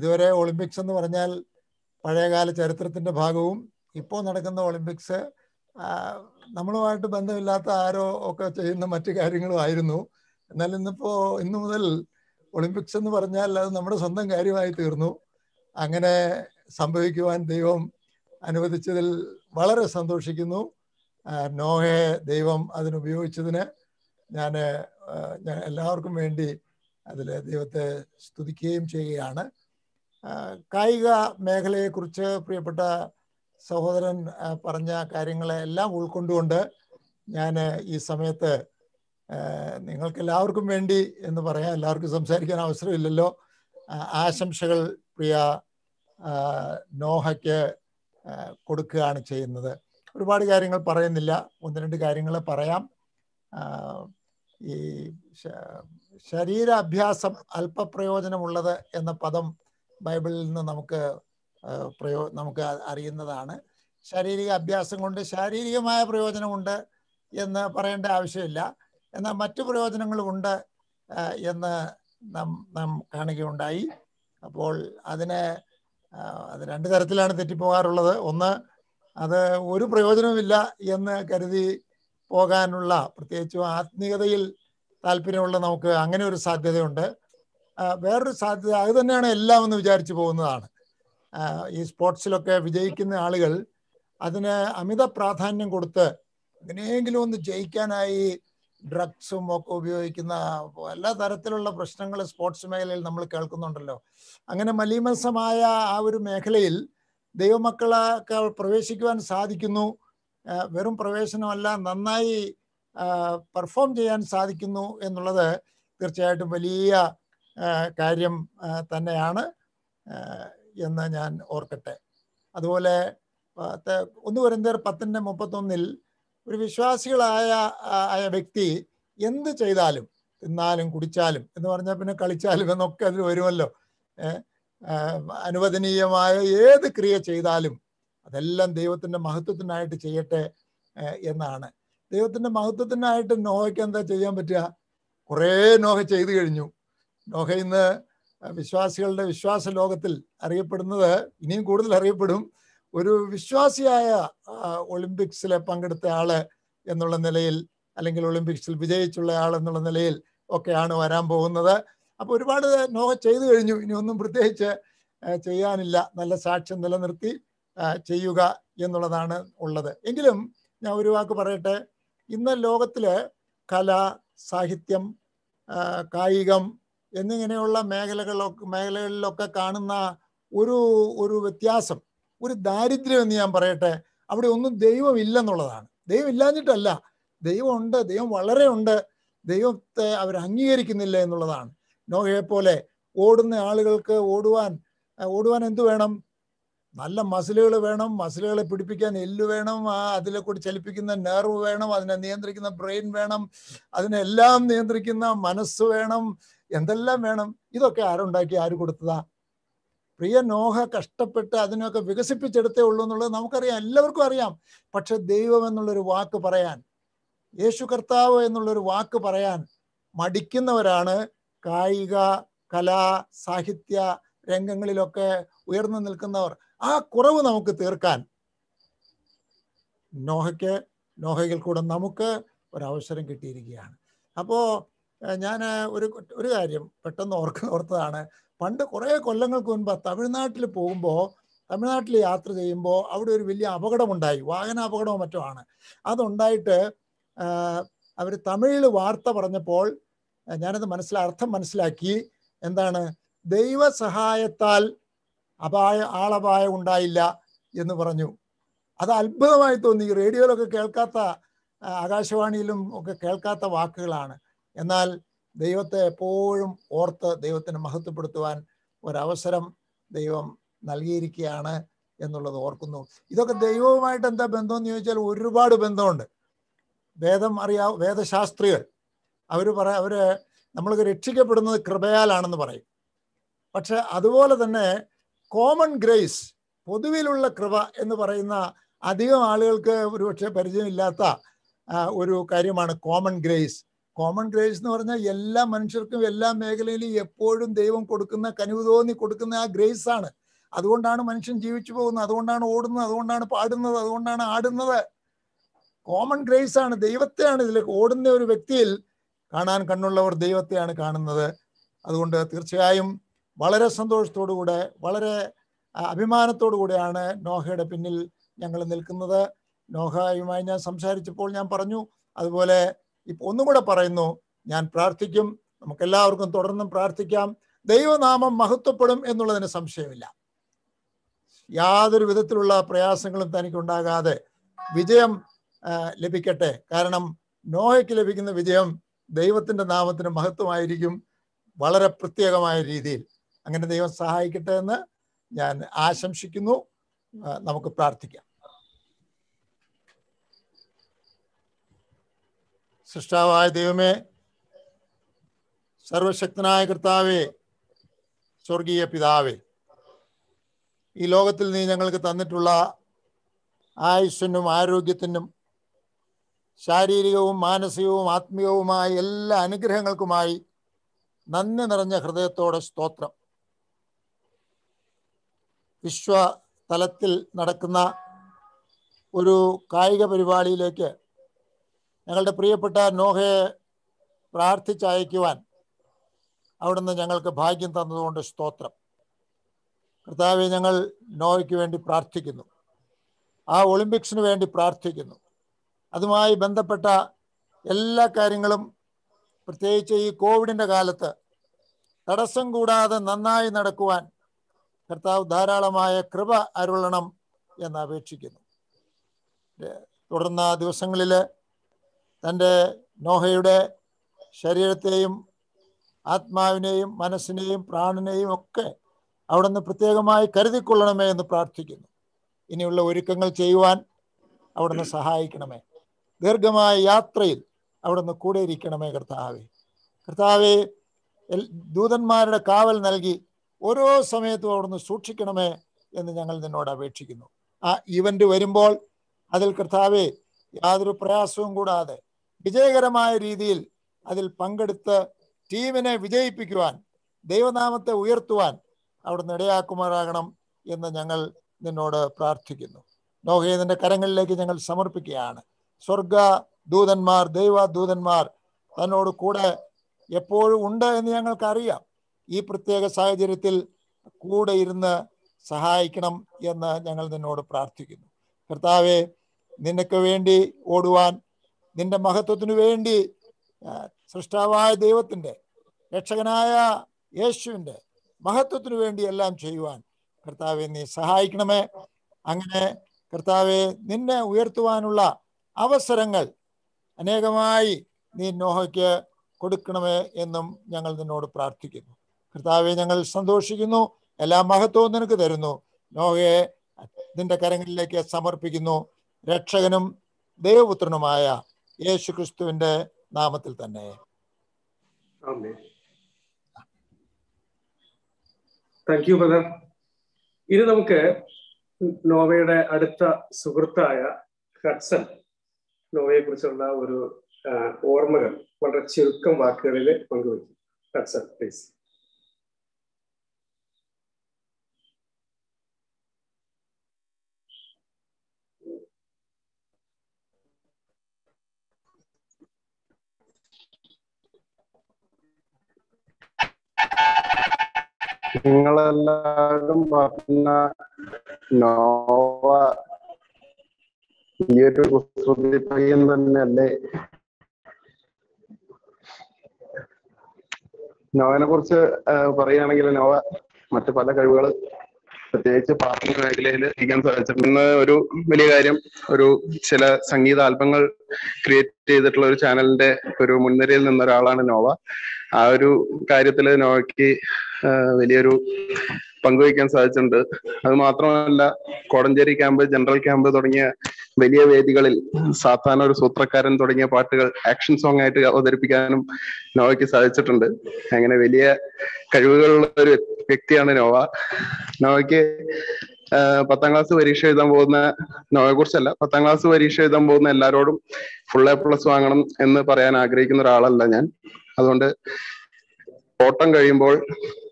ഇതുവരെ ഒളിമ്പിക്സ് എന്ന് പറഞ്ഞാൽ പഴയകാല ചരിത്രത്തിൻ്റെ ഭാഗവും ഇപ്പോൾ നടക്കുന്ന ഒളിമ്പിക്സ് നമ്മളുമായിട്ട് ബന്ധമില്ലാത്ത ആരോ ഒക്കെ ചെയ്യുന്ന മറ്റു കാര്യങ്ങളും ആയിരുന്നു. എന്നാൽ ഇന്നിപ്പോൾ ഇന്നു മുതൽ ഒളിമ്പിക്സ് എന്ന് പറഞ്ഞാൽ അത് നമ്മുടെ സ്വന്തം കാര്യമായി തീർന്നു. അങ്ങനെ സംഭവിക്കുവാൻ ദൈവം അനുവദിച്ചതിൽ വളരെ സന്തോഷിക്കുന്നു. നോഹയെ ദൈവം അതിനുപയോഗിച്ചതിന് ഞാൻ എല്ലാവർക്കും വേണ്ടി അതിൽ ദൈവത്തെ സ്തുതിക്കുകയും ചെയ്യുകയാണ്. കായിക മേഖലയെക്കുറിച്ച് പ്രിയപ്പെട്ട സഹോദരൻ പറഞ്ഞ കാര്യങ്ങളെല്ലാം ഉൾക്കൊണ്ടുകൊണ്ട് ഞാൻ ഈ സമയത്ത് നിങ്ങൾക്കെല്ലാവർക്കും വേണ്ടി എന്ന് പറയാം, എല്ലാവർക്കും സംസാരിക്കാൻ അവസരമില്ലല്ലോ, ആശംസകൾ പ്രിയ നോഹയ്ക്ക് കൊടുക്കുകയാണ് ചെയ്യുന്നത്. ഒരുപാട് കാര്യങ്ങൾ പറയുന്നില്ല, ഒന്ന് രണ്ട് കാര്യങ്ങൾ പറയാം. ഈ ശരീരാഭ്യാസം അല്പപ്രയോജനമുള്ളത് എന്ന പദം ബൈബിളിൽ നിന്ന് നമുക്ക് അറിയുന്നതാണ്. ശാരീരിക അഭ്യാസം കൊണ്ട് ശാരീരികമായ പ്രയോജനമുണ്ട് എന്ന് പറയേണ്ട ആവശ്യമില്ല. എന്നാൽ മറ്റു പ്രയോജനങ്ങളുമുണ്ട് എന്ന് നാം കാണുകയുണ്ടായി. അപ്പോൾ അത് രണ്ട് തരത്തിലാണ് തെറ്റിപ്പോകാറുള്ളത്. ഒന്ന്, അത് ഒരു പ്രയോജനവുമില്ല എന്ന് കരുതി പോകാനുള്ള, പ്രത്യേകിച്ചും ആത്മീയതയിൽ താല്പര്യമുള്ള നമുക്ക് അങ്ങനെ ഒരു സാധ്യതയുണ്ട്. വേറൊരു സാധ്യത അത് തന്നെയാണ് എല്ലാം എന്ന് വിചാരിച്ചു പോകുന്നതാണ്. ഈ സ്പോർട്സിലൊക്കെ വിജയിക്കുന്ന ആളുകൾ അതിന് അമിത പ്രാധാന്യം കൊടുത്ത് എങ്ങനെയെങ്കിലും ഒന്ന് ജയിക്കാനായി ഡ്രഗ്സും ഒക്കെ ഉപയോഗിക്കുന്ന എല്ലാ തരത്തിലുള്ള പ്രശ്നങ്ങൾ സ്പോർട്സ് മേഖലയിൽ നമ്മൾ കേൾക്കുന്നുണ്ടല്ലോ. അങ്ങനെ മലീമത്സമായ ആ ഒരു മേഖലയിൽ ദൈവമക്കളൊക്കെ പ്രവേശിക്കുവാൻ സാധിക്കുന്നു. വെറും പ്രവേശനമല്ല, നന്നായി പെർഫോം ചെയ്യാൻ സാധിക്കുന്നു എന്നുള്ളത് തീർച്ചയായിട്ടും വലിയ കാര്യം തന്നെയാണ് എന്ന് ഞാൻ ഓർക്കട്ടെ. അതുപോലെ 1 Corinthians 10:31 ഒരു വിശ്വാസികളായ വ്യക്തി എന്ത് ചെയ്താലും, തിന്നാലും കുടിച്ചാലും എന്ന് പറഞ്ഞാൽ പിന്നെ കളിച്ചാലും എന്നൊക്കെ അതിൽ വരുമല്ലോ, അനുവദനീയമായ ഏത് ക്രിയ ചെയ്താലും അതെല്ലാം ദൈവത്തിൻ്റെ മഹത്വത്തിനായിട്ട് ചെയ്യട്ടെ എന്നാണ്. ദൈവത്തിൻ്റെ മഹത്വത്തിനായിട്ട് നോഹയ്ക്ക് എന്താ ചെയ്യാൻ പറ്റുക? കുറേ നോഹ ചെയ്തു കഴിഞ്ഞു. നോഹ ഇന്ന് വിശ്വാസികളുടെ വിശ്വാസ ലോകത്തിൽ അറിയപ്പെടുന്നത്, ഇനിയും കൂടുതൽ അറിയപ്പെടും. ഒരു വിശ്വാസിയായ ഒളിമ്പിക്സിൽ പങ്കെടുത്ത ആള് എന്നുള്ള നിലയിൽ, അല്ലെങ്കിൽ ഒളിമ്പിക്സിൽ വിജയിച്ചുള്ള ആൾ എന്നുള്ള നിലയിൽ ഒക്കെയാണ് വരാൻ പോകുന്നത്. അപ്പോൾ ഒരുപാട് നോഹ ചെയ്തു കഴിഞ്ഞു, ഇനി ഒന്നും പ്രത്യേകിച്ച് ചെയ്യാനില്ല. നല്ല സാക്ഷ്യം നിലനിർത്തി ചെയ്യുക എന്നുള്ളതാണ് ഉള്ളത്. എങ്കിലും ഞാൻ ഒരു വാക്ക് പറയട്ടെ. ഇന്ന് ലോകത്തിൽ കല, സാഹിത്യം, കായികം എന്നിങ്ങനെയുള്ള മേഖലകളിലൊക്കെ കാണുന്ന ഒരു ഒരു വ്യത്യാസം, ഒരു ദാരിദ്ര്യം എന്ന് ഞാൻ പറയട്ടെ, അവിടെ ഒന്നും ദൈവം ഇല്ലെന്നുള്ളതാണ്. ദൈവം ഇല്ലാഞ്ഞിട്ടല്ല, ദൈവമുണ്ട്, ദൈവം വളരെ ഉണ്ട്. ദൈവത്തെ അവർ അംഗീകരിക്കുന്നില്ല എന്നുള്ളതാണ്. നോഹയെപ്പോലെ ഓടുന്ന ആളുകൾക്ക് ഓടുവാൻ എന്തു വേണം? നല്ല മസിലുകൾ വേണം, മസിലുകളെ പിടിപ്പിക്കാൻ എല്ല് വേണം, അതിലെ കൂടി ചലിപ്പിക്കുന്ന നെർവ് വേണം, അതിനെ നിയന്ത്രിക്കുന്ന ബ്രെയിൻ വേണം, അതിനെല്ലാം നിയന്ത്രിക്കുന്ന മനസ്സ് വേണം, എന്തെല്ലാം വേണം. ഇതൊക്കെ ആരുണ്ടാക്കി, ആര് കൊടുത്തതാ? പ്രിയ നോഹ കഷ്ടപ്പെട്ട് അതിനൊക്കെ വികസിപ്പിച്ചെടുത്തേ ഉള്ളൂ എന്നുള്ളത് നമുക്കറിയാം, എല്ലാവർക്കും അറിയാം. പക്ഷെ ദൈവം എന്നുള്ളൊരു വാക്ക് പറയാൻ, യേശു കർത്താവ് എന്നുള്ളൊരു വാക്ക് പറയാൻ മടിക്കുന്നവരാണ് കായിക, കലാ, സാഹിത്യ രംഗങ്ങളിലൊക്കെ ഉയർന്നു നിൽക്കുന്നവർ. ആ കുറവ് നമുക്ക് തീർക്കാൻ നോഹയിൽ കൂടെ നമുക്ക് ഒരവസരം കിട്ടിയിരിക്കുകയാണ്. അപ്പോൾ ഞാൻ ഒരു കാര്യം പെട്ടെന്ന് ഓർത്തതാണ്. പണ്ട് കുറേ കൊല്ലങ്ങൾക്ക് മുൻപ് തമിഴ്നാട്ടിൽ യാത്ര ചെയ്യുമ്പോൾ അവിടെ ഒരു വലിയ അപകടമുണ്ടായി. വാഹന അപകടമോ മറ്റോ ആണ്. അതുണ്ടായിട്ട് അവർ തമിഴിൽ വാർത്ത പറഞ്ഞപ്പോൾ ഞാനത് അർത്ഥം മനസ്സിലാക്കി. എന്താണ്? ദൈവസഹായത്താൽ ആളപായം ഉണ്ടായില്ല എന്ന് പറഞ്ഞു. അത് അത്ഭുതമായി തോന്നി. റേഡിയോയിലൊക്കെ കേൾക്കാത്ത, ആകാശവാണിയിലും ഒക്കെ കേൾക്കാത്ത വാക്കുകളാണ്. എന്നാൽ ദൈവത്തെ എപ്പോഴും ഓർത്ത് ദൈവത്തിന് മഹത്വപ്പെടുത്തുവാൻ ഒരവസരം ദൈവം നൽകിയിരിക്കുകയാണ് എന്നുള്ളത് ഓർക്കുന്നു. ഇതൊക്കെ ദൈവവുമായിട്ട് എന്താ ബന്ധം എന്ന് ചോദിച്ചാൽ ഒരുപാട് ബന്ധമുണ്ട്. വേദശാസ്ത്രികൾ അവര് നമ്മളൊക്കെ രക്ഷിക്കപ്പെടുന്നത് കൃപയാലാണെന്ന് പറയും. പക്ഷെ അതുപോലെ തന്നെ കോമൺ ഗ്രേസ്, പൊതുവിലുള്ള കൃപ എന്ന് പറയുന്ന അധികം ആളുകൾക്ക് ഒരുപക്ഷെ പരിചയമില്ലാത്ത ഒരു കാര്യമാണ് കോമൺ ഗ്രേസ്. കോമൺ ഗ്രേസ് എന്ന് പറഞ്ഞാൽ എല്ലാ മനുഷ്യർക്കും എല്ലാ മേഖലയിലും എപ്പോഴും ദൈവം കൊടുക്കുന്ന, കനിവ് തോന്നി കൊടുക്കുന്ന ആ ഗ്രേസ് ആണ്. അതുകൊണ്ടാണ് മനുഷ്യൻ ജീവിച്ചു പോകുന്നത്, അതുകൊണ്ടാണ് ഓടുന്നത്, അതുകൊണ്ടാണ് പാടുന്നത്, അതുകൊണ്ടാണ് ആടുന്നത്. കോമൺ ഗ്രേസ് ആണ്, ദൈവത്തെയാണ്. ഇതിൽ ഓടുന്ന ഒരു വ്യക്തിയിൽ കാണാൻ കണ്ണുള്ളവർ ദൈവത്തെയാണ് കാണുന്നത്. അതുകൊണ്ട് തീർച്ചയായും വളരെ സന്തോഷത്തോടുകൂടെ, വളരെ അഭിമാനത്തോടു കൂടെയാണ് നോഹയുടെ പിന്നിൽ ഞങ്ങൾ നിൽക്കുന്നത്. നോഹയുമായി ഞാൻ സംസാരിച്ചപ്പോൾ ഞാൻ പറഞ്ഞു, അതുപോലെ ഇപ്പോൾ ഒന്നും കൂടെ പറയുന്നു, ഞാൻ പ്രാർത്ഥിക്കും. നമുക്കെല്ലാവർക്കും തുടർന്നും പ്രാർത്ഥിക്കാം. ദൈവനാമം മഹത്വപ്പെടും എന്നുള്ളതിന് സംശയമില്ല. യാതൊരു വിധത്തിലുള്ള പ്രയാസങ്ങളും തനിക്കുണ്ടാകാതെ വിജയം ലഭിക്കട്ടെ. കാരണം നോഹയ്ക്ക് ലഭിക്കുന്ന വിജയം ദൈവത്തിൻ്റെ നാമത്തിന് മഹത്വമായിരിക്കും, വളരെ പ്രത്യേകമായ രീതിയിൽ. അങ്ങനെ ദൈവം സഹായിക്കട്ടെ എന്ന് ഞാൻ ആശംസിക്കുന്നു. നമുക്ക് പ്രാർത്ഥിക്കാം. സൃഷ്ടാവായ ദൈവമേ, സർവശക്തനായ കർത്താവേ, സ്വർഗീയ പിതാവേ, ഈ ലോകത്തിൽ നീ ഞങ്ങൾക്ക് തന്നിട്ടുള്ള ആയുസ്സിനും ആരോഗ്യത്തിനും ശാരീരികവും മാനസികവും ആത്മീയവുമായ എല്ലാ അനുഗ്രഹങ്ങൾക്കുമായി നന്ദി നിറഞ്ഞ ഹൃദയത്തോടെ സ്തോത്രം. വിശ്വ തലത്തിൽ നടക്കുന്ന ഒരു കായിക പരിപാടിയിലേക്ക് ഞങ്ങളുടെ പ്രിയപ്പെട്ട നോഹയെ പ്രാർത്ഥിച്ചയക്കുവാൻ അവിടുന്ന് ഞങ്ങൾക്ക് ഭാഗ്യം തന്നതുകൊണ്ട് സ്തോത്രം. കർത്താവെ, ഞങ്ങൾ നോഹയ്ക്ക് വേണ്ടി പ്രാർത്ഥിക്കുന്നു, ആ ഒളിമ്പിക്സിന് വേണ്ടി പ്രാർത്ഥിക്കുന്നു. അതുമായി ബന്ധപ്പെട്ട എല്ലാ കാര്യങ്ങളും പ്രത്യേകിച്ച് ഈ കോവിഡിൻ്റെ കാലത്ത് തടസ്സം കൂടാതെ നന്നായി നടക്കുവാൻ കർത്താവ് ധാരാളമായ കൃപ അരുളണം എന്ന് അപേക്ഷിക്കുന്നു. തുടർന്ന ദിവസങ്ങളിൽ തൻ്റെ നോഹയുടെ ശരീരത്തെയും ആത്മാവിനെയും മനസ്സിനെയും പ്രാണനെയും ഒക്കെ അവിടുന്ന് പ്രത്യേകമായി കരുതിക്കൊള്ളണമേ എന്ന് പ്രാർത്ഥിക്കുന്നു. ഇനിയുള്ള ഒരുക്കങ്ങൾ ചെയ്യുവാൻ അവിടുന്ന് സഹായിക്കണമേ. ദീർഘമായ യാത്രയിൽ അവിടുന്ന് കൂടെ ഇരിക്കണമേ കർത്താവേ. കർത്താവെ, ദൂതന്മാരുടെ കാവൽ നൽകി ഓരോ സമയത്തും അവിടുന്ന് സൂക്ഷിക്കണമേ എന്ന് ഞങ്ങൾ നിന്നോട് അപേക്ഷിക്കുന്നു. ആ ഇവൻ്റ് വരുമ്പോൾ അതിൽ കർത്താവെ യാതൊരു പ്രയാസവും കൂടാതെ വിജയകരമായ രീതിയിൽ അതിൽ പങ്കെടുത്ത് ടീമിനെ വിജയിപ്പിക്കുവാൻ, ദൈവനാമത്തെ ഉയർത്തുവാൻ അവിടുന്ന് ഇടയാക്കുമാറാകണം എന്ന് ഞങ്ങൾ നിന്നോട് പ്രാർത്ഥിക്കുന്നു. നോഹയെ നിന്റെ കരങ്ങളിലേക്ക് ഞങ്ങൾ സമർപ്പിക്കുകയാണ്. സ്വർഗ ദൂതന്മാർ, ദൈവദൂതന്മാർ തന്നോട് കൂടെ എപ്പോഴും ഉണ്ട് എന്ന് ഞങ്ങൾക്കറിയാം. ഈ പ്രത്യേക സാഹചര്യത്തിൽ കൂടെ ഇരുന്ന് സഹായിക്കണം എന്ന് ഞങ്ങൾ നിന്നോട് പ്രാർത്ഥിക്കുന്നു. കർത്താവെ, നിനക്ക് വേണ്ടി ഓടുവാൻ, നിന്റെ മഹത്വത്തിനു വേണ്ടി സൃഷ്ടാവായ ദൈവത്തിൻ്റെ രക്ഷകനായ യേശുവിൻ്റെ മഹത്വത്തിനു വേണ്ടി എല്ലാം ചെയ്യുവാൻ കർത്താവെ നീ സഹായിക്കണമേ. അങ്ങനെ കർത്താവെ, നിന്നെ ഉയർത്തുവാനുള്ള അവസരങ്ങൾ അനേകമായി നീ നോഹയ്ക്ക് കൊടുക്കണമേ എന്നും ഞങ്ങൾ നിന്നോട് പ്രാർത്ഥിക്കുന്നു. കർത്താവെ, ഞങ്ങൾ സന്തോഷിക്കുന്നു, എല്ലാ മഹത്വവും നിനക്ക് തരുന്നു. നോഹയെ നിന്റെ കരങ്ങളിലേക്ക് സമർപ്പിക്കുന്നു, രക്ഷകനും ദൈവപുത്രനുമായ യേശു ക്രിസ്തുവിൻ്റെ നാമത്തിൽ തന്നെ. Thank you brother. ഇനി നമുക്ക് നോവയുടെ അടുത്ത സുഹൃത്തായ ഹഡ്സൺ നോവയെ കുറിച്ചുള്ള ഒരു ഓർമ്മകൾ വളരെ ചുരുക്കം വാക്കുകളിൽ പങ്കുവയ്ക്കും. Hudson please. നിങ്ങളെല്ലാവരും പറഞ്ഞ നോവ ഈയൊരു കുസൃതി പയ്യൻ തന്നെയല്ലേ? നോവനെ കുറിച്ച് പറയുകയാണെങ്കിൽ നോവ മറ്റു പല കഴിവുകൾ പ്രത്യേകിച്ച് പാർട്ടി മേഖലയിൽ ചെയ്യാൻ സാധിച്ചിരുന്ന ഒരു വലിയ കാര്യം, ഒരു ചില സംഗീത ആൽബങ്ങൾ ക്രിയേറ്റ് ചെയ്തിട്ടുള്ള ഒരു ചാനലിന്റെ ഒരു മുൻനിരയിൽ നിന്ന ഒരാളാണ് നോവ. ആ ഒരു കാര്യത്തിൽ നോവയ്ക്ക് വലിയൊരു പങ്കുവയ്ക്കാൻ സാധിച്ചിട്ടുണ്ട്. അത് മാത്രമല്ല, കോടഞ്ചേരി ക്യാമ്പ്, ജനറൽ ക്യാമ്പ് തുടങ്ങിയ വലിയ വേദികളിൽ സാത്താൻ ഒരു സൂത്രക്കാരൻ തുടങ്ങിയ പാട്ടുകൾ ആക്ഷൻ സോങ് ആയിട്ട് അവതരിപ്പിക്കാനും നോവയ്ക്ക് സാധിച്ചിട്ടുണ്ട്. അങ്ങനെ വലിയ കഴിവുകളുള്ള ഒരു വ്യക്തിയാണ് നോവ. നോവയ്ക്ക് 10ാം ക്ലാസ് പരീക്ഷ എഴുതാൻ പോകുന്ന, നോവയെ കുറിച്ചല്ല, 10ാം ക്ലാസ് പരീക്ഷ എഴുതാൻ പോകുന്ന എല്ലാവരോടും ഫുൾ A+ വാങ്ങണം എന്ന് പറയാൻ ആഗ്രഹിക്കുന്ന ഒരാളല്ല ഞാൻ. അതുകൊണ്ട് ഓട്ടം കഴിയുമ്പോൾ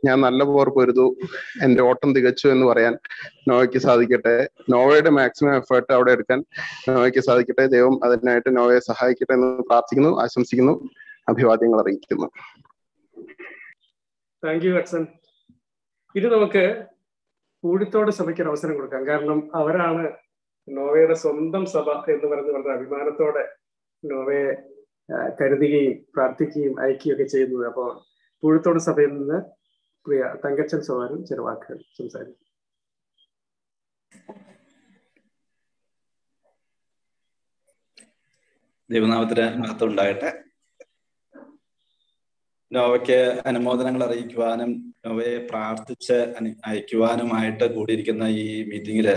ഞാൻ നല്ല പോർ പൊരുതു, എൻ്റെ ഓട്ടം തികച്ചു എന്ന് പറയാൻ നോവയ്ക്ക് സാധിക്കട്ടെ. നോവയുടെ മാക്സിമം എഫേർട്ട് അവിടെ എടുക്കാൻ നോവയ്ക്ക് സാധിക്കട്ടെ. ദൈവം അതിനായിട്ട് നോവയെ സഹായിക്കട്ടെ എന്ന് പ്രാർത്ഥിക്കുന്നു, ആശംസിക്കുന്നു, അഭിവാദ്യങ്ങൾ അറിയിക്കുന്നു. Thank you Hudson. ഇത് നമുക്ക് കൂടിത്തോട് സഭയ്ക്ക് ഒരു അവസരം കൊടുക്കാം. കാരണം അവരാണ് നോവയുടെ സ്വന്തം സഭ എന്ന് പറഞ്ഞ അഭിമാനത്തോടെ നോവയെ കരുതുകയും പ്രാർത്ഥിക്കുകയും അയക്കുകയൊക്കെ ചെയ്യുന്നത്. അപ്പോൾ പൂഴത്തോട് സഭയിൽ നിന്ന് പ്രിയ തങ്കച്ചൻ സോമാനും ചില വാക്കുകൾ സംസാരിക്കും. ദൈവനാമത്തിന് മഹത്വം ഉണ്ടാകട്ടെ. നോവയ്ക്ക് അനുമോദനങ്ങൾ അറിയിക്കുവാനും നോവയെ പ്രാർത്ഥിച്ച് അയക്കുവാനുമായിട്ട് കൂടിയിരിക്കുന്ന ഈ മീറ്റിങ്ങില്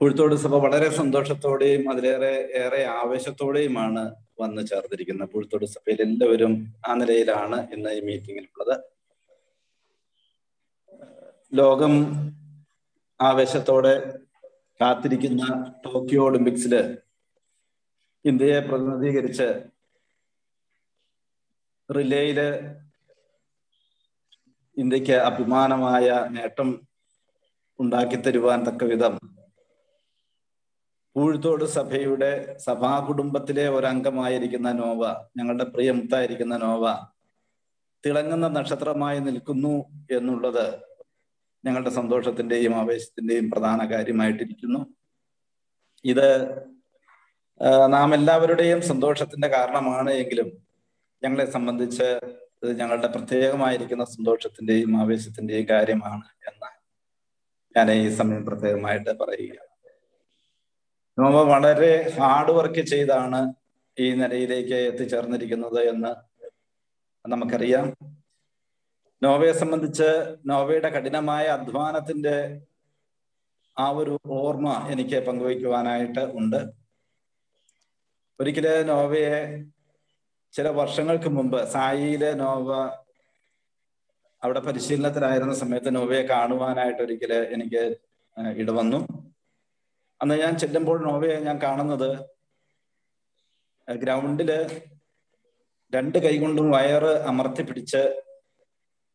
പൂഴത്തോട് സഭ വളരെ സന്തോഷത്തോടെയും അതിലേറെ ആവേശത്തോടെയുമാണ് വന്ന് ചേർന്നിരിക്കുന്ന. പൂഴത്തോട് സഭയിൽ എല്ലാവരും ആ നിലയിലാണ് ഇന്ന് ഈ മീറ്റിങ്ങിലുള്ളത്. ലോകം ആവേശത്തോടെ കാത്തിരിക്കുന്ന ടോക്കിയോ ഒളിമ്പിക്സില് ഇന്ത്യയെ പ്രതിനിധീകരിച്ച് റിലേയില് ഇന്ത്യക്ക് അഭിമാനമായ നേട്ടം ഉണ്ടാക്കി തരുവാൻ തക്കവിധം പൂഴ്ത്തോട് സഭയുടെ സഭാ കുടുംബത്തിലെ ഒരംഗമായിരിക്കുന്ന നോവ, ഞങ്ങളുടെ പ്രിയമുത്തായിരിക്കുന്ന നോവ തിളങ്ങുന്ന നക്ഷത്രമായി നിൽക്കുന്നു എന്നുള്ളത് ഞങ്ങളുടെ സന്തോഷത്തിന്റെയും ആവേശത്തിന്റെയും പ്രധാന കാര്യമായിട്ടിരിക്കുന്നു. ഇത് നാം എല്ലാവരുടെയും സന്തോഷത്തിന്റെ കാരണമാണ്. എങ്കിലും ഞങ്ങളെ സംബന്ധിച്ച് ഇത് ഞങ്ങളുടെ പ്രത്യേകമായിരിക്കുന്ന സന്തോഷത്തിന്റെയും ആവേശത്തിന്റെയും കാര്യമാണ് എന്ന് ഞാൻ ഈ സമയം പ്രത്യേകമായിട്ട് പറയുകയാണ്. നമ്മൾ വളരെ ഹാർഡ് വർക്ക് ചെയ്താണ് ഈ നിലയിലേക്ക് എത്തിച്ചേർന്നിരിക്കുന്നത് എന്ന് നമുക്കറിയാം. നോവയെ സംബന്ധിച്ച് നോവയുടെ കഠിനമായ അധ്വാനത്തിന്റെ ആ ഒരു ഓർമ്മ എനിക്ക് പങ്കുവയ്ക്കുവാനായിട്ട് ഉണ്ട്. ഒരിക്കലെ നോവയെ ചില വർഷങ്ങൾക്ക് മുമ്പ് സായിയിലെ നോവ അവിടെ പരിശീലനത്തിലായിരുന്ന സമയത്ത് നോവയെ കാണുവാനായിട്ട് ഒരിക്കലെ എനിക്ക് ഇടവന്നു. അന്ന് ഞാൻ ചെല്ലുമ്പോൾ നോവയെ ഞാൻ കാണുന്നത് ഗ്രൗണ്ടില് രണ്ട് കൈകൊണ്ടും വയറ് അമർത്തി പിടിച്ച്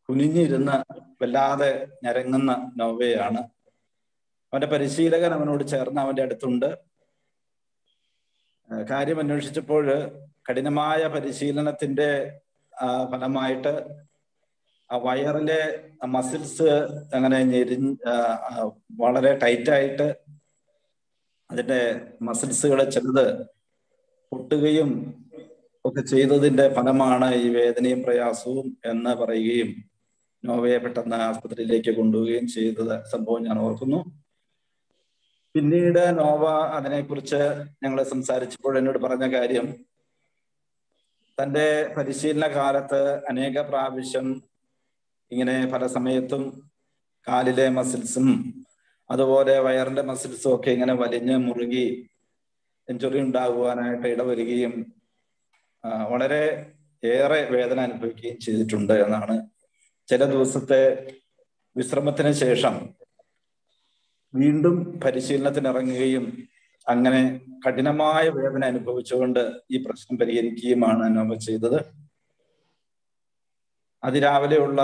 കുനിഞ്ഞിരുന്ന് വല്ലാതെ ഞരങ്ങുന്ന നോവയാണ്. അവന്റെ പരിശീലകൻ അവനോട് ചേർന്ന് അവന്റെ അടുത്തുണ്ട്. കാര്യം അന്വേഷിച്ചപ്പോൾ കഠിനമായ പരിശീലനത്തിന്റെ ഫലമായിട്ട് ആ വയറിലെ മസിൽസ് അങ്ങനെ വളരെ ടൈറ്റായിട്ട് അതിന്റെ മസിൽസുകളെ ചിലത് പൊട്ടുകയും ഒക്കെ ചെയ്തതിന്റെ ഫലമാണ് ഈ വേദനയും പ്രയാസവും എന്ന് പറയുകയും നോവയെ പെട്ടെന്ന് ആസ്പത്രിയിലേക്ക് കൊണ്ടുപോവുകയും ചെയ്തത് സംഭവം ഞാൻ ഓർക്കുന്നു. പിന്നീട് നോവ അതിനെക്കുറിച്ച് ഞങ്ങൾ സംസാരിച്ചപ്പോൾ എന്നോട് പറഞ്ഞ കാര്യം, തൻ്റെ പരിശീലന കാലത്ത് അനേക പ്രാവശ്യം ഇങ്ങനെ പല സമയത്തും കാലിലെ മസിൽസും അതുപോലെ വയറിന്റെ മസിൽസും ഒക്കെ ഇങ്ങനെ വലിഞ്ഞ് മുറുകി സെഞ്ചുറി ഉണ്ടാകുവാനായിട്ട് ഇടവരികയും വളരെ ഏറെ വേദന അനുഭവിക്കുകയും ചെയ്തിട്ടുണ്ട് എന്നാണ്. ചില ദിവസത്തെ വിശ്രമത്തിന് ശേഷം വീണ്ടും പരിശീലനത്തിനിറങ്ങുകയും അങ്ങനെ കഠിനമായ വേദന അനുഭവിച്ചുകൊണ്ട് ഈ പ്രശ്നം പരിഹരിക്കുകയുമാണ് നോവ ചെയ്തത്. അതിരാവിലെയുള്ള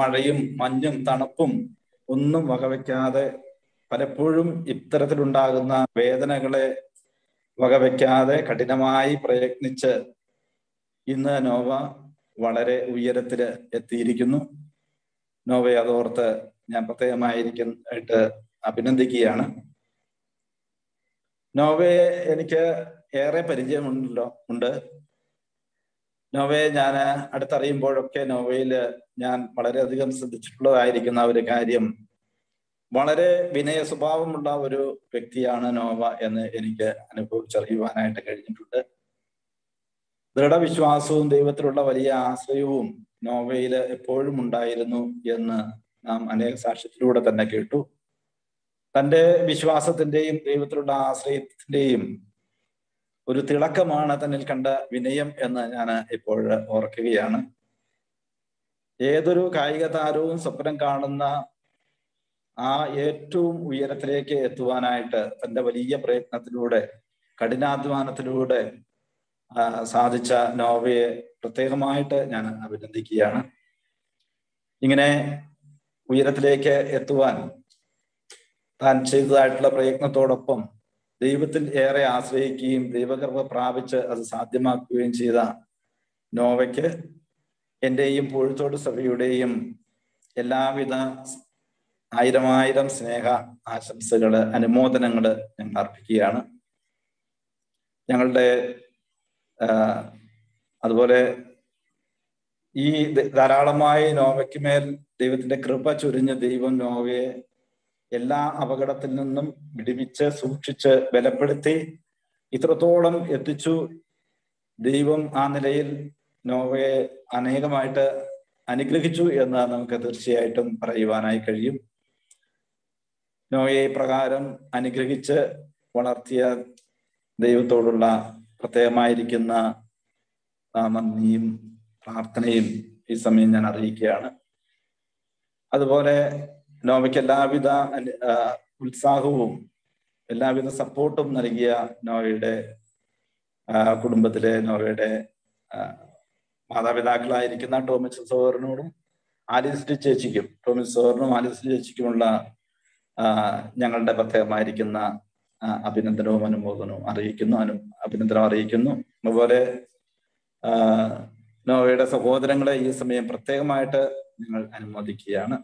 മഴയും മഞ്ഞും തണുപ്പും ഒന്നും വകവെക്കാതെ, പലപ്പോഴും ഇത്തരത്തിലുണ്ടാകുന്ന വേദനകളെ വകവെക്കാതെ കഠിനമായി പ്രയത്നിച്ച് ഇന്ന് നോവ വളരെ ഉയരത്തില് എത്തിയിരിക്കുന്നു. നോവയെ അതോർത്ത് ഞാൻ പ്രത്യേകമായിട്ട് അഭിനന്ദിക്കുകയാണ്. നോവയെ എനിക്ക് ഏറെ പരിചയമുണ്ട്. നോവയെ ഞാൻ അടുത്തറിയുമ്പോഴൊക്കെ നോവയില് ഞാൻ വളരെയധികം ശ്രദ്ധിച്ചിട്ടുള്ളതായിരിക്കുന്ന ഒരു കാര്യം, വളരെ വിനയ സ്വഭാവമുള്ള ഒരു വ്യക്തിയാണ് നോവ എന്ന് എനിക്ക് അനുഭവിച്ചറിയുവാനായിട്ട് കഴിഞ്ഞിട്ടുണ്ട്. ദൃഢവിശ്വാസവും ദൈവത്തിലുള്ള വലിയ ആശ്രയവും നോവയില് എപ്പോഴും ഉണ്ടായിരുന്നു എന്ന് നാം അനേക സാക്ഷ്യത്തിലൂടെ തന്നെ കേട്ടു. തൻ്റെ വിശ്വാസത്തിന്റെയും ദൈവത്തിലുള്ള ആശ്രയത്തിന്റെയും ഒരു തിളക്കമാണ് തന്നിൽ കണ്ട വിനയം എന്ന് ഞാൻ ഇപ്പോൾ ഓർക്കുകയാണ്. ഏതൊരു കായിക താരവും സ്വപ്നം കാണുന്ന ആ ഏറ്റവും ഉയരത്തിലേക്ക് എത്തുവാനായിട്ട് തൻ്റെ വലിയ പ്രയത്നത്തിലൂടെ കഠിനാധ്വാനത്തിലൂടെ സാധിച്ച നോവയെ പ്രത്യേകമായിട്ട് ഞാൻ അഭിനന്ദിക്കുകയാണ്. ഇങ്ങനെ ഉയരത്തിലേക്ക് എത്തുവാൻ താൻ ചെയ്തതായിട്ടുള്ള പ്രയത്നത്തോടൊപ്പം ദൈവത്തിൽ ഏറെ ആശ്രയിക്കുകയും ദൈവകൃപ പ്രാപിച്ച് അത് സാധ്യമാക്കുകയും ചെയ്ത നോവയ്ക്ക് എൻ്റെയും പൂഴ്ത്തോട് സഭയുടെയും എല്ലാവിധ ആയിരമായിരം സ്നേഹ ആശംസകള്, അനുമോദനങ്ങള് ഞങ്ങൾ അർപ്പിക്കുകയാണ്. ഞങ്ങളുടെ അതുപോലെ ഈ ധാരാളമായി നോവയ്ക്ക് മേൽ ദൈവത്തിന്റെ കൃപ ചൊരിഞ്ഞ ദൈവം നോവയെ എല്ലാ അപകടത്തിൽ നിന്നും വിടുവിച്ച് സൂക്ഷിച്ച് ബലപ്പെടുത്തി ഇത്രത്തോളം എത്തിച്ചു. ദൈവം ആ നിലയിൽ നോവയെ അനേകമായിട്ട് അനുഗ്രഹിച്ചു എന്ന് നമുക്ക് തീർച്ചയായിട്ടും പറയുവാനായി കഴിയും. നോവയെ പ്രകാരം അനുഗ്രഹിച്ച് വളർത്തിയ ദൈവത്തോടുള്ള പ്രത്യേകമായിരിക്കുന്ന നന്ദിയും പ്രാർത്ഥനയും ഈ സമയം ഞാൻ അറിയിക്കുകയാണ്. അതുപോലെ നോവയ്ക്ക് എല്ലാവിധ ഉത്സാഹവും എല്ലാവിധ സപ്പോർട്ടും നൽകിയ നോവയുടെ കുടുംബത്തിലെ, നോവയുടെ മാതാപിതാക്കളായിരിക്കുന്ന ടോമിച്ചൻ സഹോദരനോടും ആലിസ് ചേച്ചിക്കും, ടോമിച്ചൻ സഹോദരനും ആലിസ് ചേച്ചിക്കുമുള്ള ഞങ്ങളുടെ പ്രത്യേകമായിരിക്കുന്ന അഭിനന്ദനവും അനുമോദനവും അറിയിക്കുന്നു, അഭിനന്ദനം അറിയിക്കുന്നു. അതുപോലെ നോവയുടെ സഹോദരങ്ങളെ ഈ സമയം പ്രത്യേകമായിട്ട് ഞങ്ങൾ അനുമോദിക്കുകയാണ്,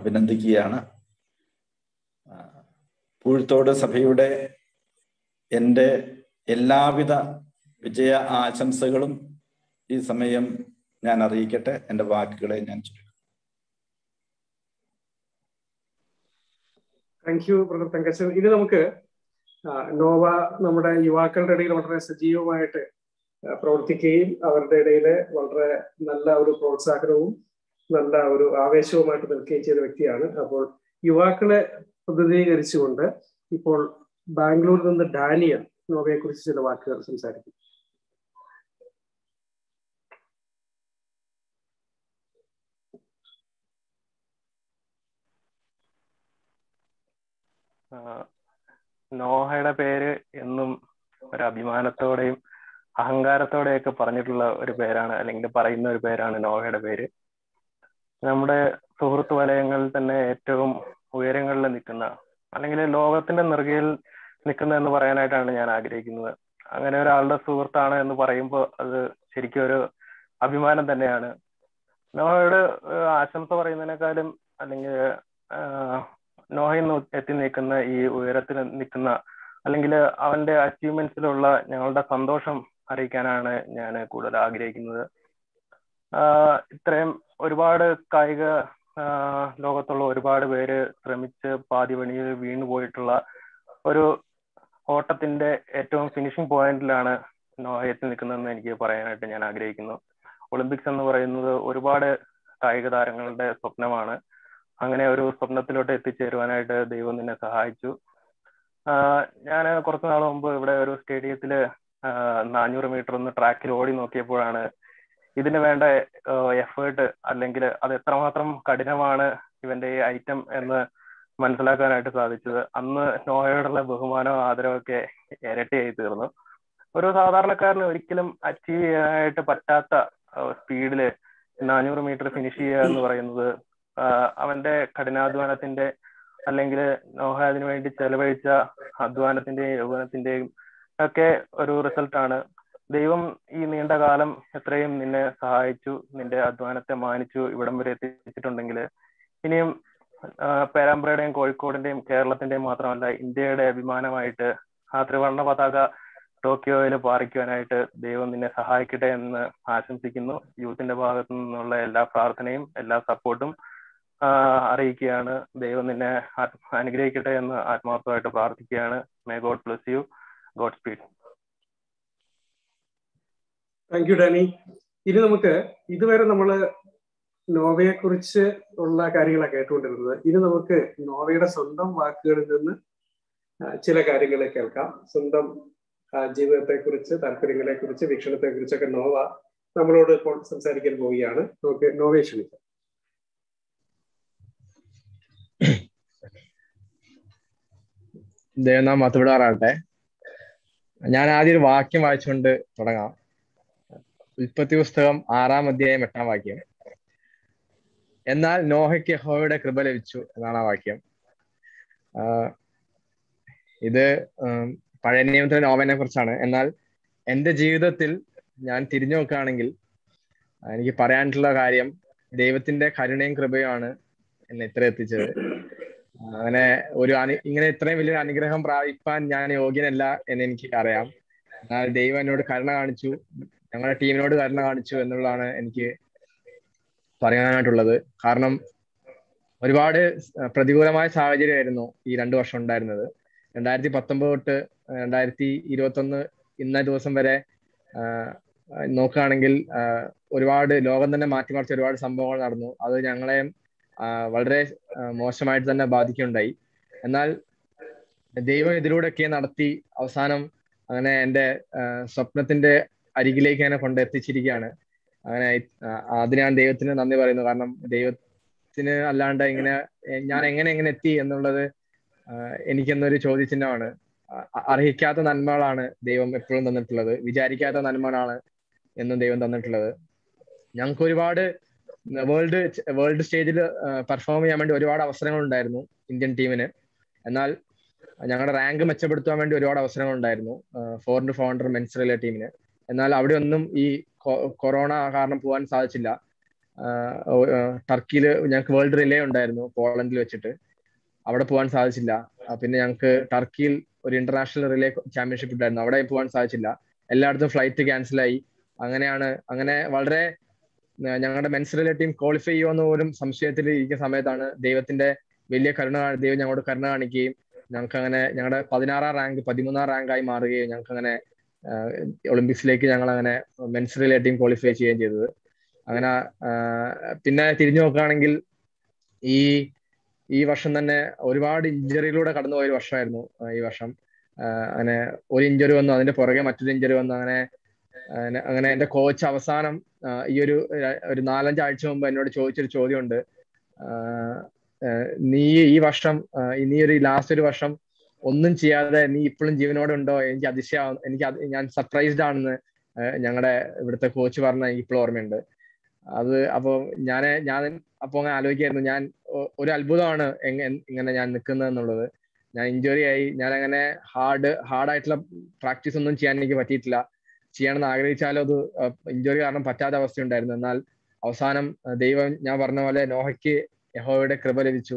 അഭിനന്ദിക്കുകയാണ്. പൂഴ്ത്തോട് സഭയുടെ എൻ്റെ എല്ലാവിധ വിജയ ആശംസകളും ഈ സമയം ഞാൻ അറിയിക്കട്ടെ. എൻ്റെ വാക്കുകളെ ഞാൻ ചുരുക്കും. Thank you brother Thankachan. ഇനി നമുക്ക് നോവ നമ്മുടെ യുവാക്കളുടെ ഇടയിൽ വളരെ സജീവമായിട്ട് പ്രവർത്തിക്കുകയും അവരുടെ ഇടയിൽ വളരെ നല്ല ഒരു പ്രോത്സാഹനവും നല്ല ഒരു ആവേശവുമായിട്ട് നിൽക്കുകയും ചെയ്ത വ്യക്തിയാണ്. അപ്പോൾ യുവാക്കളെ പ്രതിനിധീകരിച്ചുകൊണ്ട് ഇപ്പോൾ ബാംഗ്ലൂരിൽ നിന്ന് ഡാനിയൽ നോവയെ കുറിച്ച് ചില വാക്കുകൾ സംസാരിക്കും. നോഹയുടെ പേര് എന്നും ഒരു അഭിമാനത്തോടെയും അഹങ്കാരത്തോടെയൊക്കെ പറഞ്ഞിട്ടുള്ള ഒരു പേരാണ്, അല്ലെങ്കിൽ പറയുന്ന ഒരു പേരാണ് നോഹയുടെ പേര്. നമ്മുടെ സുഹൃത്ത് വലയങ്ങളിൽ തന്നെ ഏറ്റവും ഉയരങ്ങളിൽ നിൽക്കുന്ന, അല്ലെങ്കിൽ ലോകത്തിന്റെ നെറുകയിൽ നിൽക്കുന്ന എന്ന് പറയാനായിട്ടാണ് ഞാൻ ആഗ്രഹിക്കുന്നത്. അങ്ങനെ ഒരാളുടെ സുഹൃത്താണ് എന്ന് പറയുമ്പോൾ അത് ശരിക്കും ഒരു അഭിമാനം തന്നെയാണ്. നോഹയുടെ ആശംസ പറയുന്നതിനേക്കാളും, അല്ലെങ്കിൽ നോഹയിൽ നിന്ന് എത്തി നിൽക്കുന്ന ഈ ഉയരത്തിൽ നിൽക്കുന്ന, അല്ലെങ്കിൽ അവന്റെ അച്ചീവ്മെന്റ്സിലുള്ള ഞങ്ങളുടെ സന്തോഷം അറിയിക്കാനാണ് ഞാൻ കൂടുതൽ ആഗ്രഹിക്കുന്നത്. ഇത്രയും ഒരുപാട് കായിക ലോകത്തുള്ള ഒരുപാട് പേര് ശ്രമിച്ച് പാതിവണിയിൽ വീണു പോയിട്ടുള്ള ഒരു ഓട്ടത്തിന്റെ ഏറ്റവും ഫിനിഷിംഗ് പോയിന്റിലാണ് നോഹ എത്തി നിൽക്കുന്നതെന്ന് എനിക്ക് പറയാനായിട്ട് ഞാൻ ആഗ്രഹിക്കുന്നു. ഒളിമ്പിക്സ് എന്ന് പറയുന്നത് ഒരുപാട് കായിക താരങ്ങളുടെ സ്വപ്നമാണ്. അങ്ങനെ ഒരു സ്വപ്നത്തിലോട്ട് എത്തിച്ചേരുവാനായിട്ട് ദൈവം നിന്നെ സഹായിച്ചു. ഞാൻ കുറച്ച് നാൾ മുമ്പ് ഇവിടെ ഒരു സ്റ്റേഡിയത്തിൽ 400 മീറ്റർ ഒന്ന് ട്രാക്കിൽ ഓടി നോക്കിയപ്പോഴാണ് ഇതിന് വേണ്ട എഫേർട്ട്, അല്ലെങ്കിൽ അത് എത്രമാത്രം കഠിനമാണ് ഇവന്റെ ഈ ഐറ്റം എന്ന് മനസ്സിലാക്കാനായിട്ട് സാധിച്ചത്. അന്ന് നോഹയോടുള്ള ബഹുമാനവും ആദരവൊക്കെ ഇരട്ടിയായി തീർന്നു. ഒരു സാധാരണക്കാരന് ഒരിക്കലും അച്ചീവ് ചെയ്യാനായിട്ട് പറ്റാത്ത സ്പീഡില് 400 മീറ്റർ ഫിനിഷ് ചെയ്യുക എന്ന് പറയുന്നത് അവന്റെ കഠിനാധ്വാനത്തിന്റെ, അല്ലെങ്കിൽ നോഹ അതിനു വേണ്ടി ചെലവഴിച്ച അധ്വാനത്തിന്റെയും യൗവനത്തിന്റെയും ഒക്കെ ഒരു റിസൾട്ടാണ്. ദൈവം ഈ നീണ്ട കാലം എത്രയും നിന്നെ സഹായിച്ചു, നിന്റെ അധ്വാനത്തെ മാനിച്ചു ഇവിടം വരെ എത്തിച്ചിട്ടുണ്ടെങ്കിൽ ഇനിയും പേരാമ്പ്രയുടെയും കോഴിക്കോടിന്റെയും കേരളത്തിന്റെയും മാത്രമല്ല ഇന്ത്യയുടെ അഭിമാനമായിട്ട് ആ ത്രിവർണ്ണ പതാക ടോക്കിയോയിൽ പാറിക്കുവാനായിട്ട് ദൈവം നിന്നെ സഹായിക്കട്ടെ എന്ന് ആശംസിക്കുന്നു. യൂത്തിന്റെ ഭാഗത്തു നിന്നുള്ള എല്ലാ പ്രാർത്ഥനയും എല്ലാ സപ്പോർട്ടും അറിയിക്കുകയാണ്. ദൈവം നിന്നെ അനുഗ്രഹിക്കട്ടെ എന്ന് ആത്മാർത്ഥമായിട്ട് പ്രാർത്ഥിക്കുകയാണ്. May God bless you. Godspeed. Thank you Danny. ഇനി നമുക്ക്, ഇതുവരെ നമ്മള് നോവയെ കുറിച്ച് ഉള്ള കാര്യങ്ങളാണ് കേട്ടുകൊണ്ടിരുന്നത്, ഇനി നമുക്ക് നോവയുടെ സ്വന്തം വാക്കുകളിൽ നിന്ന് ചില കാര്യങ്ങൾ കേൾക്കാം. സ്വന്തം ജീവിതത്തെ കുറിച്ച്, താല്പര്യങ്ങളെ കുറിച്ച്, വീക്ഷണത്തെ കുറിച്ചൊക്കെ നോവ നമ്മളോട് ഇപ്പോൾ സംസാരിക്കാൻ പോവുകയാണ്. നമുക്ക് നോവയെ ക്ഷണിക്കാം. ദേവനാ മത്തുവിടാറാകട്ടെ. ഞാൻ ആദ്യം ഒരു വാക്യം വായിച്ചുകൊണ്ട് തുടങ്ങാം. ഉൽപ്പത്തി പുസ്തകം 6-ാം അധ്യായം 8-ാം വാക്യം. എന്നാൽ നോഹയ്ക്ക് യഹോവയുടെ കൃപ ലഭിച്ചു എന്നാണ് ആ വാക്യം. ഇത് പഴയ നിയമത്തിലെ നോവയെ കുറിച്ചാണ്. എന്നാൽ എൻ്റെ ജീവിതത്തിൽ ഞാൻ തിരിഞ്ഞു നോക്കുകയാണെങ്കിൽ എനിക്ക് പറയാനുള്ള കാര്യം ദൈവത്തിന്റെ കരുണയും കൃപയുമാണ് എന്നെ ഇത്ര എത്തിച്ചത്. അങ്ങനെ ഒരു ഇങ്ങനെ ഇത്രയും വലിയൊരു അനുഗ്രഹം പ്രാപിപ്പാൻ ഞാൻ യോഗ്യനല്ല എന്ന് എനിക്ക് അറിയാം. എന്നാൽ ദൈവം എന്നോട് കരുണ കാണിച്ചു, ഞങ്ങളുടെ ടീമിനോട് കരുണ കാണിച്ചു എന്നുള്ളതാണ് എനിക്ക് പറയാനായിട്ടുള്ളത്. കാരണം ഒരുപാട് പ്രതികൂലമായ സാഹചര്യമായിരുന്നു ഈ 2 വർഷം ഉണ്ടായിരുന്നത്. 2019 തൊട്ട് 2021 ഇന്ന ദിവസം വരെ നോക്കുകയാണെങ്കിൽ ഒരുപാട് ലോകം തന്നെ മാറ്റിമറിച്ച ഒരുപാട് സംഭവങ്ങൾ നടന്നു. അത് ഞങ്ങളെയും വളരെ മോശമായിട്ട് തന്നെ ബാധിക്കുകയുണ്ടായി. എന്നാൽ ദൈവം ഇതിലൂടെയൊക്കെ നടത്തി അവസാനം അങ്ങനെ എൻ്റെ സ്വപ്നത്തിന്റെ അരികിലേക്ക് എന്നെ കൊണ്ടെത്തിച്ചിരിക്കുകയാണ്. അങ്ങനെ അതിന് ഞാൻ ദൈവത്തിന് നന്ദി പറയുന്നു. കാരണം ദൈവത്തിന് അല്ലാണ്ട് ഇങ്ങനെ ഞാൻ എങ്ങനെ എത്തി എന്നുള്ളത് എനിക്കെന്നൊരു ചോദ്യചിഹ്നമാണ്. അർഹിക്കാത്ത നന്മകളാണ് ദൈവം എപ്പോഴും തന്നിട്ടുള്ളത്, വിചാരിക്കാത്ത നന്മകളാണ് എന്നും ദൈവം തന്നിട്ടുള്ളത്. ഞങ്ങൾക്ക് ഒരുപാട് വേൾഡ് സ്റ്റേജിൽ പെർഫോം ചെയ്യാൻ വേണ്ടി ഒരുപാട് അവസരങ്ങൾ ഉണ്ടായിരുന്നു ഇന്ത്യൻ ടീമിന്. എന്നാൽ ഞങ്ങളുടെ റാങ്ക് മെച്ചപ്പെടുത്താൻ വേണ്ടി ഒരുപാട് അവസരങ്ങൾ ഉണ്ടായിരുന്നു 4x400 മെൻസ് റിലേ ടീമിന്. എന്നാൽ അവിടെ ഒന്നും ഈ കൊറോണ കാരണം പോകാൻ സാധിച്ചില്ല. ടർക്കിയിൽ ഞങ്ങൾക്ക് വേൾഡ് റിലേ ഉണ്ടായിരുന്നു, പോളണ്ടിൽ വെച്ചിട്ട്, അവിടെ പോകാൻ സാധിച്ചില്ല. പിന്നെ ഞങ്ങൾക്ക് ടർക്കിയിൽ ഒരു ഇന്റർനാഷണൽ റിലേ ചാമ്പ്യൻഷിപ്പ് ഉണ്ടായിരുന്നു, അവിടെ പോകാൻ സാധിച്ചില്ല. എല്ലായിടത്തും ഫ്ലൈറ്റ് ക്യാൻസലായി. അങ്ങനെ വളരെ ഞങ്ങളുടെ മെൻസ് റിലേ ടീം ക്വാളിഫൈ ചെയ്യുമെന്ന് പോലും സംശയത്തിൽ ഇരിക്കുന്ന സമയത്താണ് ദൈവത്തിന്റെ വലിയ കരുണ, ദൈവം ഞങ്ങളോട് കരുണ കാണിക്കുകയും ഞങ്ങൾക്ക് അങ്ങനെ ഞങ്ങളുടെ 16ാം റാങ്ക് 13ാം റാങ്കായി മാറുകയും ഞങ്ങൾക്ക് അങ്ങനെ ഒളിമ്പിക്സിലേക്ക് ഞങ്ങൾ അങ്ങനെ മെൻസ് റിലേ ടീം ക്വാളിഫൈ ചെയ്യുകയും ചെയ്തത്. അങ്ങനെ പിന്നെ തിരിഞ്ഞു നോക്കുകയാണെങ്കിൽ ഈ വർഷം തന്നെ ഒരുപാട് ഇഞ്ചറിയിലൂടെ കടന്നുപോയൊരു വർഷമായിരുന്നു ഈ വർഷം. അങ്ങനെ ഒരു ഇഞ്ചറി വന്നു, അതിന്റെ പുറകെ മറ്റൊരു ഇഞ്ചറി വന്നു. അങ്ങനെ എന്റെ കോച്ച് അവസാനം ഈ ഒരു 4-5 ആഴ്ച മുമ്പ് എന്നോട് ചോദിച്ചൊരു ചോദ്യമുണ്ട്, നീ ഈ വർഷം, നീ ഒരു ലാസ്റ്റ് ഒരു വർഷം ഒന്നും ചെയ്യാതെ നീ ഇപ്പോഴും ജീവനോടെ ഉണ്ടോ? ഞാൻ സർപ്രൈസ്ഡ് ആണെന്ന് ഞങ്ങളുടെ ഇവിടുത്തെ കോച്ച് പറഞ്ഞ എനിക്കിപ്പോഴും ഓർമ്മയുണ്ട്. അപ്പോൾ അങ്ങനെ ആലോചിക്കായിരുന്നു, ഞാൻ ഒരു അത്ഭുതമാണ് ഇങ്ങനെ ഞാൻ നിൽക്കുന്നത് എന്നുള്ളത്. ഞാൻ ഇഞ്ചുറി ആയി, ഞാൻ അങ്ങനെ ഹാർഡായിട്ടുള്ള പ്രാക്ടീസ് ഒന്നും ചെയ്യാൻ എനിക്ക് പറ്റിയിട്ടില്ല. ചെയ്യണമെന്ന് ആഗ്രഹിച്ചാലും അത് ഇഞ്ചുറി കാരണം പറ്റാത്ത അവസ്ഥയുണ്ടായിരുന്നു. എന്നാൽ അവസാനം ദൈവം, ഞാൻ പറഞ്ഞ പോലെ നോഹയ്ക്ക് യഹോവയുടെ കൃപ ലഭിച്ചു,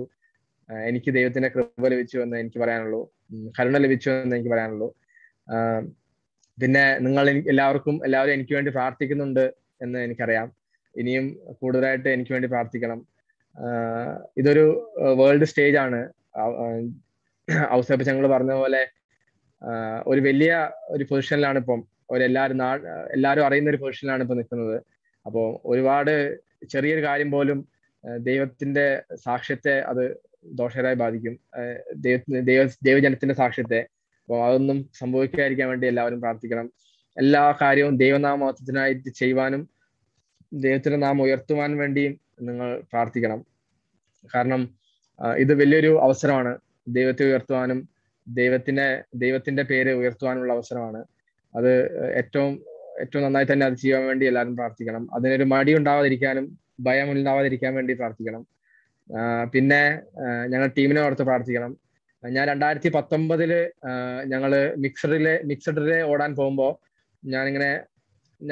എനിക്ക് ദൈവത്തിന്റെ കൃപ ലഭിച്ചു എന്ന് എനിക്ക് പറയാനുള്ളൂ, കരുണ ലഭിച്ചു എന്ന് എനിക്ക് പറയാനുള്ളൂ. പിന്നെ നിങ്ങൾ എല്ലാവരും എനിക്ക് വേണ്ടി പ്രാർത്ഥിക്കുന്നുണ്ട് എന്ന് എനിക്കറിയാം. ഇനിയും കൂടുതലായിട്ട് എനിക്ക് വേണ്ടി പ്രാർത്ഥിക്കണം. ഇതൊരു വേൾഡ് സ്റ്റേജ് ആണ്. ഔസേപ്പ് ഞങ്ങൾ പറഞ്ഞ പോലെ ഒരു വലിയ ഒരു പൊസിഷനിലാണ് ഇപ്പം, എല്ലാവരും അറിയുന്ന ഒരു പൊസിഷനിലാണ് ഇപ്പം നിൽക്കുന്നത്. അപ്പോൾ ഒരുപാട് ചെറിയൊരു കാര്യം പോലും ദൈവത്തിന്റെ സാക്ഷ്യത്തെ അത് ദോഷകരമായി ബാധിക്കും, ദൈവജനത്തിന്റെ സാക്ഷ്യത്തെ. അപ്പോൾ അതൊന്നും സംഭവിക്കാതിരിക്കാൻ വേണ്ടി എല്ലാവരും പ്രാർത്ഥിക്കണം. എല്ലാ കാര്യവും ദൈവനാമഹത്വത്തിനായിട്ട് ചെയ്യുവാനും ദൈവത്തിന്റെ നാം ഉയർത്തുവാൻ വേണ്ടിയും നിങ്ങൾ പ്രാർത്ഥിക്കണം. കാരണം ഇത് വലിയൊരു അവസരമാണ്, ദൈവത്തെ ഉയർത്തുവാനും ദൈവത്തിന്റെ പേര് ഉയർത്തുവാനുള്ള അവസരമാണ്. അത് ഏറ്റവും നന്നായി തന്നെ അത് ചെയ്യാൻ വേണ്ടി എല്ലാവരും പ്രാർത്ഥിക്കണം. അതിനൊരു മടി ഉണ്ടാവാതിരിക്കാനും ഭയം ഉണ്ടാവാതിരിക്കാൻ വേണ്ടി പ്രാർത്ഥിക്കണം. പിന്നെ ഞങ്ങൾ ടീമിനെ ഓർത്ത് പ്രാർത്ഥിക്കണം. ഞാൻ 2019 ഞങ്ങള് മിക്സഡിലെ ഓടാൻ പോകുമ്പോൾ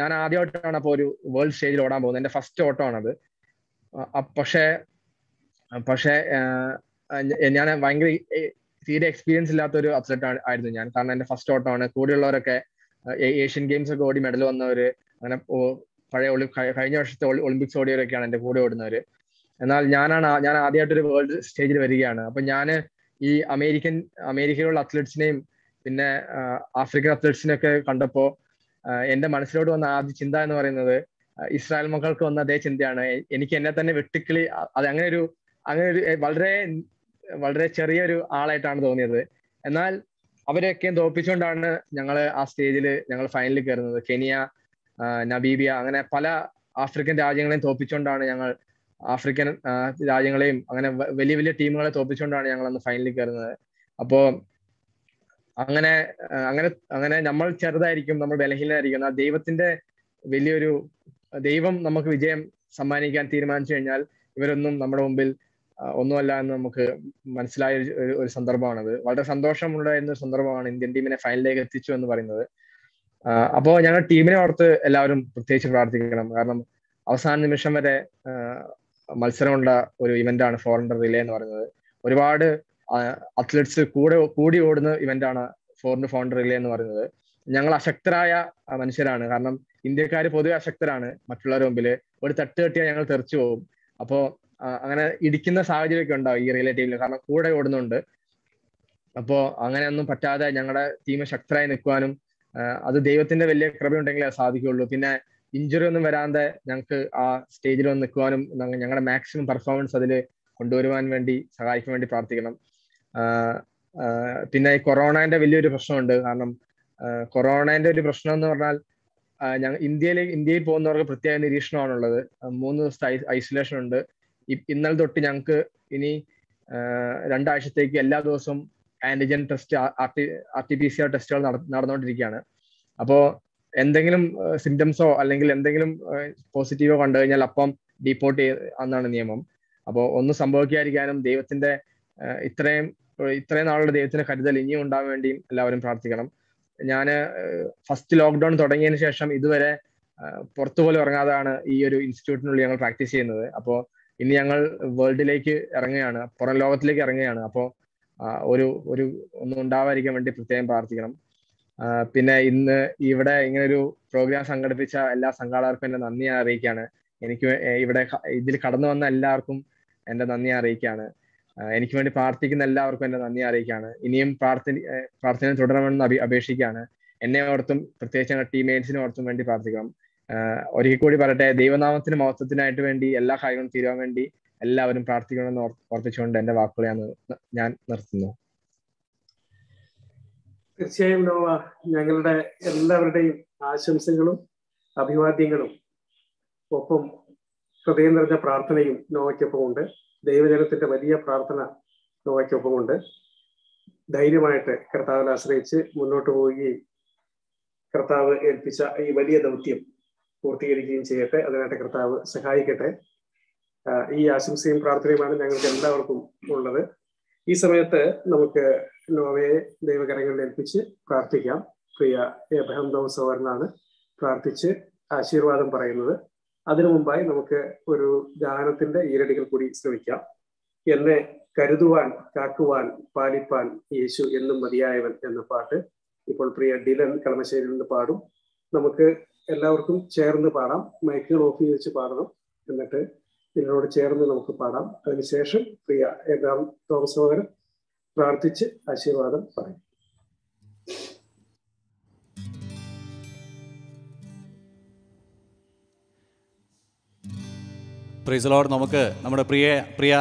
ഞാൻ ആദ്യമായിട്ടാണ് അപ്പോൾ ഒരു വേൾഡ് സ്റ്റേജിൽ ഓടാൻ പോകുന്നത്. എൻ്റെ ഫസ്റ്റ് ഓട്ടമാണത്. പക്ഷേ ഞാൻ ഭയങ്കര തീരെ എക്സ്പീരിയൻസ് ഇല്ലാത്തൊരു അത്ലറ്റ് ആയിരുന്നു ഞാൻ. കാരണം എൻ്റെ ഫസ്റ്റ് ഓട്ടമാണ്. കൂടെയുള്ളവരൊക്കെ ഏഷ്യൻ ഗെയിംസ് ഒക്കെ ഓടി മെഡൽ വന്നവര്, അങ്ങനെ കഴിഞ്ഞ വർഷത്തെ ഒളിമ്പിക്സ് ഓടിയവരൊക്കെയാണ് എൻ്റെ കൂടെ ഓടുന്നവര്. എന്നാൽ ഞാൻ ആദ്യമായിട്ടൊരു വേൾഡ് സ്റ്റേജിൽ വരികയാണ്. അപ്പം ഞാൻ ഈ അമേരിക്കയിലുള്ള അത്ലറ്റ്സിനെയും പിന്നെ ആഫ്രിക്കൻ അത്ലറ്റ്സിനെയൊക്കെ കണ്ടപ്പോൾ എന്റെ മനസ്സിലോട്ട് വന്ന ആദ്യ ചിന്ത എന്ന് പറയുന്നത് ഇസ്രായേൽ മക്കൾക്ക് വന്ന അതേ ചിന്തയാണ്. എനിക്ക് എന്നെ തന്നെ വെട്ടിക്കിളി, അത് അങ്ങനെ ഒരു വളരെ വളരെ ചെറിയൊരു ആളായിട്ടാണ് തോന്നിയത്. എന്നാൽ അവരെയൊക്കെയും തോൽപ്പിച്ചുകൊണ്ടാണ് ഞങ്ങൾ ആ സ്റ്റേജിൽ ഞങ്ങൾ ഫൈനലിൽ കയറുന്നത്. കെനിയ, നമീബിയ, അങ്ങനെ പല ആഫ്രിക്കൻ രാജ്യങ്ങളെയും തോൽപ്പിച്ചുകൊണ്ടാണ് ഞങ്ങൾ ആഫ്രിക്കൻ രാജ്യങ്ങളെയും അങ്ങനെ വലിയ വലിയ ടീമുകളെ തോൽപ്പിച്ചുകൊണ്ടാണ് ഞങ്ങൾ അന്ന് ഫൈനലിൽ കയറുന്നത്. അപ്പോൾ അങ്ങനെ അങ്ങനെ അങ്ങനെ നമ്മൾ ചെറുതായിരിക്കും, നമ്മൾ ബലഹീനമായിരിക്കും. ആ ദൈവത്തിന്റെ വലിയൊരു ദൈവം നമുക്ക് വിജയം സമ്മാനിക്കാൻ തീരുമാനിച്ചു കഴിഞ്ഞാൽ ഇവരൊന്നും നമ്മുടെ മുമ്പിൽ ഒന്നുമല്ല എന്ന് നമുക്ക് മനസ്സിലായ ഒരു സന്ദർഭമാണത്. വളരെ സന്തോഷമുണ്ടായിരുന്ന ഒരു സന്ദർഭമാണ് ഇന്ത്യൻ ടീമിനെ ഫൈനലിലേക്ക് എത്തിച്ചു എന്ന് പറയുന്നത്. അപ്പോൾ ഞങ്ങൾ ടീമിനെ ഓർത്ത് എല്ലാവരും പ്രത്യേകിച്ച് പ്രാർത്ഥിക്കണം. കാരണം അവസാന നിമിഷം വരെ മത്സരമുള്ള ഒരു ഇവന്റാണ് 400 റിലേ എന്ന് പറയുന്നത്. ഒരുപാട് അത്ലറ്റ്സ് കൂടി ഓടുന്ന ഇവന്റാണ് 4x400 റിലേ എന്ന് പറയുന്നത്. ഞങ്ങൾ അശക്തരായ മനുഷ്യരാണ്. കാരണം ഇന്ത്യക്കാർ പൊതുവെ അശക്തരാണ്. മറ്റുള്ളവരുടെ മുമ്പിൽ ഒരു തട്ട് തട്ടിയാൽ ഞങ്ങൾ തെറിച്ചു പോകും. അപ്പോൾ അങ്ങനെ ഇടിക്കുന്ന സാഹചര്യമൊക്കെ ഉണ്ടാവും ഈ റിലേ ടീമിൽ, കാരണം കൂടെ ഓടുന്നുണ്ട്. അപ്പോൾ അങ്ങനെയൊന്നും പറ്റാതെ ഞങ്ങളുടെ ടീം ശക്തരായി നിൽക്കുവാനും അത് ദൈവത്തിന്റെ വലിയ കൃപയുണ്ടെങ്കിലേ സാധിക്കുകയുള്ളൂ. പിന്നെ ഇഞ്ചുറി ഒന്നും വരാതെ ഞങ്ങൾക്ക് ആ സ്റ്റേജിൽ വന്ന് നിൽക്കുവാനും ഞങ്ങളുടെ മാക്സിമം പെർഫോമൻസ് അതിൽ കൊണ്ടുവരുവാൻ വേണ്ടി സഹായിക്കാൻ വേണ്ടി പ്രാർത്ഥിക്കണം. പിന്നെ ഈ കൊറോണേന്റെ വലിയൊരു പ്രശ്നമുണ്ട്. കാരണം കൊറോണേന്റെ ഒരു പ്രശ്നം എന്ന് പറഞ്ഞാൽ ഇന്ത്യയിൽ പോകുന്നവർക്ക് പ്രത്യേക നിരീക്ഷണമാണുള്ളത്. 3 ദിവസത്തെ ഐസൊലേഷൻ ഉണ്ട്. ഇന്നലെ തൊട്ട് ഞങ്ങൾക്ക് ഇനി രണ്ടാഴ്ചത്തേക്ക് എല്ലാ ദിവസവും ആന്റിജൻ ടെസ്റ്റ് RT-PCR ടെസ്റ്റുകൾ നടന്നുകൊണ്ടിരിക്കുകയാണ്. അപ്പോൾ എന്തെങ്കിലും സിംറ്റംസോ അല്ലെങ്കിൽ എന്തെങ്കിലും പോസിറ്റീവോ കണ്ടു കഴിഞ്ഞാൽ അപ്പം ഡിപ്പോർട്ട് ചെയ്യുന്നതാണ് നിയമം. അപ്പോൾ ഒന്നും സംഭവിക്കാതിരിക്കാനും ദൈവത്തിന്റെ ഇത്രയും നാളുള്ള ദൈവത്തിന്റെ കരുതൽ ഇനിയും ഉണ്ടാകാൻ വേണ്ടിയും എല്ലാവരും പ്രാർത്ഥിക്കണം. ഞാൻ ഫസ്റ്റ് ലോക്ക്ഡൌൺ തുടങ്ങിയതിന് ശേഷം ഇതുവരെ പുറത്തുപോലെ ഇറങ്ങാതാണ് ഈ ഒരു ഇൻസ്റ്റിറ്റ്യൂട്ടിനുള്ളിൽ ഞങ്ങൾ പ്രാക്ടീസ് ചെയ്യുന്നത്. അപ്പോൾ ഇനി ഞങ്ങൾ വേൾഡിലേക്ക് ഇറങ്ങുകയാണ്, പുറം ലോകത്തിലേക്ക് ഇറങ്ങുകയാണ്. അപ്പോൾ ഒരു ഒന്നും ഉണ്ടാവാതിരിക്കാൻ വേണ്ടി പ്രത്യേകം പ്രാർത്ഥിക്കണം. പിന്നെ ഇന്ന് ഇവിടെ ഇങ്ങനൊരു പ്രോഗ്രാം സംഘടിപ്പിച്ച എല്ലാ സംഘാടകർക്കും എൻ്റെ നന്ദി ഞാൻ അറിയിക്കുകയാണ്. എനിക്ക് ഇവിടെ ഇതിൽ കടന്നു വന്ന എല്ലാവർക്കും എൻ്റെ നന്ദി ഞാൻ അറിയിക്കുകയാണ്. എനിക്ക് വേണ്ടി പ്രാർത്ഥിക്കുന്ന എല്ലാവർക്കും എൻ്റെ നന്ദി അറിയിക്കുകയാണ്. ഇനിയും പ്രാർത്ഥന തുടരണമെന്ന് അപേക്ഷിക്കുകയാണ്. എന്നെ ഓർത്തും പ്രത്യേകിച്ച് ഞങ്ങളുടെ ടീംമേറ്റ്സിനെ ഓർത്തും വേണ്ടി പ്രാർത്ഥിക്കണം. ഒരിക്കൽ കൂടി പറയട്ടെ, ദൈവനാമത്തിന് മഹത്വത്തിനായിട്ട് വേണ്ടി എല്ലാ കാര്യങ്ങളും തീരുവാൻ വേണ്ടി എല്ലാവരും പ്രാർത്ഥിക്കണമെന്ന് ഓർപ്പിച്ചുകൊണ്ട് എൻ്റെ വാക്കുകൾ ഞാൻ നിർത്തുന്നു. തീർച്ചയായും നോവ, ഞങ്ങളുടെ എല്ലാവരുടെയും ആശംസകളും അഭിവാദ്യങ്ങളും ഒപ്പം ഹൃദയം നിറഞ്ഞ പ്രാർത്ഥനയും നോവയ്ക്കൊപ്പമുണ്ട്. ദൈവജനത്തിന്റെ വലിയ പ്രാർത്ഥന നോവയ്ക്കൊപ്പമുണ്ട്. ധൈര്യമായിട്ട് കർത്താവിൽ ആശ്രയിച്ച് മുന്നോട്ട് പോവുകയും കർത്താവ് ഏൽപ്പിച്ച ഈ വലിയ ദൗത്യം പൂർത്തീകരിക്കുകയും ചെയ്യട്ടെ. അതിനായിട്ട് കർത്താവ് സഹായിക്കട്ടെ. ഈ ആശംസയും പ്രാർത്ഥനയുമാണ് ഞങ്ങൾക്ക് എല്ലാവർക്കും ഉള്ളത്. ഈ സമയത്ത് നമുക്ക് നോവയെ ദൈവകരങ്ങളിൽ ഏൽപ്പിച്ച് പ്രാർത്ഥിക്കാം. പ്രിയ എബ്രഹാം തോമസ് സഹോദരനാണ് പ്രാർത്ഥിച്ച് ആശീർവാദം പറയുന്നത്. അതിനു മുമ്പായി നമുക്ക് ഒരു ഗാനത്തിന്റെ ഈരടികൾ കൂടി ശ്രമിക്കാം. എന്നെ കരുതുവാൻ കാക്കുവാൻ പാലിപ്പാൻ യേശു എന്നും മതിയായവൻ എന്ന പാട്ട് ഇപ്പോൾ പ്രിയ ഡിലൻ കളമശ്ശേരിൽ നിന്ന് പാടും. നമുക്ക് എല്ലാവർക്കും ചേർന്ന് പാടാം. മൈക്കുകൾ ഓഫ് ചെയ്ത് വെച്ച് പാടണം. എന്നിട്ട് ഇതിനോട് ചേർന്ന് നമുക്ക് പാടാം. അതിനുശേഷം പ്രിയ എബ്രഹാം തോമസ് സഹോദരൻ പ്രാർത്ഥിച്ച് ആശീർവാദം പറയും. Praise the Lord. നമുക്ക് നമ്മുടെ പ്രിയ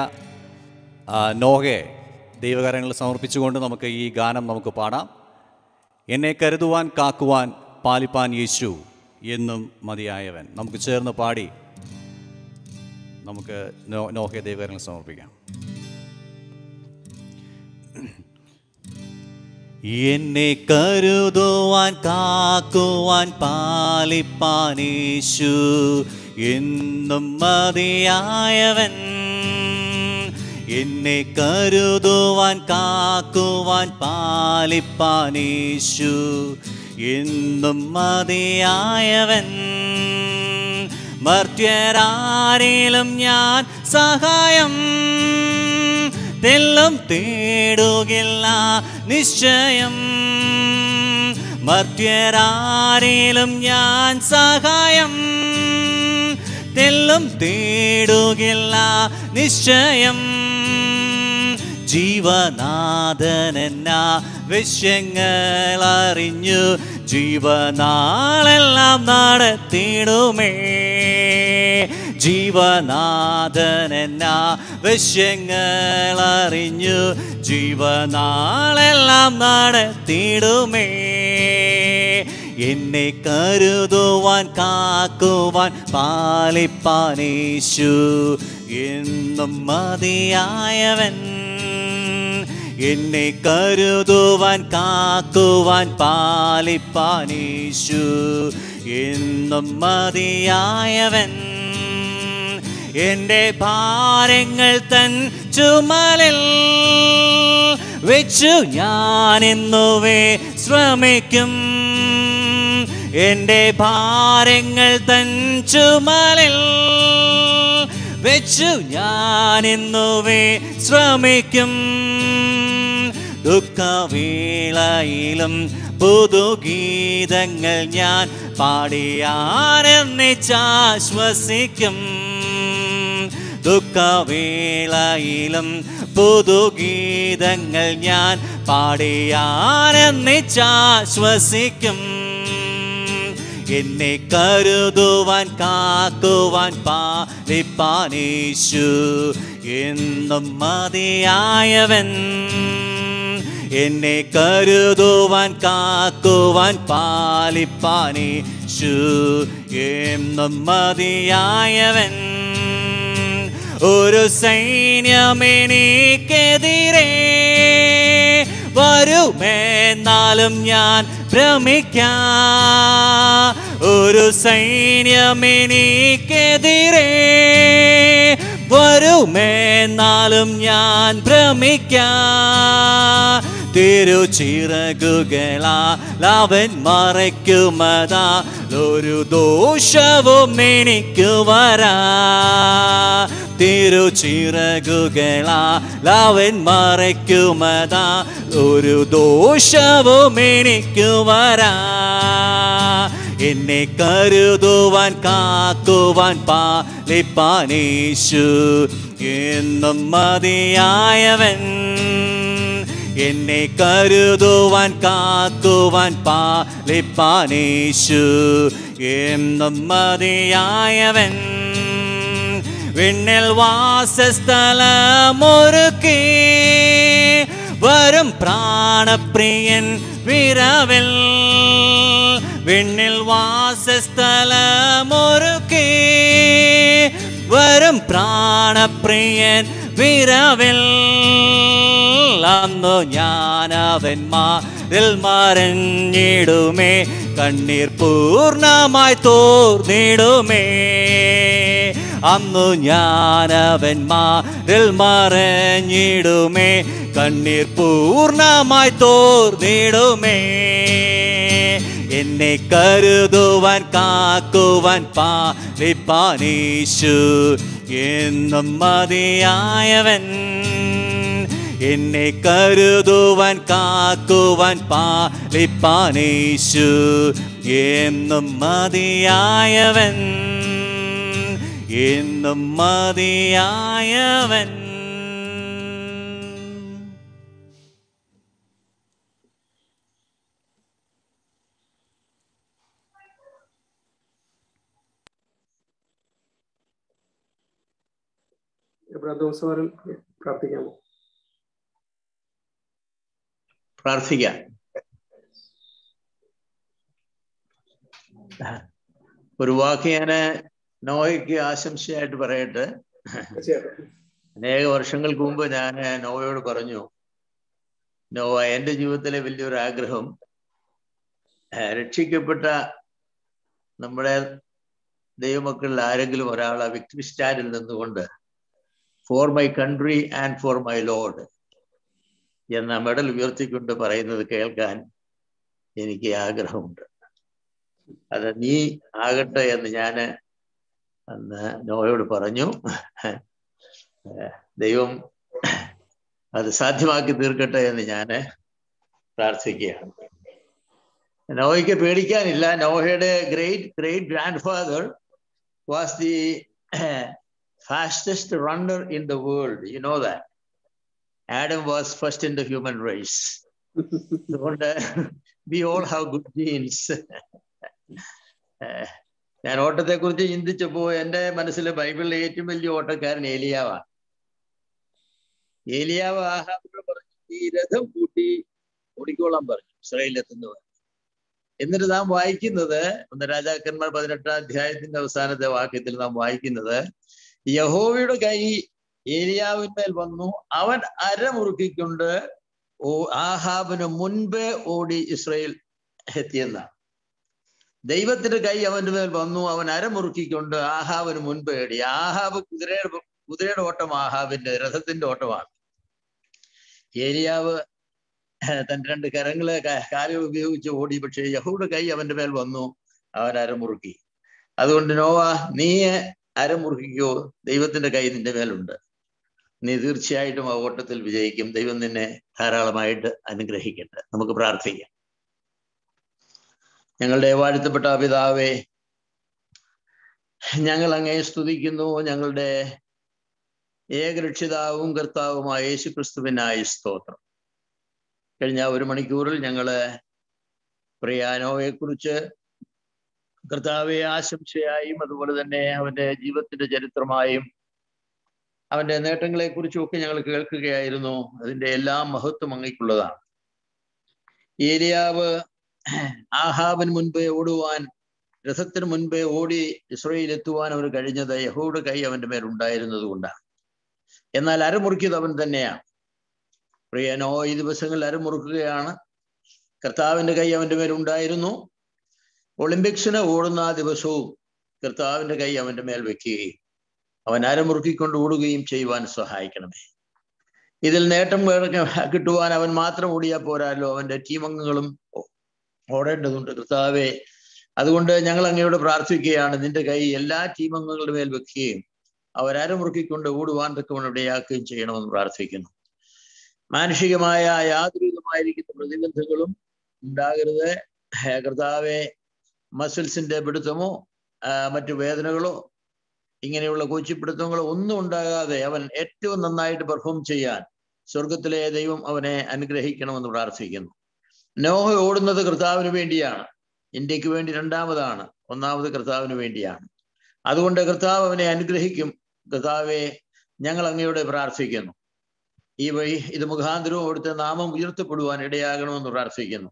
നോഹയെ ദൈവകാര്യങ്ങൾ സമർപ്പിച്ചുകൊണ്ട് നമുക്ക് ഈ ഗാനം നമുക്ക് പാടാം. എന്നെ കരുതുവാൻ കാക്കുവാൻ പാലിപ്പാൻ യേശു എന്നും മതിയായവൻ. നമുക്ക് ചേർന്ന് പാടി നമുക്ക് നോഹയെ ദൈവകാര്യങ്ങൾ സമർപ്പിക്കാം. എന്നെ കരുതുവാൻ കാക്കുവാൻ പാലിപ്പാൻ യേശു എന്നും മതിയായവൻ. എന്നെ കരുതുവാൻ കാക്കുവാൻ പാലിപ്പാൻ യേശു എന്നും മതിയായവൻ. മർത്യരാരിലും ഞാൻ സഹായം തെല്ലും തേടുകില്ല നിശ്ചയം. മർത്യരാരിലും ഞാൻ സഹായം തെല്ലും തേടുകില്ല നിശ്ചയം. ജീവനാഥനെന്ന വിഷയങ്ങളറിഞ്ഞു ജീവനാളെല്ലാം നടത്തിടുമേ. ജീവനാഥനെന്ന വിഷയങ്ങളറിഞ്ഞു ജീവനാളെല്ലാം നടത്തിടുമേ. എന്നെ കരുതുവാൻ കാക്കുവാൻ പാലിപ്പാൻ യേശു എന്നും മതിയായവൻ. എന്നെ കരുതുവാൻ കാക്കുവാൻ പാലിപ്പാൻ യേശു എന്നും മതിയായവൻ. എൻ്റെ ഭാരങ്ങൾ തൻ ചുമലിൽ വെച്ചു ഞാനെന്നുവേ ശ്രമിക്കും. എൻ്റെ ഭാരങ്ങൾ തൻ ചുമലിൽ വെച്ചു ഞാനെന്നുവേ ശ്രമിക്കും. ദുഃഖവേളയിലും പുതുഗീതങ്ങൾ ഞാൻ പാടിയാരെന്നിച്ചാശ്വസിക്കും. ദുഃഖവേളയിലും പുതുഗീതങ്ങൾ ഞാൻ പാടിയാരെന്നിച്ചാശ്വസിക്കും. എന്നെ കരുതുവാൻ കാക്കുവാൻ പാലിപ്പാൻ യേശു എന്നും മതിയായവൻ. എന്നെ കരുതുവാൻ കാക്കുവാൻ പാലിപ്പാൻ യേശു എന്നും മതിയായവൻ. ഒരു സൈന്യമെനിക്ക് വരുമെന്നാലും ഞാൻ ഭ്രമിക്കാം. ഒരു സൈന്യമെനിക്കെതിരെ വരുമെന്നാലും ഞാൻ ഭ്രമിക്കാം. തിരുചിറകുകളാൽ അവൻ മറയ്ക്കുമതാ, ഒരു ദോഷവും എനിക്ക് വരാ. തിരുചിറകുകളാൽ അവൻ മറയ്ക്കുമതാ, ഒരു ദോഷവും എനിക്ക് വരാ. എന്നെ കരുതുവാൻ കാക്കുവാൻ പാലിപ്പാൻ യേശു എന്നും മതിയായവൻ. എന്നെ കരുതുവാൻ കാക്കുവാൻ പാലിപ്പാൻ യേശു എന്നും മതിയായവൻ. വിണ്ണിൽ വാസസ്ഥലമൊരുക്കി വരും പ്രാണപ്രിയൻ വിരവിൽ. വിണ്ണിൽ വാസസ്ഥലമൊരുക്കി വരും പ്രാണപ്രിയൻ വിരവിൽ. അന്നു ഞാനവന്മാരിൽ മറഞ്ഞിടുമേ, കണ്ണീർ പൂർണ്ണമായി തോർന്നിടുമേ. അന്നു ഞാനവന്മാരിൽ മറഞ്ഞിടുമേ, കണ്ണീർ പൂർണ്ണമായി തോർന്നിടുമേ. എന്നെ കരുതുവാൻ കാക്കുവാൻ പാലിപ്പാൻ യേശു എന്നും മതിയായവൻ. എന്നെ കരുതുവാൻ കാക്കുവാൻ പാലിപ്പാൻ യേശു എന്നും മതിയായവൻ, എന്നും മതിയായവൻ. പ്രാർത്ഥിക്കാമോ? പ്രാർത്ഥിക്കാം. ഒരു വാക്ക് ഞാൻ നോയയ്ക്ക് ആശംസയായിട്ട് പറയട്ടെ. അനേക വർഷങ്ങൾക്ക് മുമ്പ് ഞാൻ നോവയോട് പറഞ്ഞു, നോവ, എൻ്റെ ജീവിതത്തിലെ വലിയൊരു ആഗ്രഹം രക്ഷിക്കപ്പെട്ട നമ്മുടെ ദൈവമക്കളിൽ ആരെങ്കിലും ഒരാൾ ആ വിക്ടറി സ്റ്റാൻഡിൽ നിന്നുകൊണ്ട് "for my country and for my load" എന്ന മെഡൽ ഉയർത്തിക്കൊണ്ട് പറയുന്നത് കേൾക്കാൻ എനിക്ക് ആഗ്രഹമുണ്ട്. അത് നീ ആകട്ടെ എന്ന് ഞാൻ അന്ന് നോയോട് പറഞ്ഞു. ദൈവം അത് സാധ്യമാക്കി തീർക്കട്ടെ എന്ന് ഞാൻ പ്രാർത്ഥിക്കുകയാണ്. നോയയ്ക്ക് പേടിക്കാനില്ല. നോഹയുടെ great great grandfather was the fastest runner in the world. You know that Adam was first in the human race. Don't we all have good genes? ഞാൻ ഓട്ടത്തെ കുറിച്ച് ചിന്തിച്ചപ്പോ എൻ്റെ മനസ്സിൽ ബൈബിളിലെ ഏറ്റവും വലിയ ഓട്ടക്കാരൻ ഏലിയാവാണ്. ഏലിയാവ് ആഹാബിനോട് പറഞ്ഞു, "ഈ രഥം കൂട്ടി ഓടിക്കോളാൻ" പറഞ്ഞു, ഇസ്രായേലെത്തുന്ന പറഞ്ഞു. എന്നിട്ട് നാം വായിക്കുന്നത് ഒന്ന് രാജാക്കന്മാർ 18-ാം അധ്യായത്തിന്റെ അവസാനത്തെ വാക്യത്തിൽ നാം വായിക്കുന്നത്, യഹോവയുടെ കൈ ഏലിയാവിന്മേൽ വന്നു, അവൻ അരമുറുക്കിക്കൊണ്ട് ആഹാബിന് മുൻപേ ഓടി ഇസ്രായേൽ എത്തിയെന്നാണ്. ദൈവത്തിന്റെ കൈ അവന്റെ മേൽ വന്നു, അവൻ അരമുറുക്കിക്കൊണ്ട് ആഹാബിന് മുൻപേ ഓടി. ആഹാബ് കുതിരയുടെ ഓട്ടം ആഹാബിന്റെ രഥത്തിന്റെ ഓട്ടമാണ്. ഏലിയാവ് തന്റെ രണ്ട് കരങ്ങളെ കാലുകൾ ഉപയോഗിച്ച് ഓടി, പക്ഷേ യഹോവയുടെ കൈ അവന്റെ മേൽ വന്നു, അവൻ അരമുറുക്കി. അതുകൊണ്ട് നോവ, നീ അരമുറുക്കിക്കോ, ദൈവത്തിന്റെ കൈ നിന്റെ മേലുണ്ട്. നീ തീർച്ചയായിട്ടും ആ ഓട്ടത്തിൽ വിജയിക്കും. ദൈവം നിന്നെ ധാരാളമായിട്ട് അനുഗ്രഹിക്കട്ടെ. നമുക്ക് പ്രാർത്ഥിക്കാം. ഞങ്ങളുടെ വാഴ്ത്തപ്പെട്ട പിതാവേ, ഞങ്ങൾ അങ്ങേ സ്തുതിക്കുന്നു. ഞങ്ങളുടെ ഏകരക്ഷിതാവും കർത്താവുമായ യേശുക്രിസ്തുവിനായി സ്തോത്രം. കഴിഞ്ഞ ഒരു മണിക്കൂറിൽ ഞങ്ങള് പ്രിയാനോയെക്കുറിച്ച് കർത്താവെ ആശംസയായും അതുപോലെ തന്നെ അവന്റെ ജീവിതത്തിന്റെ ചരിത്രമായും അവന്റെ നേട്ടങ്ങളെ കുറിച്ചും ഒക്കെ ഞങ്ങൾ കേൾക്കുകയായിരുന്നു. അതിൻ്റെ എല്ലാ മഹത്വം അങ്ങേക്കുള്ളതാണ്. ഏലിയാവ് ആഹാബിന് മുൻപേ ഓടുവാൻ, രഥത്തിന് മുൻപേ ഓടി ഇസ്രായേൽ എത്തുവാൻ അവർ കഴിഞ്ഞത് യഹോവയുടെ കൈ അവന്റെ മേലുണ്ടായിരുന്നത് കൊണ്ടാണ്. എന്നാൽ അരമുറുക്കിയത് അവൻ തന്നെയാണ്. പ്രിയനോ, ഈ ദിവസങ്ങളിൽ അരമുറുക്കുകയാണ്. കർത്താവിൻ്റെ കൈ അവൻ്റെ മേലുണ്ടായിരുന്നു. ഒളിമ്പിക്സിന് ഓടുന്ന ആ ദിവസവും കർത്താവിൻ്റെ കൈ അവൻ്റെ മേൽ വയ്ക്കുകയും അവൻ അരമുറുക്കിക്കൊണ്ട് ഓടുകയും ചെയ്യുവാൻ സഹായിക്കണമേ. ഇതിൽ നേട്ടം കിട്ടുവാൻ അവൻ മാത്രം ഓടിയാൽ പോരാല്ലോ, അവൻ്റെ ടീമംഗങ്ങളും ഓടേണ്ടതുണ്ട് കർത്താവേ. അതുകൊണ്ട് ഞങ്ങൾ അങ്ങയോട് പ്രാർത്ഥിക്കുകയാണ്, നിന്റെ കൈ എല്ലാ ടീമംഗങ്ങളുടെ മേൽ വെക്കുകയും അവരരമുറുക്കിക്കൊണ്ട് ഓടുവാൻ തക്കവണ്ണം ഇടയാക്കുകയും ചെയ്യണമെന്ന് പ്രാർത്ഥിക്കുന്നു. മാനുഷികമായ യാതൊരു വിധമായിരിക്കുന്ന പ്രതിബന്ധങ്ങളും ഉണ്ടാകരുത് കർത്താവെ. മസിൽസിന്റെ പിടുത്തമോ മറ്റു വേദനകളോ ഇങ്ങനെയുള്ള കോച്ചിപ്പിടുത്തങ്ങളോ ഒന്നും ഉണ്ടാകാതെ അവൻ ഏറ്റവും നന്നായിട്ട് പെർഫോം ചെയ്യാൻ സ്വർഗത്തിലെ ദൈവം അവനെ അനുഗ്രഹിക്കണമെന്ന് പ്രാർത്ഥിക്കുന്നു. നോഹ ഓടുന്നത് കർത്താവിന് വേണ്ടിയാണ്, ഇന്ത്യക്ക് വേണ്ടി രണ്ടാമതാണ്, ഒന്നാമത് കർത്താവിന് വേണ്ടിയാണ്. അതുകൊണ്ട് കർത്താവ് അവനെ അനുഗ്രഹിക്കും. കർത്താവെ, ഞങ്ങൾ അങ്ങയോട് പ്രാർത്ഥിക്കുന്നു. ഈ വഴി ഇത് മുഖാന്തരവും അവിടുത്തെ നാമം ഉയർത്തപ്പെടുവാൻ ഇടയാകണമെന്ന് പ്രാർത്ഥിക്കുന്നു.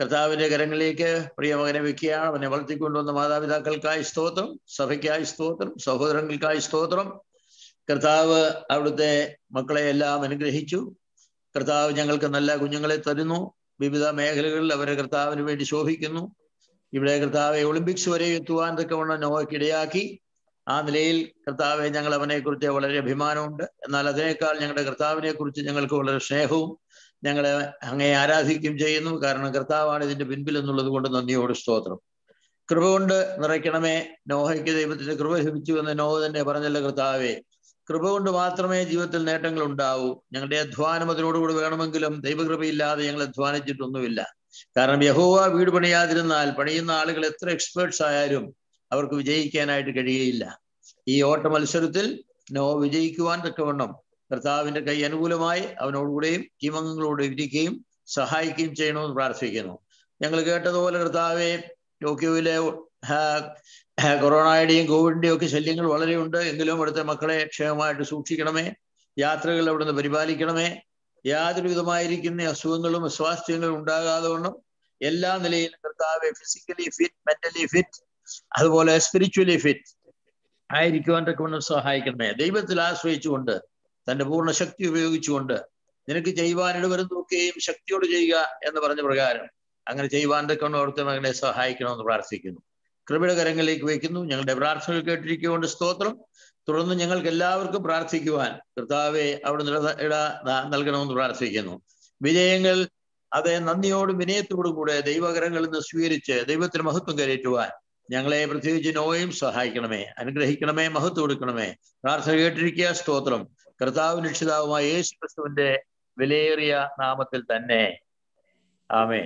കർത്താവിന്റെ കരങ്ങളിലേക്ക് പ്രിയമകനെ വെക്കുകയാണ്. അവനെ വളർത്തിക്കൊണ്ടുവന്ന മാതാപിതാക്കൾക്കായി സ്തോത്രം, സഭയ്ക്കായി സ്തോത്രം, സഹോദരങ്ങൾക്കായി സ്തോത്രം. കർത്താവ് അവിടുത്തെ മക്കളെ എല്ലാം അനുഗ്രഹിച്ചു. കർത്താവ് ഞങ്ങൾക്ക് നല്ല കുഞ്ഞുങ്ങളെ തരുന്നു. വിവിധ മേഖലകളിൽ അവരെ കർത്താവിന് വേണ്ടി ശോഭിക്കുന്നു. ഇവിടെ കർത്താവെ ഒളിമ്പിക്സ് വരെ എത്തുവാൻ തക്കവണ്ണം നോക്ക് ഇടയാക്കി. ആ നിലയിൽ കർത്താവെ, ഞങ്ങൾ അവനെക്കുറിച്ച് വളരെ അഭിമാനമുണ്ട്. എന്നാൽ അതിനേക്കാൾ ഞങ്ങളുടെ കർത്താവിനെ കുറിച്ച് ഞങ്ങൾക്ക് വളരെ സ്നേഹവും ഞങ്ങളെ അങ്ങേ ആരാധിക്കുകയും ചെയ്യുന്നു. കാരണം കർത്താവാണ് ഇതിന്റെ പിൻപിൽ എന്നുള്ളത് കൊണ്ട് നന്ദിയോട് സ്തോത്രം. കൃപ കൊണ്ട് നിറയ്ക്കണമേ. നോഹയ്ക്ക് ദൈവത്തിന്റെ കൃപ ലഭിച്ചു എന്ന് നോഹ തന്നെ പറഞ്ഞല്ലോ കർത്താവെ. കൃപ കൊണ്ട് മാത്രമേ ജീവിതത്തിൽ നേട്ടങ്ങൾ ഉണ്ടാവൂ. ഞങ്ങളുടെ അധ്വാനം അതിനോടുകൂടി വേണമെങ്കിലും ദൈവകൃപയില്ലാതെ ഞങ്ങൾ അധ്വാനിച്ചിട്ടൊന്നുമില്ല. കാരണം യഹോവ വീട് പണിയാതിരുന്നാൽ പണിയുന്ന ആളുകൾ എത്ര എക്സ്പേർട്സ് ആയാലും അവർക്ക് വിജയിക്കാനായിട്ട് കഴിയുകയില്ല. ഈ ഓട്ട മത്സരത്തിൽ നോ വിജയിക്കുവാൻ തക്കവണ്ണം കർത്താവിന്റെ കൈ അനുകൂലമായി അവനോടുകൂടെയും ടീമംഗങ്ങളോടും ഇരിക്കുകയും സഹായിക്കുകയും ചെയ്യണമെന്ന് പ്രാർത്ഥിക്കുന്നു. ഞങ്ങൾ കേട്ടതുപോലെ കർത്താവെ, ടോക്കിയോയിലെ കൊറോണയുടെയും കോവിഡിന്റെയും ഒക്കെ ശല്യങ്ങൾ വളരെയുണ്ട്. എങ്കിലും അവിടുത്തെ മക്കളെ ക്ഷേമമായിട്ട് സൂക്ഷിക്കണമേ. യാത്രകൾ അവിടുന്ന് പരിപാലിക്കണമേ. യാതൊരു വിധമായിരിക്കുന്ന അസുഖങ്ങളും അസ്വാസ്ഥ്യങ്ങളും ഉണ്ടാകാതെ കൊണ്ടും എല്ലാ നിലയിലും കർത്താവെ ഫിസിക്കലി ഫിറ്റ്, മെന്റലി ഫിറ്റ്, അതുപോലെ സ്പിരിച്വലി ഫിറ്റ് ആയിരിക്കുവാൻ തക്കവണ്ണം സഹായിക്കണമേ. ദൈവത്തിൽ ആശ്രയിച്ചുകൊണ്ട് തന്റെ പൂർണ്ണ ശക്തി ഉപയോഗിച്ചുകൊണ്ട് നിനക്ക് ചെയ്യുവാനിട വരുന്നൊക്കെയും ശക്തിയോട് ചെയ്യുക എന്ന് പറഞ്ഞ പ്രകാരം അങ്ങനെ ചെയ്യുവാൻ തക്കവണ്ണം അവിടുത്തെ മകനെ സഹായിക്കണമെന്ന് പ്രാർത്ഥിക്കുന്നു. കൃപയുടെ കരങ്ങളിലേക്ക് വയ്ക്കുന്നു. ഞങ്ങളുടെ പ്രാർത്ഥനകൾ കേട്ടിരിക്കുകൊണ്ട് സ്തോത്രം. തുടർന്ന് ഞങ്ങൾക്ക് എല്ലാവർക്കും പ്രാർത്ഥിക്കുവാൻ കർത്താവെ അവിടുന്ന് ഇട നൽകണമെന്ന് പ്രാർത്ഥിക്കുന്നു. വിജയങ്ങൾ അതേ നന്ദിയോടും വിനയത്തോടും കൂടെ ദൈവകരങ്ങളിൽ നിന്ന് സ്വീകരിച്ച് ദൈവത്തിന് മഹത്വം കരയറ്റുവാൻ ഞങ്ങളെ പ്രത്യേകിച്ച് നോയും സഹായിക്കണമേ, അനുഗ്രഹിക്കണമേ, മഹത്വം കൊടുക്കണമേ. പ്രാർത്ഥന കേട്ടിരിക്കുക സ്തോത്രം. കർത്താവിൻ രക്ഷിതാവുമായ യേശു ക്രിസ്തുവിന്റെ വിലയേറിയ നാമത്തിൽ തന്നെ ആമേൻ.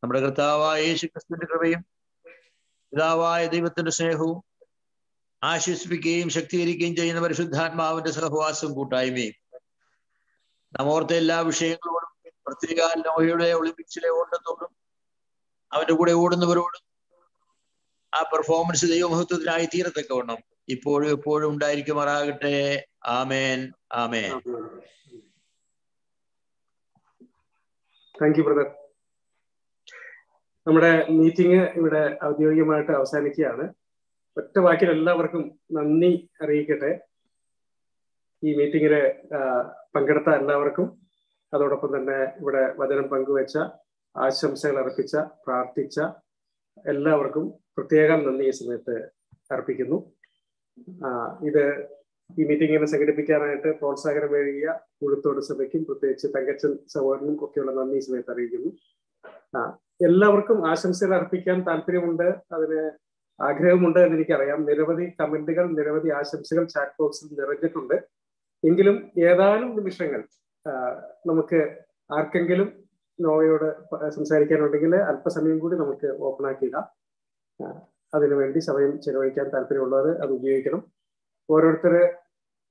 നമ്മുടെ കർത്താവായ യേശു ക്രിസ്തുവിന്റെ കൃപയും പിതാവായ ദൈവത്തിന്റെ സ്നേഹവും ആശ്വസിപ്പിക്കുകയും ശക്തീകരിക്കുകയും ചെയ്യുന്ന പരിശുദ്ധാത്മാവിന്റെ സഹവാസം കൂട്ടായ്മയും നമ്മോർത്ത എല്ലാ വിഷയങ്ങളോടും, പ്രത്യേക നോഹയുടെ ഒളിമ്പിക്സിലെ ഓട്ടത്തോടും അവന്റെ കൂടെ ഓടുന്നവരോടും ആ പെർഫോമൻസ് ദൈവമഹത്വത്തിനായി തീരത്തക്കവണ്ണം ഇപ്പോഴും എപ്പോഴും ഉണ്ടായിരിക്കുമാറാകട്ടെ. ആമേൻ, ആമേൻ. Thank you brother. നമ്മുടെ മീറ്റിംഗ് ഇവിടെ ഔദ്യോഗികമായിട്ട് അവസാനിക്കുകയാണ്. ഒറ്റ വാക്കിൽ എല്ലാവർക്കും നന്ദി അറിയിക്കട്ടെ, ഈ മീറ്റിങ്ങില് പങ്കെടുത്ത എല്ലാവർക്കും. അതോടൊപ്പം തന്നെ ഇവിടെ വചനം പങ്കുവെച്ച, ആശംസകൾ അർപ്പിച്ച, പ്രാർത്ഥിച്ച എല്ലാവർക്കും പ്രത്യേകം നന്ദി ഈ സമയത്ത് അർപ്പിക്കുന്നു. ഈ മീറ്റിങ്ങിനെ സംഘടിപ്പിക്കാനായിട്ട് പ്രോത്സാഹനം ഏകിയ ഉഴുത്തോട് സഭയ്ക്കും പ്രത്യേകിച്ച് തങ്കച്ചൻ സഹോദരനും ഒക്കെയുള്ള നന്ദി ഈ സമയത്ത് അറിയിക്കുന്നു. എല്ലാവർക്കും ആശംസകൾ അർപ്പിക്കാൻ താല്പര്യമുണ്ട്, അതിന് ആഗ്രഹമുണ്ട് എന്നെനിക്കറിയാം. നിരവധി കമന്റുകൾ, നിരവധി ആശംസകൾ ചാറ്റ് ബോക്സിൽ നിറഞ്ഞിട്ടുണ്ട്. എങ്കിലും ഏതാനും നിമിഷങ്ങൾ നമുക്ക് ആർക്കെങ്കിലും നോവയോട് സംസാരിക്കാനുണ്ടെങ്കിൽ അല്പസമയം കൂടി നമുക്ക് ഓപ്പൺ ആക്കിയിടാം. അതിനുവേണ്ടി സമയം ചെലവഴിക്കാൻ താല്പര്യമുള്ളത് അത് ഉപയോഗിക്കണം. ഓരോരുത്തർ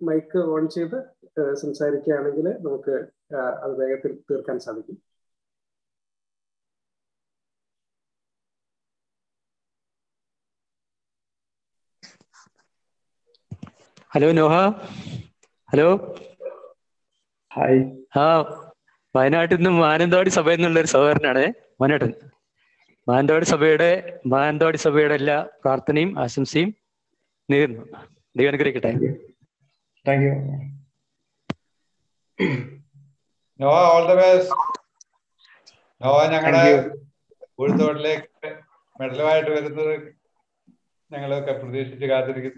മൈക്ക് ഓൺ ചെയ്ത് സംസാരിക്കുകയാണെങ്കിൽ നമുക്ക് അത് വേഗത്തിൽ തീർക്കാൻ സാധിക്കും. Hello Noah. Hello, hi. ആ, വയനാട്ടിൽ നിന്ന് മാനന്തവാടി സഭയിൽ നിന്നുള്ള ഒരു സഹോദരനാണ്. വയനാട്ടിൽ മാനന്തവാടി സഭയുടെ എല്ലാ പ്രാർത്ഥനയും ആശംസയും നേരുന്നു. ദൈവം അനുഗ്രഹിക്കട്ടെ. Thank you. No, all the best. No, ഞങ്ങളുടെ ഉൾത്തോട്ടിലേക്ക് മെഡലുമായിട്ട് വരുന്നത് ഞങ്ങളൊക്കെ പ്രതീക്ഷിച്ച് കാത്തിരിക്കുന്നു.